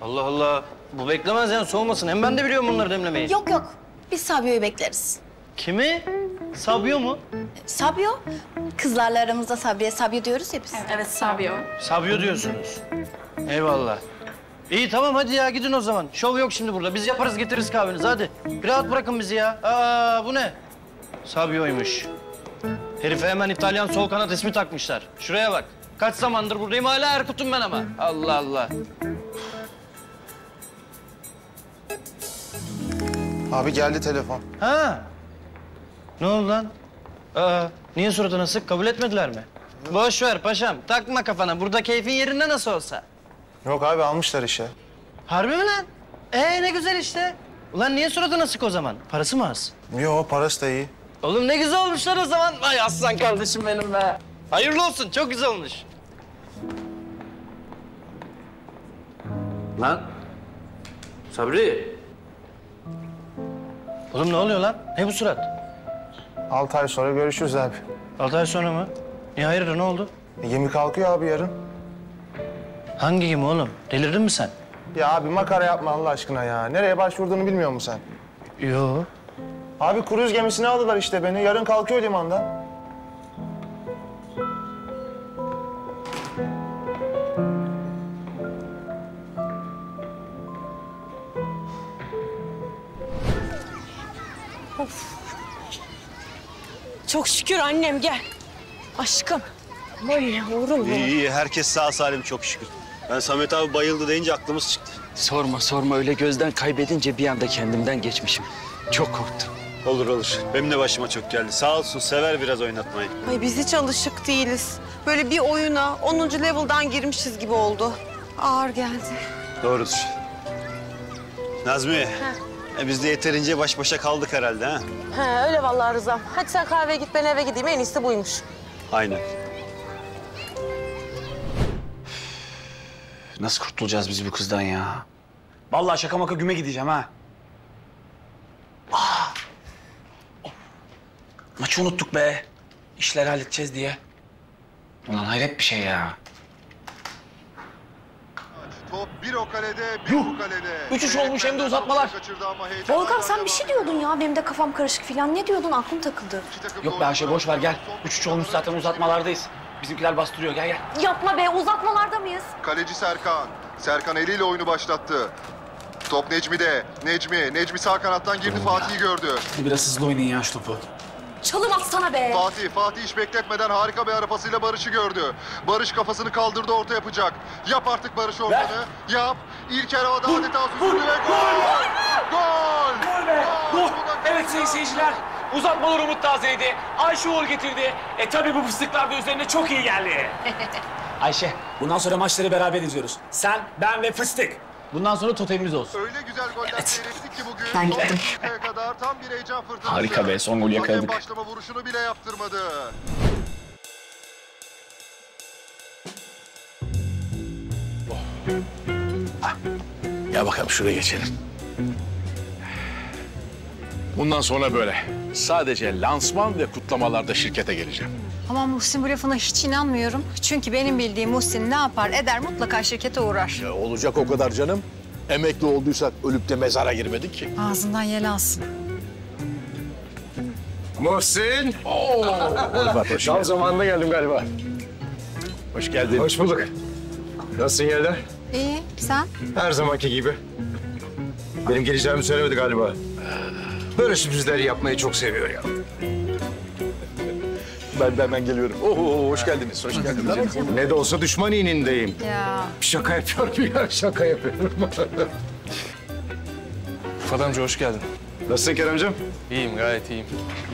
Allah Allah. Bu beklemez yani, soğumasın. Hem ben de biliyorum bunları demlemeyi. Yok yok. Biz Sabio'yu bekleriz. Kimi? Sabio mu? Sabio. Kızlarla aramızda Sabi'ye Sabio diyoruz ya biz. Evet, evet Sabio. Sabio diyorsunuz. Eyvallah. İyi tamam hadi ya gidin o zaman. Şov yok şimdi burada. Biz yaparız getiririz kahvenizi hadi. Rahat bırakın bizi ya. Aa bu ne? Sabio'ymuş. Herife hemen İtalyan sol kanat ismi takmışlar. Şuraya bak. Kaç zamandır buradayım hala Erkut'um ben ama. Allah Allah. Abi geldi telefon. Ha. Ne oldu lan? Aa, niye suratına sık? Kabul etmediler mi? Hı. Boş ver paşam, takma kafana. Burada keyfin yerinde nasıl olsa. Yok abi, almışlar işe. Harbi mi lan? Ee ne güzel işte. Ulan niye suratına sık o zaman? Parası mı az? Yo, parası da iyi. Oğlum ne güzel olmuşlar o zaman. Vay aslan kardeşim benim be. Hayırlı olsun, çok güzel olmuş. Lan, Sabri. Oğlum ne oluyor lan? Ne bu surat? Altı ay sonra görüşürüz abi. Altı ay sonra mı? Niye hayırdır, ne oldu? E, gemi kalkıyor abi yarın. Hangi gemi oğlum? Delirdin mi sen? Ya abi makara yapma Allah aşkına ya. Nereye başvurduğunu bilmiyor musun sen? Yo. Abi kruz gemisine aldılar işte beni. Yarın kalkıyor limandan. Of. Çok şükür annem, gel. Aşkım. Vay yavrum ya. İyi iyi, herkes sağ salim çok şükür. Ben Samet abi bayıldı deyince aklımız çıktı. Sorma sorma, öyle gözden kaybedince bir anda kendimden geçmişim. Çok korktum. Olur olur, benim de başıma çok geldi. Sağ olsun, sever biraz oynatmayı. Ay biz hiç alışık değiliz. Böyle bir oyuna onuncu level'dan girmişiz gibi oldu. ağır geldi. Doğrudur. Nazmiye, e biz de yeterince baş başa kaldık herhalde ha? He, öyle vallahi Rıza'm. Hadi sen kahveye git, ben eve gideyim. En iyisi buymuş. Aynen. Nasıl kurtulacağız biz bu kızdan ya? Vallahi şaka maka güme gideceğim ha. Aa! Maçı unuttuk be. İşleri halledeceğiz diye. Ulan hayret bir şey ya. Top bir o kalede, bir bu kalede. Üç üç olmuş hem de uzatmalar. Volkan sen bir şey diyordun ya, benim de kafam karışık filan. Ne diyordun, aklım takıldı. Yok be Ayşe, boş ver gel. Üç üç olmuş zaten, uzatmalardayız. Bizimkiler bastırıyor, gel gel. Yapma be, uzatmalarda mıyız? Kaleci Serkan. Serkan eliyle oyunu başlattı. Top Necmi'de. Necmi, Necmi sağ kanattan girdi, Fatih'i gördü. Biraz hızlı oynayın ya şu topu. Çalım atsana be! Fatih, Fatih hiç bekletmeden harika bir ara pasıyla Barış'ı gördü. Barış kafasını kaldırdı, orta yapacak. Yap artık Barış ortanı, yap. İlker havada adeta sürdü ve gol! Gol! Gol! Gol be! Gol! Gol. Evet sayın seyirciler, uzatmalar Umut tazeydi. Ayşe gol getirdi. E tabii bu fıstıklar da üzerine çok iyi geldi. Ayşe, bundan sonra maçları beraber izliyoruz. Sen, ben ve fıstık. Bundan sonra totemimiz olsun. Öyle güzel goller evet. Ki bugün. Ben gittim. Kadar tam bir heyecan fırtınası. Harika be, son golü yakaladık. Başlama vuruşunu bile yaptırmadı. Oh. Ah. Gel bakalım şuraya geçelim. Bundan sonra böyle. Sadece lansman ve kutlamalarda şirkete geleceğim. Ama Muhsin bu lafına hiç inanmıyorum. Çünkü benim bildiğim Muhsin ne yapar eder mutlaka şirkete uğrar. Ya olacak o kadar canım. Emekli olduysak ölüp de mezara girmedik ki. Ağzından yel alsın. Muhsin. Oo. Rıfat, hoş tam zamanında geldim galiba. Hoş geldin. Hoş bulduk. Nasılsın Yelda? İyi, sen? Her zamanki gibi. Benim geleceğimi söylemedi galiba. Böyle sürprizleri yapmayı çok seviyor ya. Ben, ben, ben geliyorum. Oho, hoş geldiniz, hoş geldiniz. Ne de olsa düşman inindeyim. Ya. Şaka yapıyorum ya, şaka yapıyorum. Rıfat amca, hoş geldin. Nasılsın Keremciğim? İyiyim, gayet iyiyim.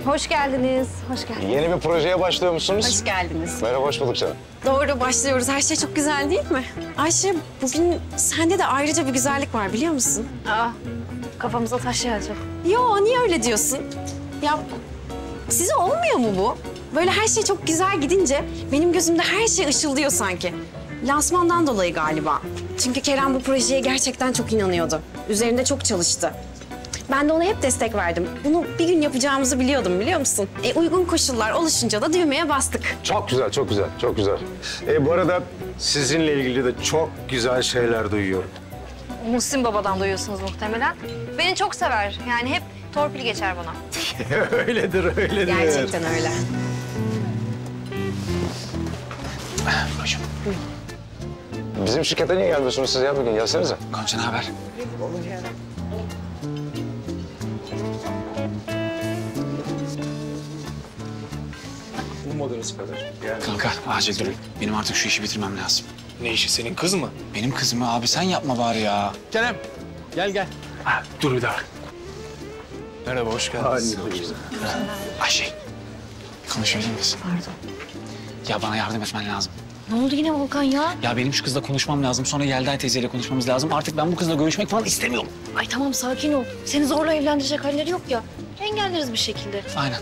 Hoş geldiniz, hoş geldiniz. Yeni bir projeye başlıyor musunuz? Hoş geldiniz. Merhaba, hoş bulduk canım. Doğru, başlıyoruz. Her şey çok güzel değil mi? Ayşe, bugün sende de ayrıca bir güzellik var, biliyor musun? Aa, kafamıza taş yağacak. Yo, niye öyle diyorsun? Ya, size olmuyor mu bu? Böyle her şey çok güzel gidince benim gözümde her şey ışıldıyor sanki. Lansmandan dolayı galiba. Çünkü Kerem bu projeye gerçekten çok inanıyordu. Üzerinde çok çalıştı. Ben de ona hep destek verdim. Bunu bir gün yapacağımızı biliyordum, biliyor musun? E, uygun koşullar oluşunca da düğmeye bastık. Çok güzel, çok güzel, çok güzel. E, bu arada sizinle ilgili de çok güzel şeyler duyuyorum. Muhsin Baba'dan duyuyorsunuz muhtemelen. Beni çok sever. Yani hep torpil geçer bana. Öyledir, öyledir. Gerçekten öyle. Bizim şirkete niye gelmiyorsunuz siz ya bugün? Gelsenize. Gonca, ne haber? Ummadığınız kadar. Yani. Kanka, acil durum. Benim artık şu işi bitirmem lazım. Ne işi? Senin kız mı? Benim kızım abi. Sen yapma bari ya. Kerem, gel gel. Ha, dur bir daha. Merhaba, hoş geldiniz. Ayşe, konuşabilir misin? Pardon. Ya bana yardım etmen lazım. Ne oldu yine Volkan ya? Ya benim şu kızla konuşmam lazım. Sonra Yelda teyzeyle konuşmamız lazım. Artık ben bu kızla görüşmek falan istemiyorum. Ay tamam, sakin ol. Seni zorla evlendirecek halleri yok ya. Engelleriz bir şekilde. Aynen.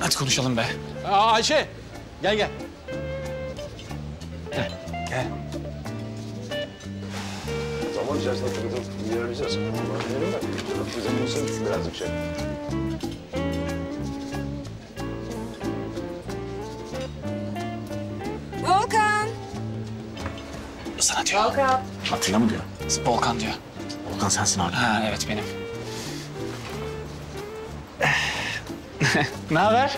Hadi konuşalım be. Aa, Ayşe, gel gel. Gel. Gel. Zaman içerisinde kızı yürüyeceğiz. Kızın birazcık şey. Volkan. Sana diyor. Volkan. Atilla mı diyor? Volkan diyor. Volkan sensin abi. Ha evet benim. Ne haber?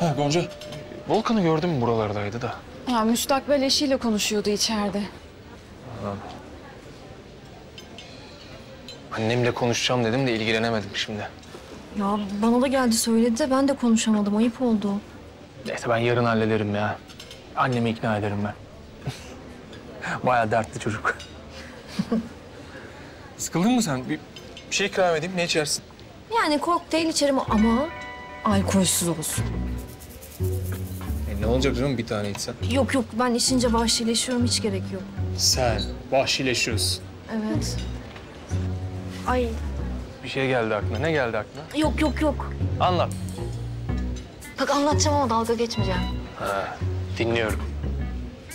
Ha Gonca, Volkan'ı gördün mü, buralardaydı da? Ya müstakbel eşiyle konuşuyordu içeride. Annemle konuşacağım dedim de ilgilenemedim şimdi. Ya bana da geldi söyledi de ben de konuşamadım, ayıp oldu. Neyse ben yarın hallederim ya. Annemi ikna ederim ben. Bayağı dertli çocuk. Sıkıldın mı sen? Bir Bir şey ikram edeyim, ne içersin? Yani kokteyl içerim ama alkolsüz olsun. E ne olacak canım bir tane içsen? Yok yok, ben içince vahşileşiyorum, hiç gerek yok. Sen vahşileşiyorsun. Evet. Ay. Bir şey geldi aklına, ne geldi aklına? Yok yok yok. Anlat. Bak anlatacağım ama dalga geçmeyeceğim. Ha, dinliyorum.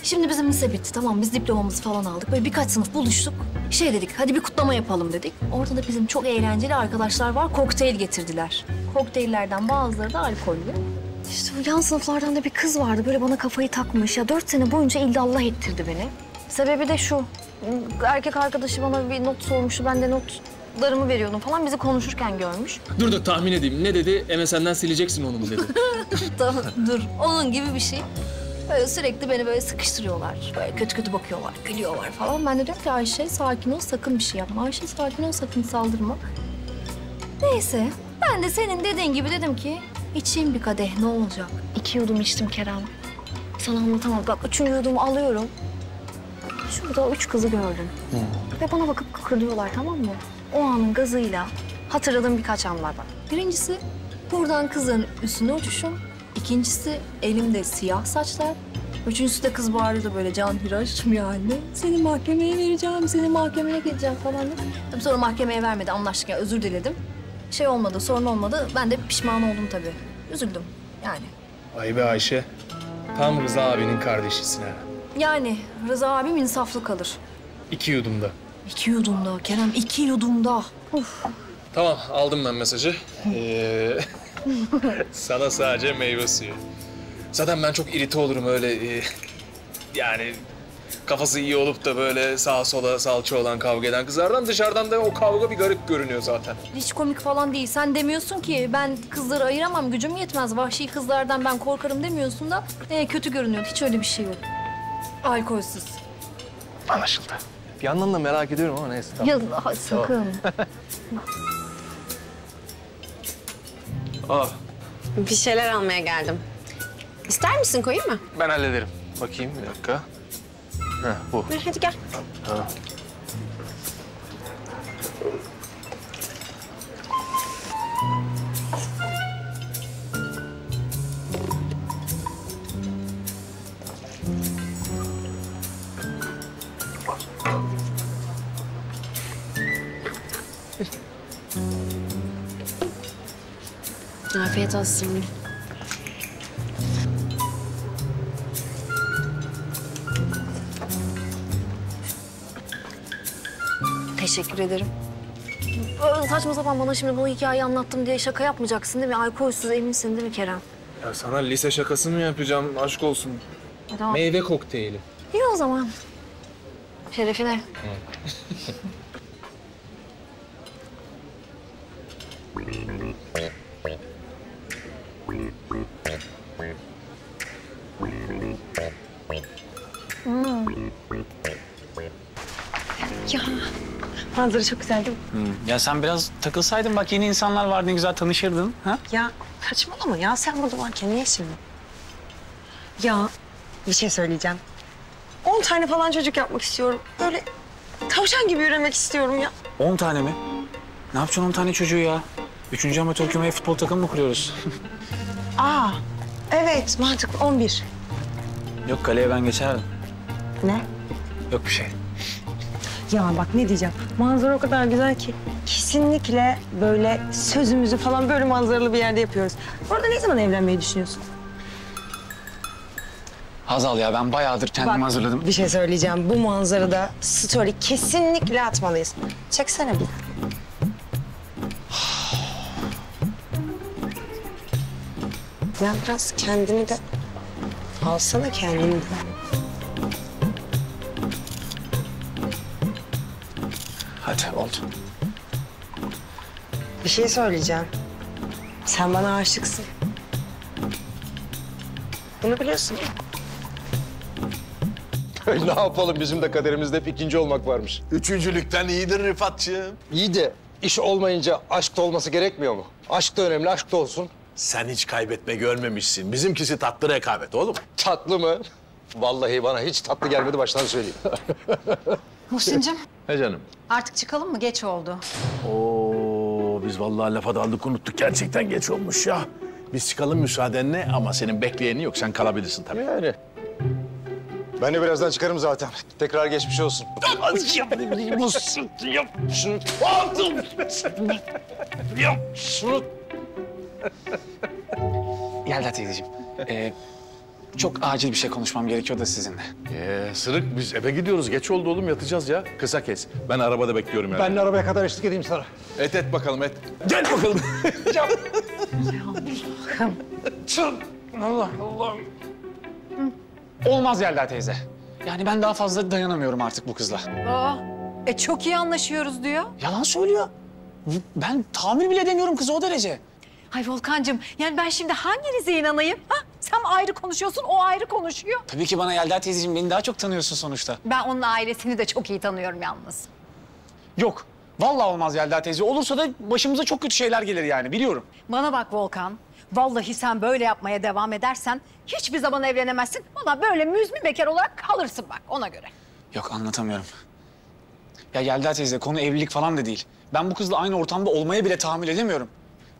Şimdi bizim lise bitti, tamam, biz diplomamızı falan aldık. Böyle birkaç sınıf buluştuk. Şey dedik, hadi bir kutlama yapalım dedik. Ortada bizim çok eğlenceli arkadaşlar var, kokteyl getirdiler. Kokteyllerden bazıları da alkollü. İşte bu yan sınıflardan da bir kız vardı, böyle bana kafayı takmış. Ya dört sene boyunca illallah ettirdi beni. Sebebi de şu, erkek arkadaşı bana bir not sormuştu, ben de notlarımı veriyordum falan. Bizi konuşurken görmüş. Dur da tahmin edeyim, ne dedi? M S N'den sileceksin onu mu dedi? Tamam, dur, onun gibi bir şey. Böyle sürekli beni böyle sıkıştırıyorlar, böyle kötü kötü bakıyorlar, gülüyorlar falan. Ben de diyorum ki Ayşe sakin ol, sakın bir şey yapma. Ayşe sakin ol, sakın saldırma. Neyse, ben de senin dediğin gibi dedim ki içeyim bir kadeh, ne olacak? İki yudum içtim Kerem. Sana anlatamam. Bak üçüncü yudumu alıyorum. Şurada üç kızı gördüm. Hı. Ve bana bakıp kıkırıyorlar, tamam mı? O anın gazıyla hatırladığım birkaç an var bak. Birincisi buradan kızın üstüne uçuşum. İkincisi elimde siyah saçlar. Üçüncüsü de kız bağırıyordu böyle Can Hiraş'ım yani. Seni mahkemeye vereceğim, seni mahkemeye gideceğim falan. Tabii sonra mahkemeye vermedi, anlaştık yani, özür diledim. Şey olmadı, sorun olmadı. Ben de pişman oldum tabii. Üzüldüm yani. Ay be Ayşe, tam Rıza abinin kardeşisin ha. Yani Rıza abim insaflı kalır. İki yudumda. İki yudumda Kerem, iki yudumda. Of. Tamam, aldım ben mesajı. Ee... Sana sadece meyve suyu. Zaten ben çok irite olurum öyle... E, yani kafası iyi olup da böyle sağa sola salça olan kavga eden kızlardan. Dışarıdan da o kavga bir garip görünüyor zaten. Hiç komik falan değil. Sen demiyorsun ki ben kızları ayıramam, gücüm yetmez. Vahşi kızlardan ben korkarım demiyorsun da e, kötü görünüyor. Hiç öyle bir şey yok. Alkolsüz. Anlaşıldı. Bir yandan da merak ediyorum ama neyse. Tamam. Ya daha, sakın. Oh. Bir şeyler almaya geldim. İster misin, koyayım mı? Ben hallederim. Bakayım bir dakika. Heh, bu. Hadi gel. Ha. Afiyet olsun. Teşekkür ederim. Böyle saçma sapan bana şimdi bu hikayeyi anlattım diye şaka yapmayacaksın değil mi? Alkolsüz eminsin değil mi Kerem? Ya sana lise şakası mı yapacağım? Aşk olsun. E, tamam. Meyve kokteyli. İyi o zaman. Şerefine. Hmm. Ya manzara çok güzel değil mi? Hmm. Ya sen biraz takılsaydın bak, yeni insanlar vardı, ne güzel tanışırdın. Ha? Ya saçmalama ya, sen burada varken niye şimdi? Ya bir şey söyleyeceğim. On tane falan çocuk yapmak istiyorum. Böyle tavşan gibi üremek istiyorum ya. On tane mi? Ne yapacaksın on tane çocuğu ya? Üçüncü amatör kümeye futbol takımı mı kuruyoruz? Aa, evet mantıklı, on bir. Yok, kaleye ben geçerdim. Ne? Yok bir şey. Ya bak ne diyeceğim, manzara o kadar güzel ki kesinlikle böyle sözümüzü falan böyle manzaralı bir yerde yapıyoruz. Orada ne zaman evlenmeyi düşünüyorsun? Hazal ya, ben bayağıdır kendimi bak, hazırladım. Bir şey söyleyeceğim, bu manzarada story kesinlikle atmalıyız. Çeksene bir. Ya biraz kendini de alsana, kendini de. Hadi oldu. Bir şey söyleyeceğim. Sen bana aşıksın. Bunu biliyorsun değil mi? Ne yapalım, bizim de kaderimizde hep ikinci olmak varmış. Üçüncülükten iyidir Rıfatçığım. İyi de iş olmayınca aşk da olması gerekmiyor mu? Aşk da önemli, aşk da olsun. Sen hiç kaybetme görmemişsin. Bizimkisi tatlı rekabet oğlum. Tatlı mı? Vallahi bana hiç tatlı gelmedi, baştan söyleyeyim. Muhsin'cim. He canım. Artık çıkalım mı? Geç oldu. Oo, biz vallahi lafa daldık unuttuk. Gerçekten geç olmuş ya. Biz çıkalım müsaadenle ama senin bekleyeni yok. Sen kalabilirsin tabii. Yani. Ben de birazdan çıkarım zaten. Tekrar geçmiş olsun. Az yapayım. Muhsin yap şunu. Yap şunu. Yelda teyzeciğim. Ee, çok acil bir şey konuşmam gerekiyor da sizinle. Ee, Sırık biz eve gidiyoruz. Geç oldu oğlum yatacağız ya. Kısa kes. Ben arabada bekliyorum yani. Ben de arabaya kadar eşlik edeyim sana. Et et bakalım et. Gel bakalım. Yap. Allah'ım. Çık. Allah Allah'ım. Olmaz Yelda teyze. Yani ben daha fazla dayanamıyorum artık bu kızla. Aa, e çok iyi anlaşıyoruz diyor. Yalan söylüyor. Ben tamir bile edemiyorum kızı o derece. Ay Volkan'cığım, yani ben şimdi hanginize inanayım? Ha? Sen ayrı konuşuyorsun, o ayrı konuşuyor. Tabii ki bana Yelda teyzeciğim, beni daha çok tanıyorsun sonuçta. Ben onun ailesini de çok iyi tanıyorum yalnız. Yok, vallahi olmaz Yelda teyze. Olursa da başımıza çok kötü şeyler gelir yani, biliyorum. Bana bak Volkan, vallahi sen böyle yapmaya devam edersen hiçbir zaman evlenemezsin. Ona böyle müzmin bekar olarak kalırsın bak, ona göre. Yok, anlatamıyorum. Ya Yelda teyze, konu evlilik falan da değil. Ben bu kızla aynı ortamda olmaya bile tahammül edemiyorum.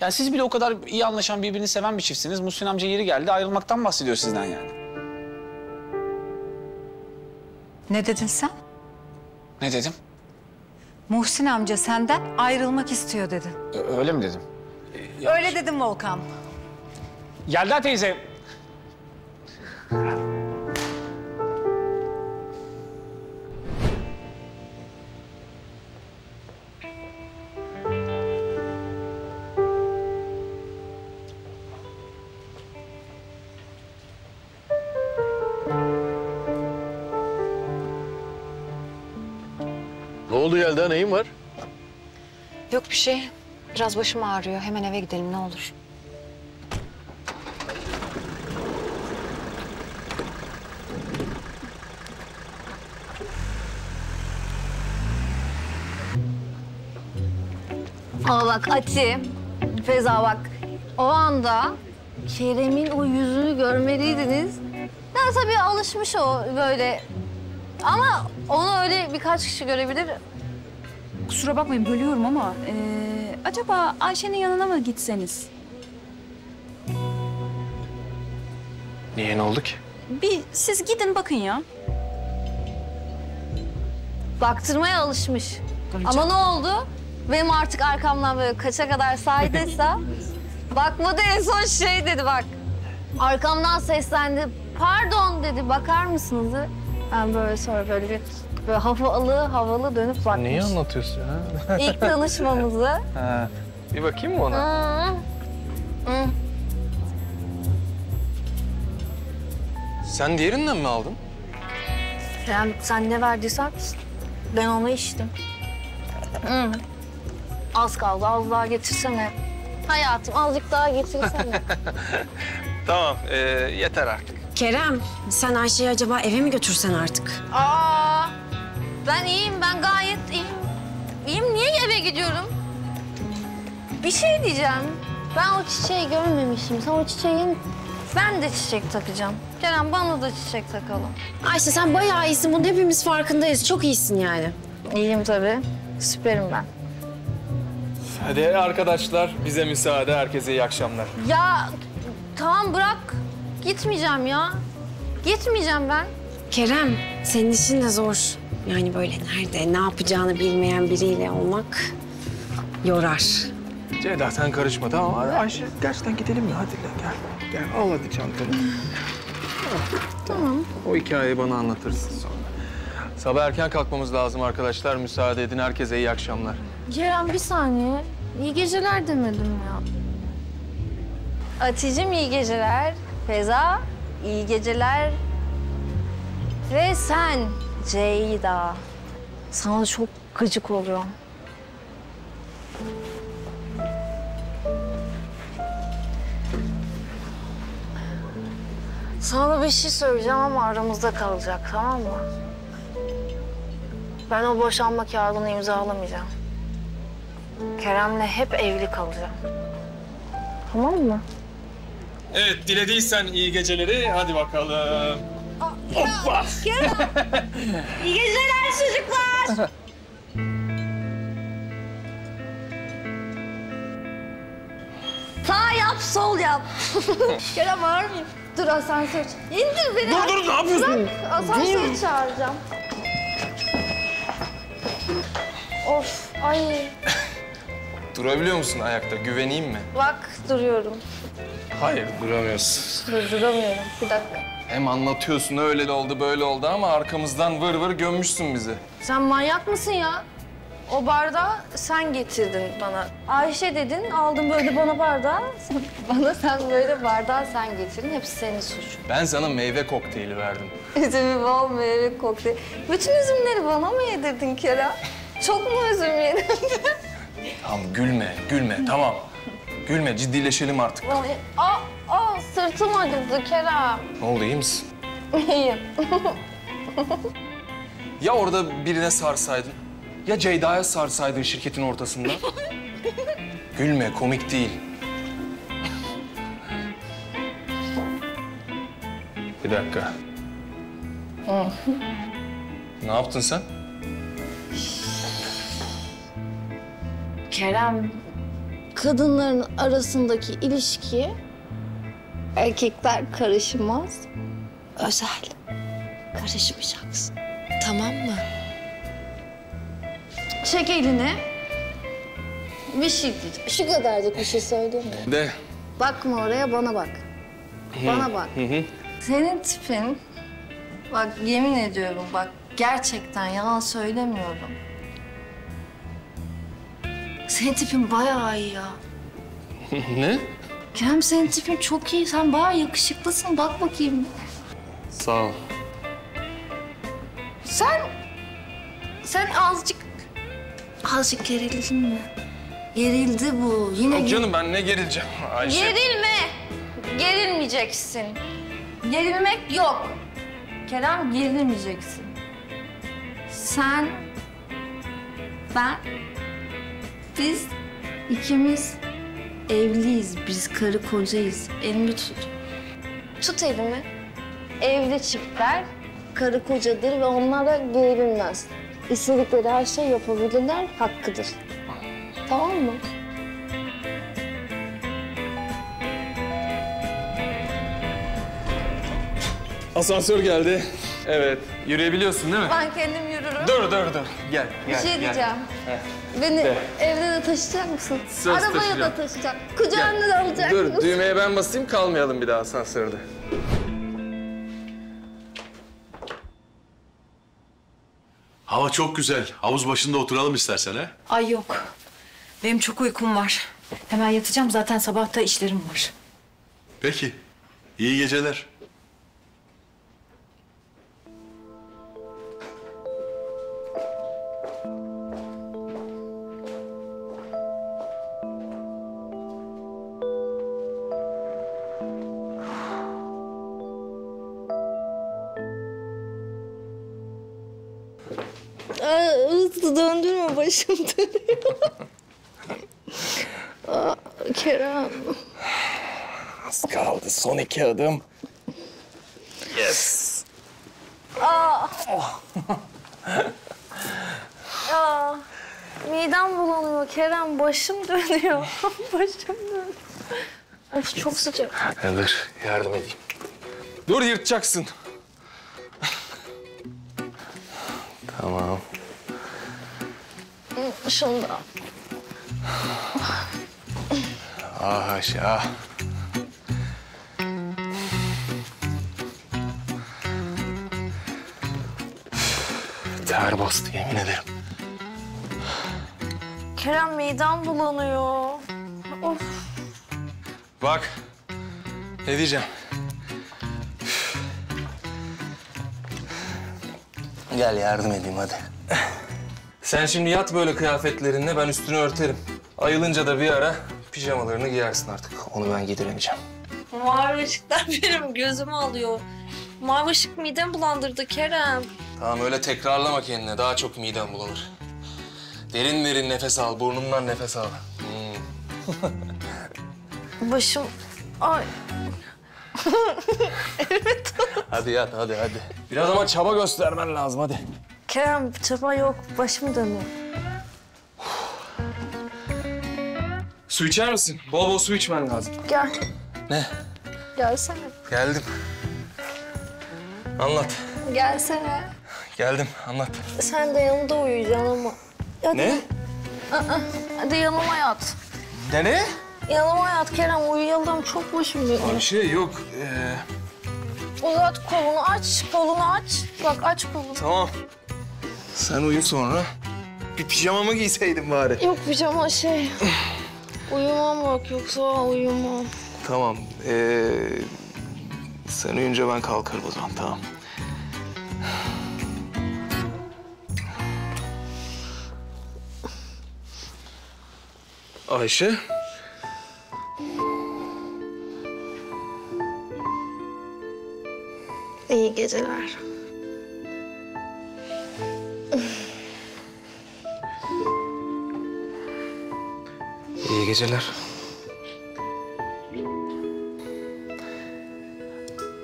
Ya siz bile o kadar iyi anlaşan, birbirini seven bir çiftsiniz. Muhsin amca yeri geldi, ayrılmaktan bahsediyor sizden yani. Ne dedin sen? Ne dedim? Muhsin amca senden ayrılmak istiyor dedin. Ee, öyle mi dedim? Ee, öyle dedim Volkan. Yelda teyze. Ne oldu Yelda, neyin var? Yok bir şey. Biraz başım ağrıyor. Hemen eve gidelim ne olur. Aa bak Ati, Feza bak. O anda Kerem'in o yüzünü görmeliydiniz. Ya tabii alışmış o böyle. Ama onu öyle birkaç kişi görebilir. Kusura bakmayın, bölüyorum ama e, acaba Ayşe'nin yanına mı gitseniz? Niye, ne oldu ki? Bir siz gidin bakın ya. Baktırmaya alışmış. Göreceğim. Ama ne oldu? Benim artık arkamdan böyle kaça kadar saydıysa... bakmadı, en son şey dedi bak. Arkamdan seslendi. Pardon dedi, bakar mısınız? Ben böyle sonra böyle bir... Böyle havalı havalı dönüp bakmış. Neyi anlatıyorsun ha? İlk tanışmamızı. Ha. Bir bakayım mı ona? Ha. Hı. Sen diğerinden mi aldın? Sen, sen ne verdiysen ben onu içtim. Hı. Az kaldı, az daha getirsene. Hayatım azıcık daha getirsene. Tamam, e, yeter artık. Kerem, sen Ayşe'yi acaba eve mi götürsen artık? Aa, ben iyiyim, ben gayet iyiyim. İyiyim, niye eve gidiyorum? Bir şey diyeceğim. Ben o çiçeği görmemişim. Sen o çiçeğin... Ben de çiçek takacağım. Kerem, bana da çiçek takalım. Ayşe, sen bayağı iyisin. Bunun hepimiz farkındayız. Çok iyisin yani. İyiyim tabii. Süperim ben. Hadi arkadaşlar, bize müsaade. Herkese iyi akşamlar. Ya, tamam bırak. Gitmeyeceğim ya. Gitmeyeceğim ben. Kerem, senin işin de zor. Yani böyle nerede, ne yapacağını bilmeyen biriyle olmak yorar. Ceyda sen karışma tamam mı? Ayşe gerçekten gidelim mi? Hadi gel. Gel al hadi çantanı. Tamam. O hikayeyi bana anlatırsın sonra. Sabah erken kalkmamız lazım arkadaşlar. Müsaade edin. Herkese iyi akşamlar. Kerem bir saniye. İyi geceler demedim ya. Aticim iyi geceler. Feza, iyi geceler ve sen Ceyda. Sana çok gıcık oluyor. Sana bir şey söyleyeceğim ama aramızda kalacak, tamam mı? Ben o boşanma kağıdını imzalamayacağım. Kerem'le hep evli kalacağım. Tamam mı? Evet, dilediysen iyi geceleri. Hadi bakalım. Hoppa! İyi geceler çocuklar. Sağ yap, sol yap. Kerem ağır mıyım? Dur asansör çağır. İndir beni. Dur dur ne yapıyorsun? Bırak asansör çağıracağım. Of ay. Durabiliyor musun ayakta? Güveneyim mi? Bak duruyorum. Hayır duramıyorsun. Dur duramıyorum. Bir dakika. Hem anlatıyorsun öyle de oldu böyle oldu ama arkamızdan vır vır gömmüşsün bizi. Sen manyak mısın ya? O bardağı sen getirdin bana. Ayşe dedin, aldın böyle bana bardağı. Bana sen böyle bardağı sen getirdin, hepsi senin suçun. Ben sana meyve kokteyli verdim. Üzümü bol meyve kokteyli. Bütün üzümleri bana mı yedirdin Kerem? Çok mu üzüm yedin? Tamam gülme, gülme tamam. Gülme, ciddileşelim artık. Aa, aa sırtım acıdı Kerem. Ne oldu, iyi misin? İyiyim. Ya orada birine sarsaydın? Ya Ceyda'ya sarsaydın şirketin ortasında? Gülme, komik değil. Bir dakika. Ne yaptın sen? Kerem, kadınların arasındaki ilişki erkekler karışmaz. Özel. Karışmayacaksın. Tamam mı? Çek elini. Bir şey diyeceğim. Şu kadarcık bir şey söyleyeyim mi? De. Bakma oraya, bana bak. Hı. Bana bak. Hı hı. Senin tipin... Bak yemin ediyorum bak, gerçekten yalan söylemiyorum. Senin tipin bayağı iyi ya. Ne? Kerem senin tipin çok iyi. Sen bayağı yakışıklısın. Bak bakayım. Sağ ol. Sen... Sen azıcık... Azıcık gerildin mi? Gerildi bu. Yine Yok canım ben ne gerileceğim Ayşe? Gerilme. Gerilmeyeceksin. Gerilmek yok. Kerem gerilmeyeceksin. Sen, ben, biz ikimiz evliyiz. Biz karı kocayız. Elimi tut. Tut elimi. Evli çiftler karı kocadır ve onlara gerilmez. İstedikleri her şey yapabilirler, hakkıdır. Tamam mı? Asansör geldi. Evet, yürüyebiliyorsun değil mi? Ben kendim yürürüm. Dur, dur, dur. Gel, gel, bir şey gel. diyeceğim. Heh. Beni de. evde de taşıyacak mısın? Söz Arabaya taşıyacağım. da taşıyacak. Kucağında da alacak mısın? Dur, düğmeye ben basayım, kalmayalım bir daha asansörde. Hava çok güzel. Havuz başında oturalım istersen ha? Ay yok. Benim çok uykum var. Hemen yatacağım. Zaten sabah da işlerim var. Peki. İyi geceler. Hızlı döndürme, başım dönüyor. Aa, Kerem. Az kaldı, son iki adım. Yes. Aa. Oh. Aa. Midem bulanıyor Kerem, başım dönüyor. Başım dönüyor. Of çok sıcak. Dur, yardım edeyim. Dur, yırtacaksın. Tamam. Şunu da. Ah Ayşe, ah. Ter bastı, yemin ederim. Kerem, midem bulanıyor. Of. Bak, ne diyeceğim? Gel yardım edeyim hadi. Sen şimdi yat böyle kıyafetlerinle, ben üstünü örterim. Ayılınca da bir ara pijamalarını giyersin artık. Onu ben giydiremeyeceğim. Mavi ışıklar benim gözümü alıyor. Mavi ışık midem bulandırdı Kerem. Tamam öyle tekrarlama kendine, daha çok midem bulanır. Derin derin nefes al, burnundan nefes al. Hmm. Başım... Ay. Evet. Hadi yat, hadi hadi. Biraz ama çaba göstermen lazım, hadi. Kerem, çaba yok. Başım dönüyor. Su içer misin? Bol bol su içmen lazım. Gel. Ne? Gelsene. Geldim. Anlat. Gelsene. Geldim, anlat. Sen de yanımda uyuyacaksın ama. Hadi. Ne? Aa, hadi yanıma yat. Ne ne? Yanıma yat Kerem, uyuyalım. Çok başım dönüyor. Bir şey yok. Ee... Uzat kolunu, aç. Kolunu aç. Bak, aç kolunu. Tamam. Sen uyu sonra. Bir pijamamı giyseydim bari. Yok pijama şey. Uyumam bak, yoksa uyumam. Tamam. Ee, sen uyunca ben kalkarım o zaman, tamam. Ayşe. İyi geceler. İyi geceler.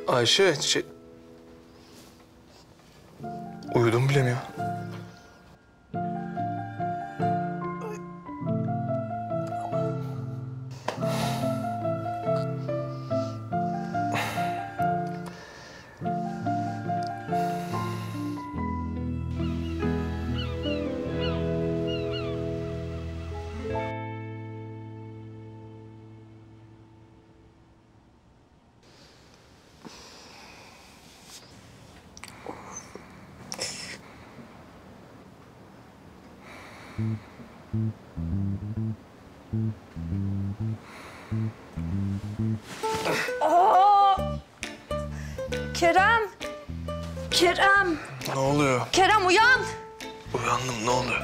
Ayşe, şey... Uyudum bile mi ya? Aa! Kerem! Kerem! Ne oluyor? Kerem uyan! Uyandım, ne oluyor?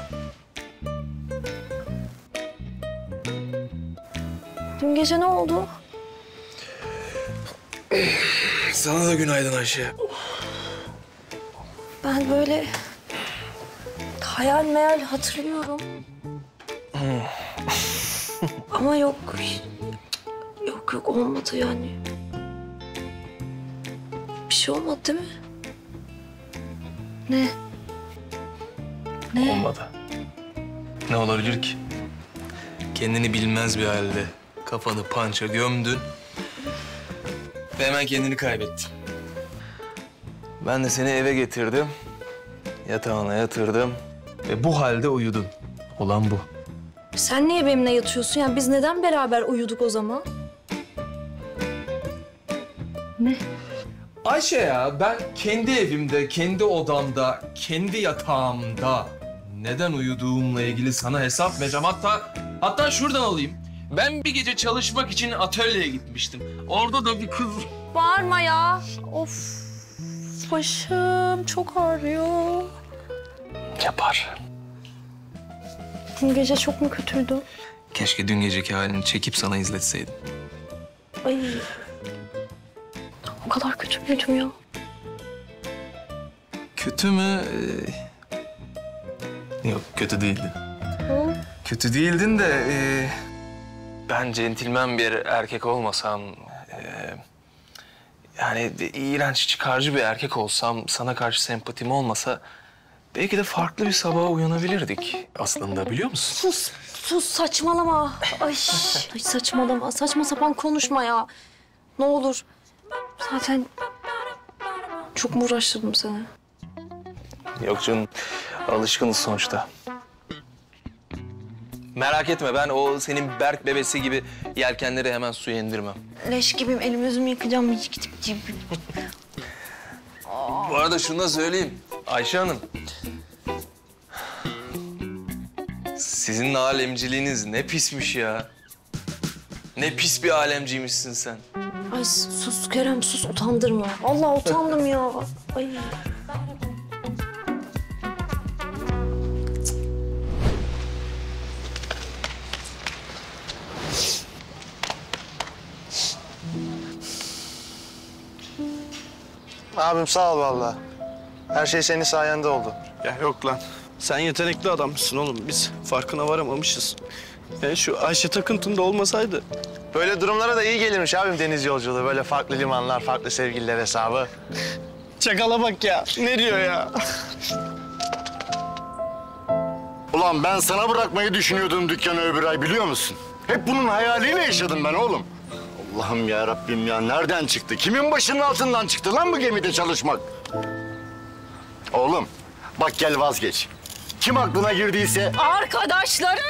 Dün gece ne oldu? Sana da günaydın Ayşe. Ben böyle... hayal meyal hatırlıyorum. Ama yok. Yok yok olmadı yani. Bir şey olmadı değil mi? Ne? Ne? Olmadı. Ne olabilir ki? Kendini bilmez bir halde kafanı pança gömdün. Ve hemen kendini kaybettin. Ben de seni eve getirdim. Yatağına yatırdım. Ve bu halde uyudun. Olan bu. Sen niye benimle yatıyorsun? Yani biz neden beraber uyuduk o zaman? Ne? Ayşe ya, ben kendi evimde, kendi odamda, kendi yatağımda... neden uyuduğumla ilgili sana hesap vereceğim. Hatta, hatta şuradan alayım. Ben bir gece çalışmak için atölyeye gitmiştim. Orada da bir kız... Bağırma ya. Of. Başım çok ağrıyor. Yapar. Dün gece çok mu kötüydü? Keşke dün geceki halini çekip sana izletseydim. Ay. O kadar kötü müydüm ya? Kötü mü? Ee... Yok, kötü değildin. Hı? Kötü değildin de... E... ben centilmen bir erkek olmasam... E... yani iğrenç, çıkarcı bir erkek olsam, sana karşı sempatim olmasa... belki de farklı bir sabaha uyanabilirdik aslında, biliyor musun? Sus, sus saçmalama. Ay, ay saçmalama, saçma sapan konuşma ya. Ne olur. Zaten çok mu uğraştırdım seni? Yok canım, alışkınız sonuçta. Merak etme, ben o senin Berk bebesi gibi yelkenleri hemen suya indirmem. Leş gibiyim, elimi yüzümü yıkayacağım. Gidip gibi. Bu arada şunu da söyleyeyim Ayşe Hanım. Sizin alemciliğiniz ne pismiş ya. Ne pis bir alemciymişsin sen. Ay sus Kerem sus, utandırma. Allah utandım ya. Ay. Abim sağ ol vallahi. Her şey senin sayende oldu. Ya yok lan. Sen yetenekli adammışsın oğlum. Biz farkına varamamışız. Yani şu Ayşe takıntında olmasaydı. Böyle durumlara da iyi gelirmiş abim deniz yolculuğu. Böyle farklı limanlar, farklı sevgililer hesabı. Çakala bak ya. Ne diyor ya? Ulan ben sana bırakmayı düşünüyordum dükkanı öbür ay biliyor musun? Hep bunun hayaliyle yaşadım ben oğlum. Allah'ım ya Rabbim ya nereden çıktı? Kimin başının altından çıktı lan bu gemide çalışmak? Oğlum bak gel vazgeç. Kim aklına girdiyse... Arkadaşları.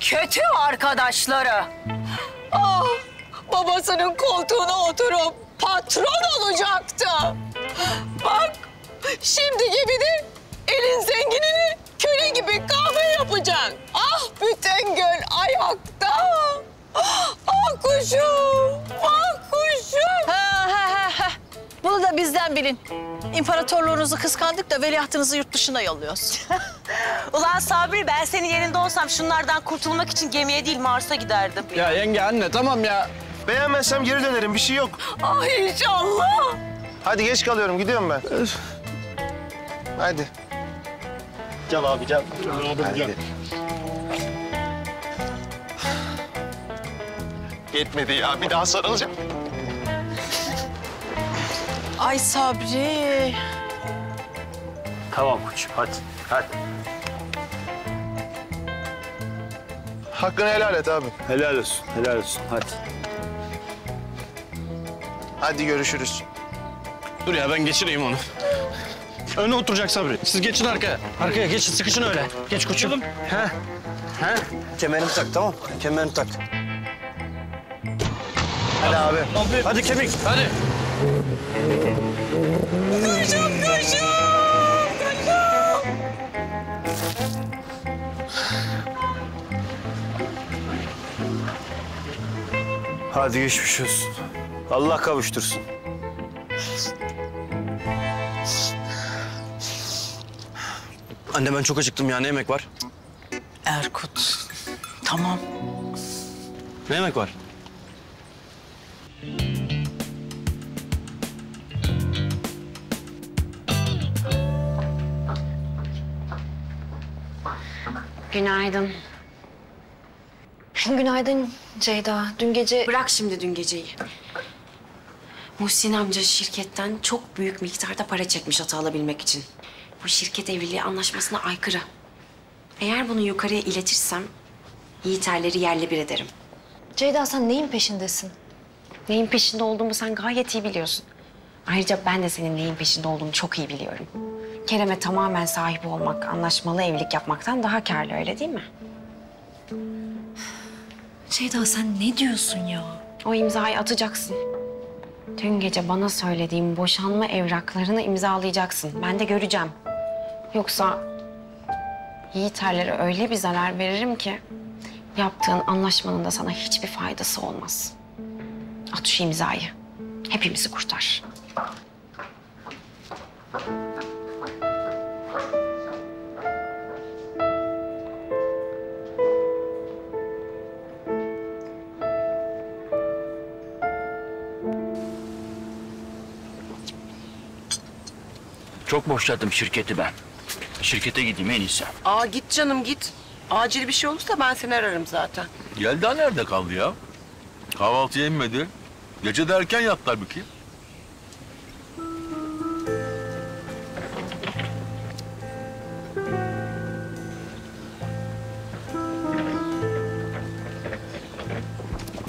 Kötü arkadaşları. Ah, babasının koltuğuna oturup patron olacaktı. Bak şimdi gibi de elin zenginini köle gibi kahve yapacaksın. Ah bütün gün ayakta. Ah kuşum, ah kuşum. Ha, ha, ha, ha. Bunu da bizden bilin. İmparatorluğunuzu kıskandık da veliahtınızı yurt dışına yolluyoruz. Ulan Sabri ben senin yerinde olsam şunlardan kurtulmak için gemiye değil Mars'a giderdim. Ya yenge anne tamam ya. Beğenmezsem geri dönerim bir şey yok. Ay inşallah. Hadi geç kalıyorum gidiyorum ben. Hadi. Gel abi gel. Gel abi gel. Yetmedi ya bir daha sarılacağım. Ay Sabri. Tamam koçum hadi, hadi. Hakkını helal et abi. Helal olsun, helal olsun hadi. Hadi görüşürüz. Dur ya ben geçireyim onu. Öne oturacak Sabri. Siz geçin arkaya. Arkaya geçin sıkışın öyle. Geç koçum. Ha. Ha. Kemerini tak tamam. Kemerini tak. Hadi abi. Abi. Hadi kemik. Hadi. Koşum, koşum, koşum. Hadi geçmiş olsun. Allah kavuştursun. Anne ben çok acıktım ya. Ne yemek var? Erkut. Tamam. Ne yemek var? Günaydın. Günaydın Ceyda. Dün gece... Bırak şimdi dün geceyi. Muhsin amca şirketten çok büyük miktarda para çekmiş hata alabilmek için. Bu şirket evliliği anlaşmasına aykırı. Eğer bunu yukarıya iletirsem Yiğiterleri yerle bir ederim. Ceyda sen neyin peşindesin? Neyin peşinde olduğumu sen gayet iyi biliyorsun. Ayrıca ben de senin neyin peşinde olduğunu çok iyi biliyorum. Kerem'e tamamen sahibi olmak, anlaşmalı evlilik yapmaktan daha kârlı öyle değil mi? Ceyda sen ne diyorsun ya? O imzayı atacaksın. Dün gece bana söylediğim boşanma evraklarını imzalayacaksın. Ben de göreceğim. Yoksa Yiğiterlere öyle bir zarar veririm ki... ...yaptığın anlaşmanın da sana hiçbir faydası olmaz. At şu imzayı. Hepimizi kurtar. Çok boşladım şirketi ben. Şirkete gideyim en iyisi. Aa git canım git. Acil bir şey olursa ben seni ararım zaten. Yelda nerede kaldı ya? Kahvaltıya inmedi. Gece de erken yattı halbuki.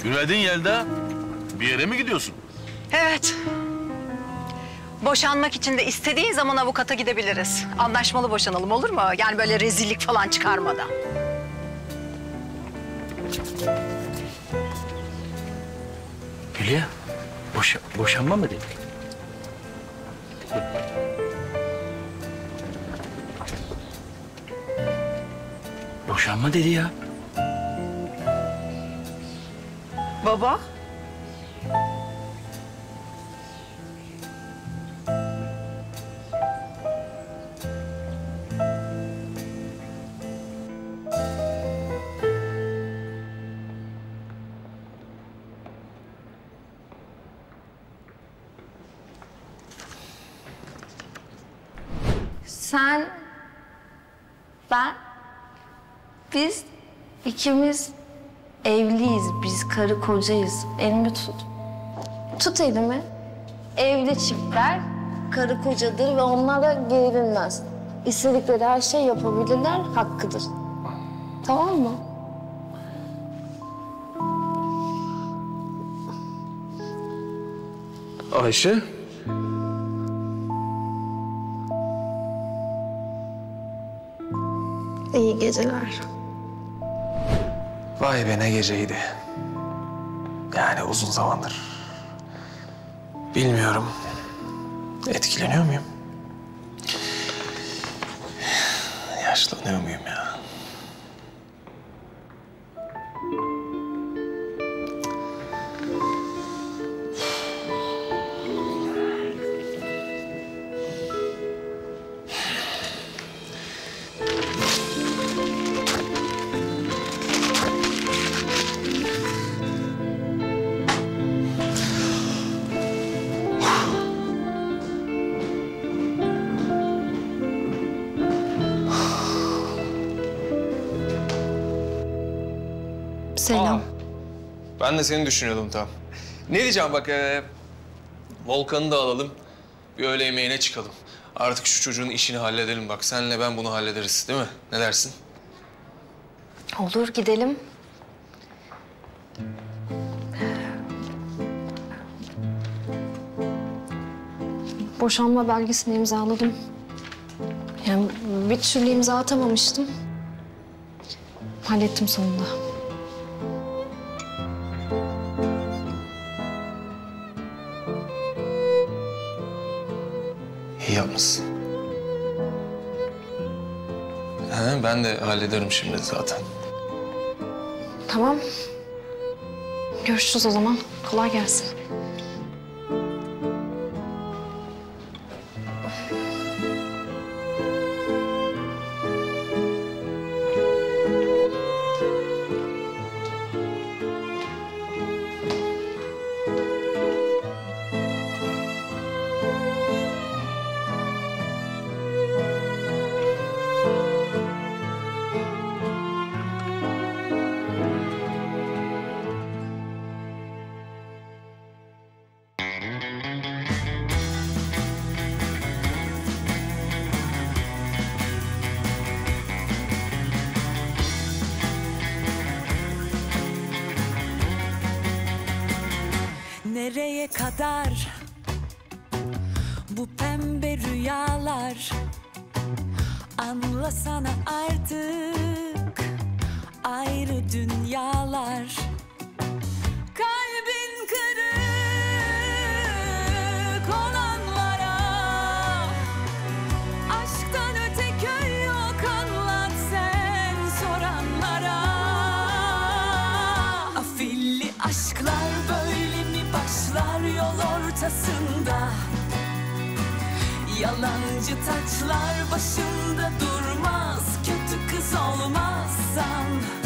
Günaydın Yelda. Bir yere mi gidiyorsun? Evet. Boşanmak için de istediğin zaman avukata gidebiliriz. Anlaşmalı boşanalım olur mu? Yani böyle rezillik falan çıkarmadan. Hülya, boşa, boşanma mı dedik? Boşanma dedi ya. Baba. Sen, ben, biz, İkimiz evliyiz, biz karı kocayız. Elimi tut. Tut elimi. Evli çiftler karı kocadır ve onlara gelinmez. İstedikleri her şeyi yapabilirler, hakkıdır. Tamam mı? Ayşe? İyi geceler. Vay be, ne geceydi. Yani uzun zamandır. Bilmiyorum. Etkileniyor muyum? Yaşlanıyor muyum ya? Selam. Aa, ben de seni düşünüyordum tam. Ne diyeceğim bak, e, Volkan'ı da alalım, bir öğle yemeğine çıkalım. Artık şu çocuğun işini halledelim bak. Senle ben bunu hallederiz, değil mi? Ne dersin? Olur, gidelim. Boşanma belgesini imzaladım. Yani bir türlü imza atamamıştım. Hallettim sonunda. İyi yapmışsın. He, ben de hallederim şimdi zaten. Tamam. Görüşürüz o zaman. Kolay gelsin. Nereye kadar bu pembe rüyalar? Anlasana artık, ayrı dünyalar. Kalbin kırık olanlara aşktan öte köy yok, anlat sen soranlara. Afilli aşklar böyle başlar yol ortasında, yalancı taçlar başında durmaz, kötü kız olmazsan.